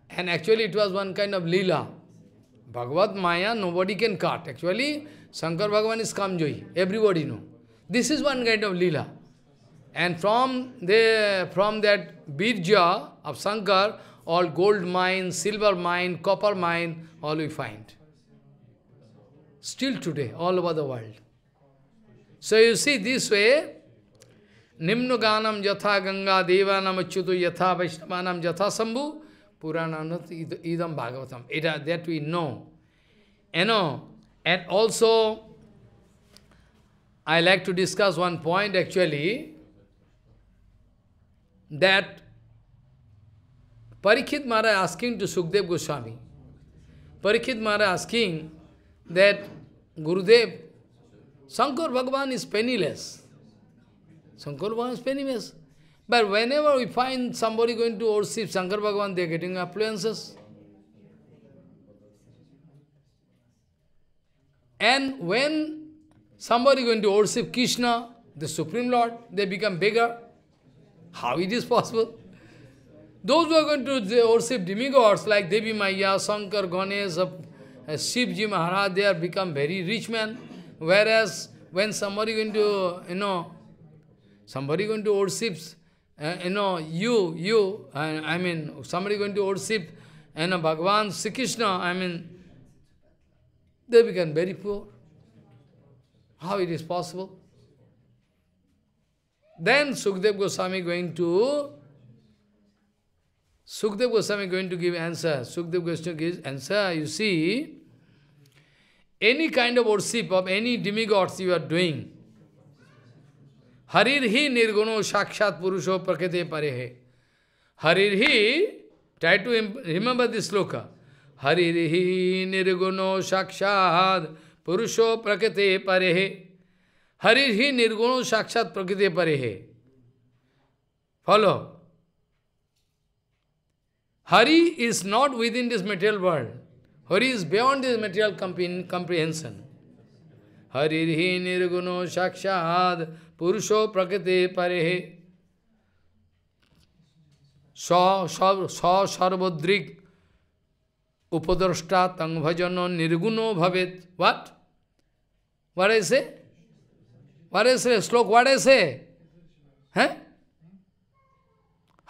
and actually it was one kind of Leela. Bhagavad Maya, nobody can cut. Actually, Shankar Bhagavan is Kamjayi. Everybody knows. This is one kind of Leela. And from, the, from that Birja of Shankar, all gold mine, silver mine, copper mine, all we find. Still today, all over the world. So you see, this way, Nimno ganam yatha ganga devanam achyutu yatha vaishnavanam yatha sambhu purananat idam bhagavatam. It, that we know. You know, and also, I like to discuss one point actually, that Parikshit Maharaj asking to Sukdev Goswami. Parikshit Maharaj asking that, Gurudev, Shankar Bhagavan is penniless. Shankar Bhagavan is penniless. But whenever we find somebody going to worship Shankar Bhagavan, they are getting affluences. And when somebody going to worship Krishna, the Supreme Lord, they become beggar. How it is possible? Those who are going to worship demigods like Devi Maya, Shankar, Ganesh, Shivji Maharaj, they have become very rich men. Whereas when somebody going to, you know, somebody going to worship, uh, you know, you, you, uh, I mean, somebody going to worship, you know, Bhagavan, Sri Krishna, I mean, they become very poor. How it is possible? Then Sukdev Goswami going to, Sukdev Goswami going to give answer. Sukdev Goswami gives answer, you see, any kind of worship of any demigods you are doing, Harirhi nirguno shakshat purusho prakete parehe. Harirhi, try to remember this sloka. Harirhi nirguno shakshat purusho prakete parehe. Harirhi nirguno shakshat prakete parehe. Follow. Hari is not within this material world. Hari is beyond this material comprehension. Harirhi nirguno shakshad purusho prakate parehe. Sa sarvadrik upadrashta tangbhajano nirguno bhavet. What? What I say? What I say? Slok, what I say? Huh?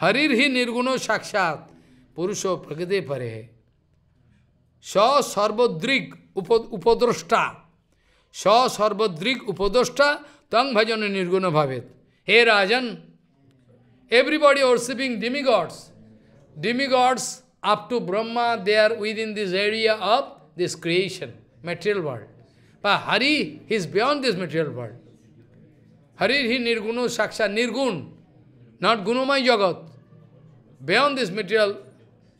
Harirhi nirguno shakshad purusho prakate parehe. Sha sarvadrik upadrashta. Sha sarvadrik upadrashta tang bhajana nirguna bhavet. Hey Rajan, everybody worshipping demigods. Demigods up to Brahma, they are within this area of this creation, material world. But Hari, he is beyond this material world. Hari, he nirguna shaksha, nirgun, not gunamay jagat. Beyond this material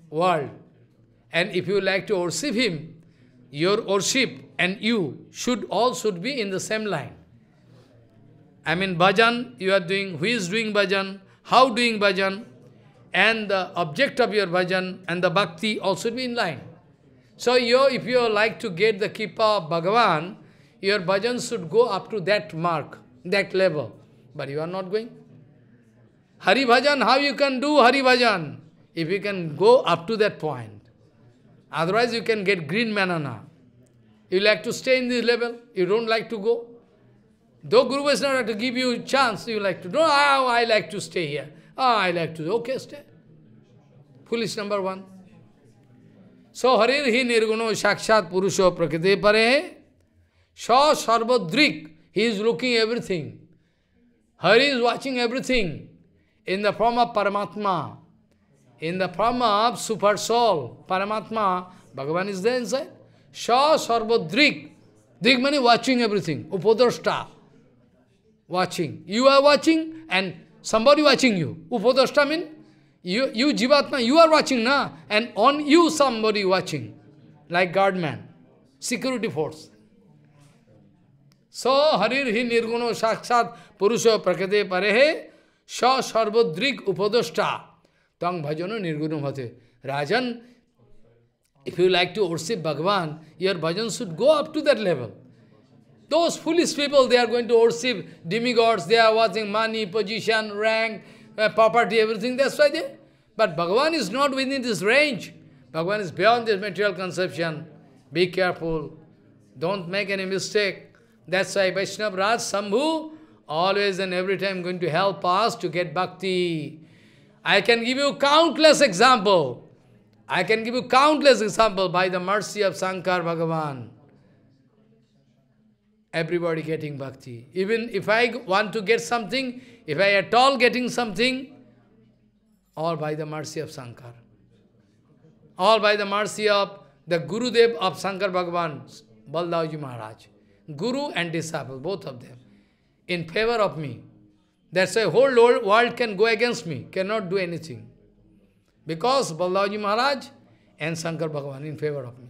world. And if you like to worship him, your worship and you should all should be in the same line. I mean, bhajan you are doing, who is doing bhajan, how doing bhajan, and the object of your bhajan and the bhakti all should be in line. So you, if you like to get the kippa of Bhagavan, your bhajan should go up to that mark, that level. But you are not going. Hari bhajan, how you can do Hari bhajan? If you can go up to that point. Otherwise, you can get green banana. You like to stay in this level. You don't like to go. Though Guru Vaishnava not to give you a chance, you like to. No, oh, I like to stay here. Oh, I like to. Okay, stay. Foolish number one. So, Harir hi nirguno shakshat purusho prakite parehe. Sha Sarvadrik, he is looking everything. Hari is watching everything in the form of Paramatma, in the form of super soul, Paramatma, Bhagavan is there inside. Sha Sarvadrik, Drik means watching everything, Upodrashta, watching. You are watching and somebody watching you. Upodrashta means you, you Jivatma, you are watching na, and on you somebody watching, like guardman, security force. So, Harir hi nirguno saksat purusho prakate parehe sa sarvodrik upadoshta tang bhajano nirguno bhate. Rajan, if you like to worship Bhagavan, your bhajan should go up to that level. Those foolish people, they are going to worship demigods, they are watching money, position, rank, property, everything, that's why they... But Bhagavan is not within this range. Bhagavan is beyond this material conception. Be careful. Don't make any mistake. That's why Vaishnava Raj Sambhu always and every time going to help us to get bhakti. I can give you countless example. I can give you countless example by the mercy of Shankar Bhagavan. Everybody getting bhakti. Even if I want to get something, if I at all getting something, all by the mercy of Shankar. All by the mercy of the Gurudev of Shankar Bhagavan, Baldavji Maharaj. Guru and disciple, both of them, in favor of me. That's why whole world can go against me, cannot do anything. Because Baldavji Maharaj and Shankar Bhagavan in favor of me.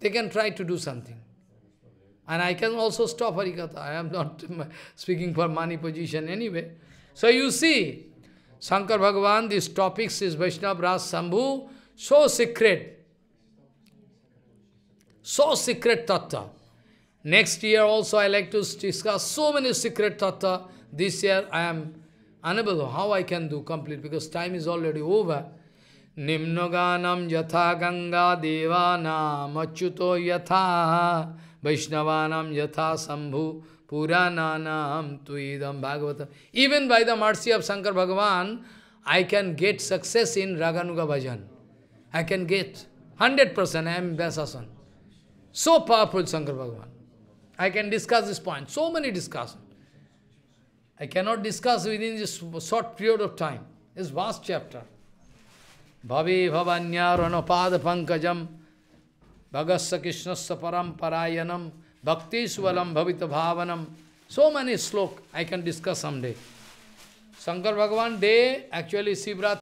They can try to do something. And I can also stop Harikatha. I am not speaking for money position anyway. So you see, Shankar Bhagavan, these topics is Vaishnava Raj Sambhu, so secret. So secret tattva. Next year also I like to discuss so many secret tattva. This year I am unable to, how I can do complete, because time is already over. Nimnoganam yatha ganga devanam achyuto yatha vaishnavanam yatha sambhu purananam tuidam bhagavatam. Even by the mercy of Shankar Bhagavan, I can get success in Raganuga Bhajan. I can get one hundred percent. I am Vyasasan. So powerful Shankar Bhagavan. I can discuss this point, so many discussions. I cannot discuss within this short period of time. This vast chapter. Bhavi bhavanyarano pada pankajam bhagasya krishnasya paramparayanam bhakti swalam bhavita bhavanam. So many slokas I can discuss someday. Shankar Bhagavan day, actually Shivratri.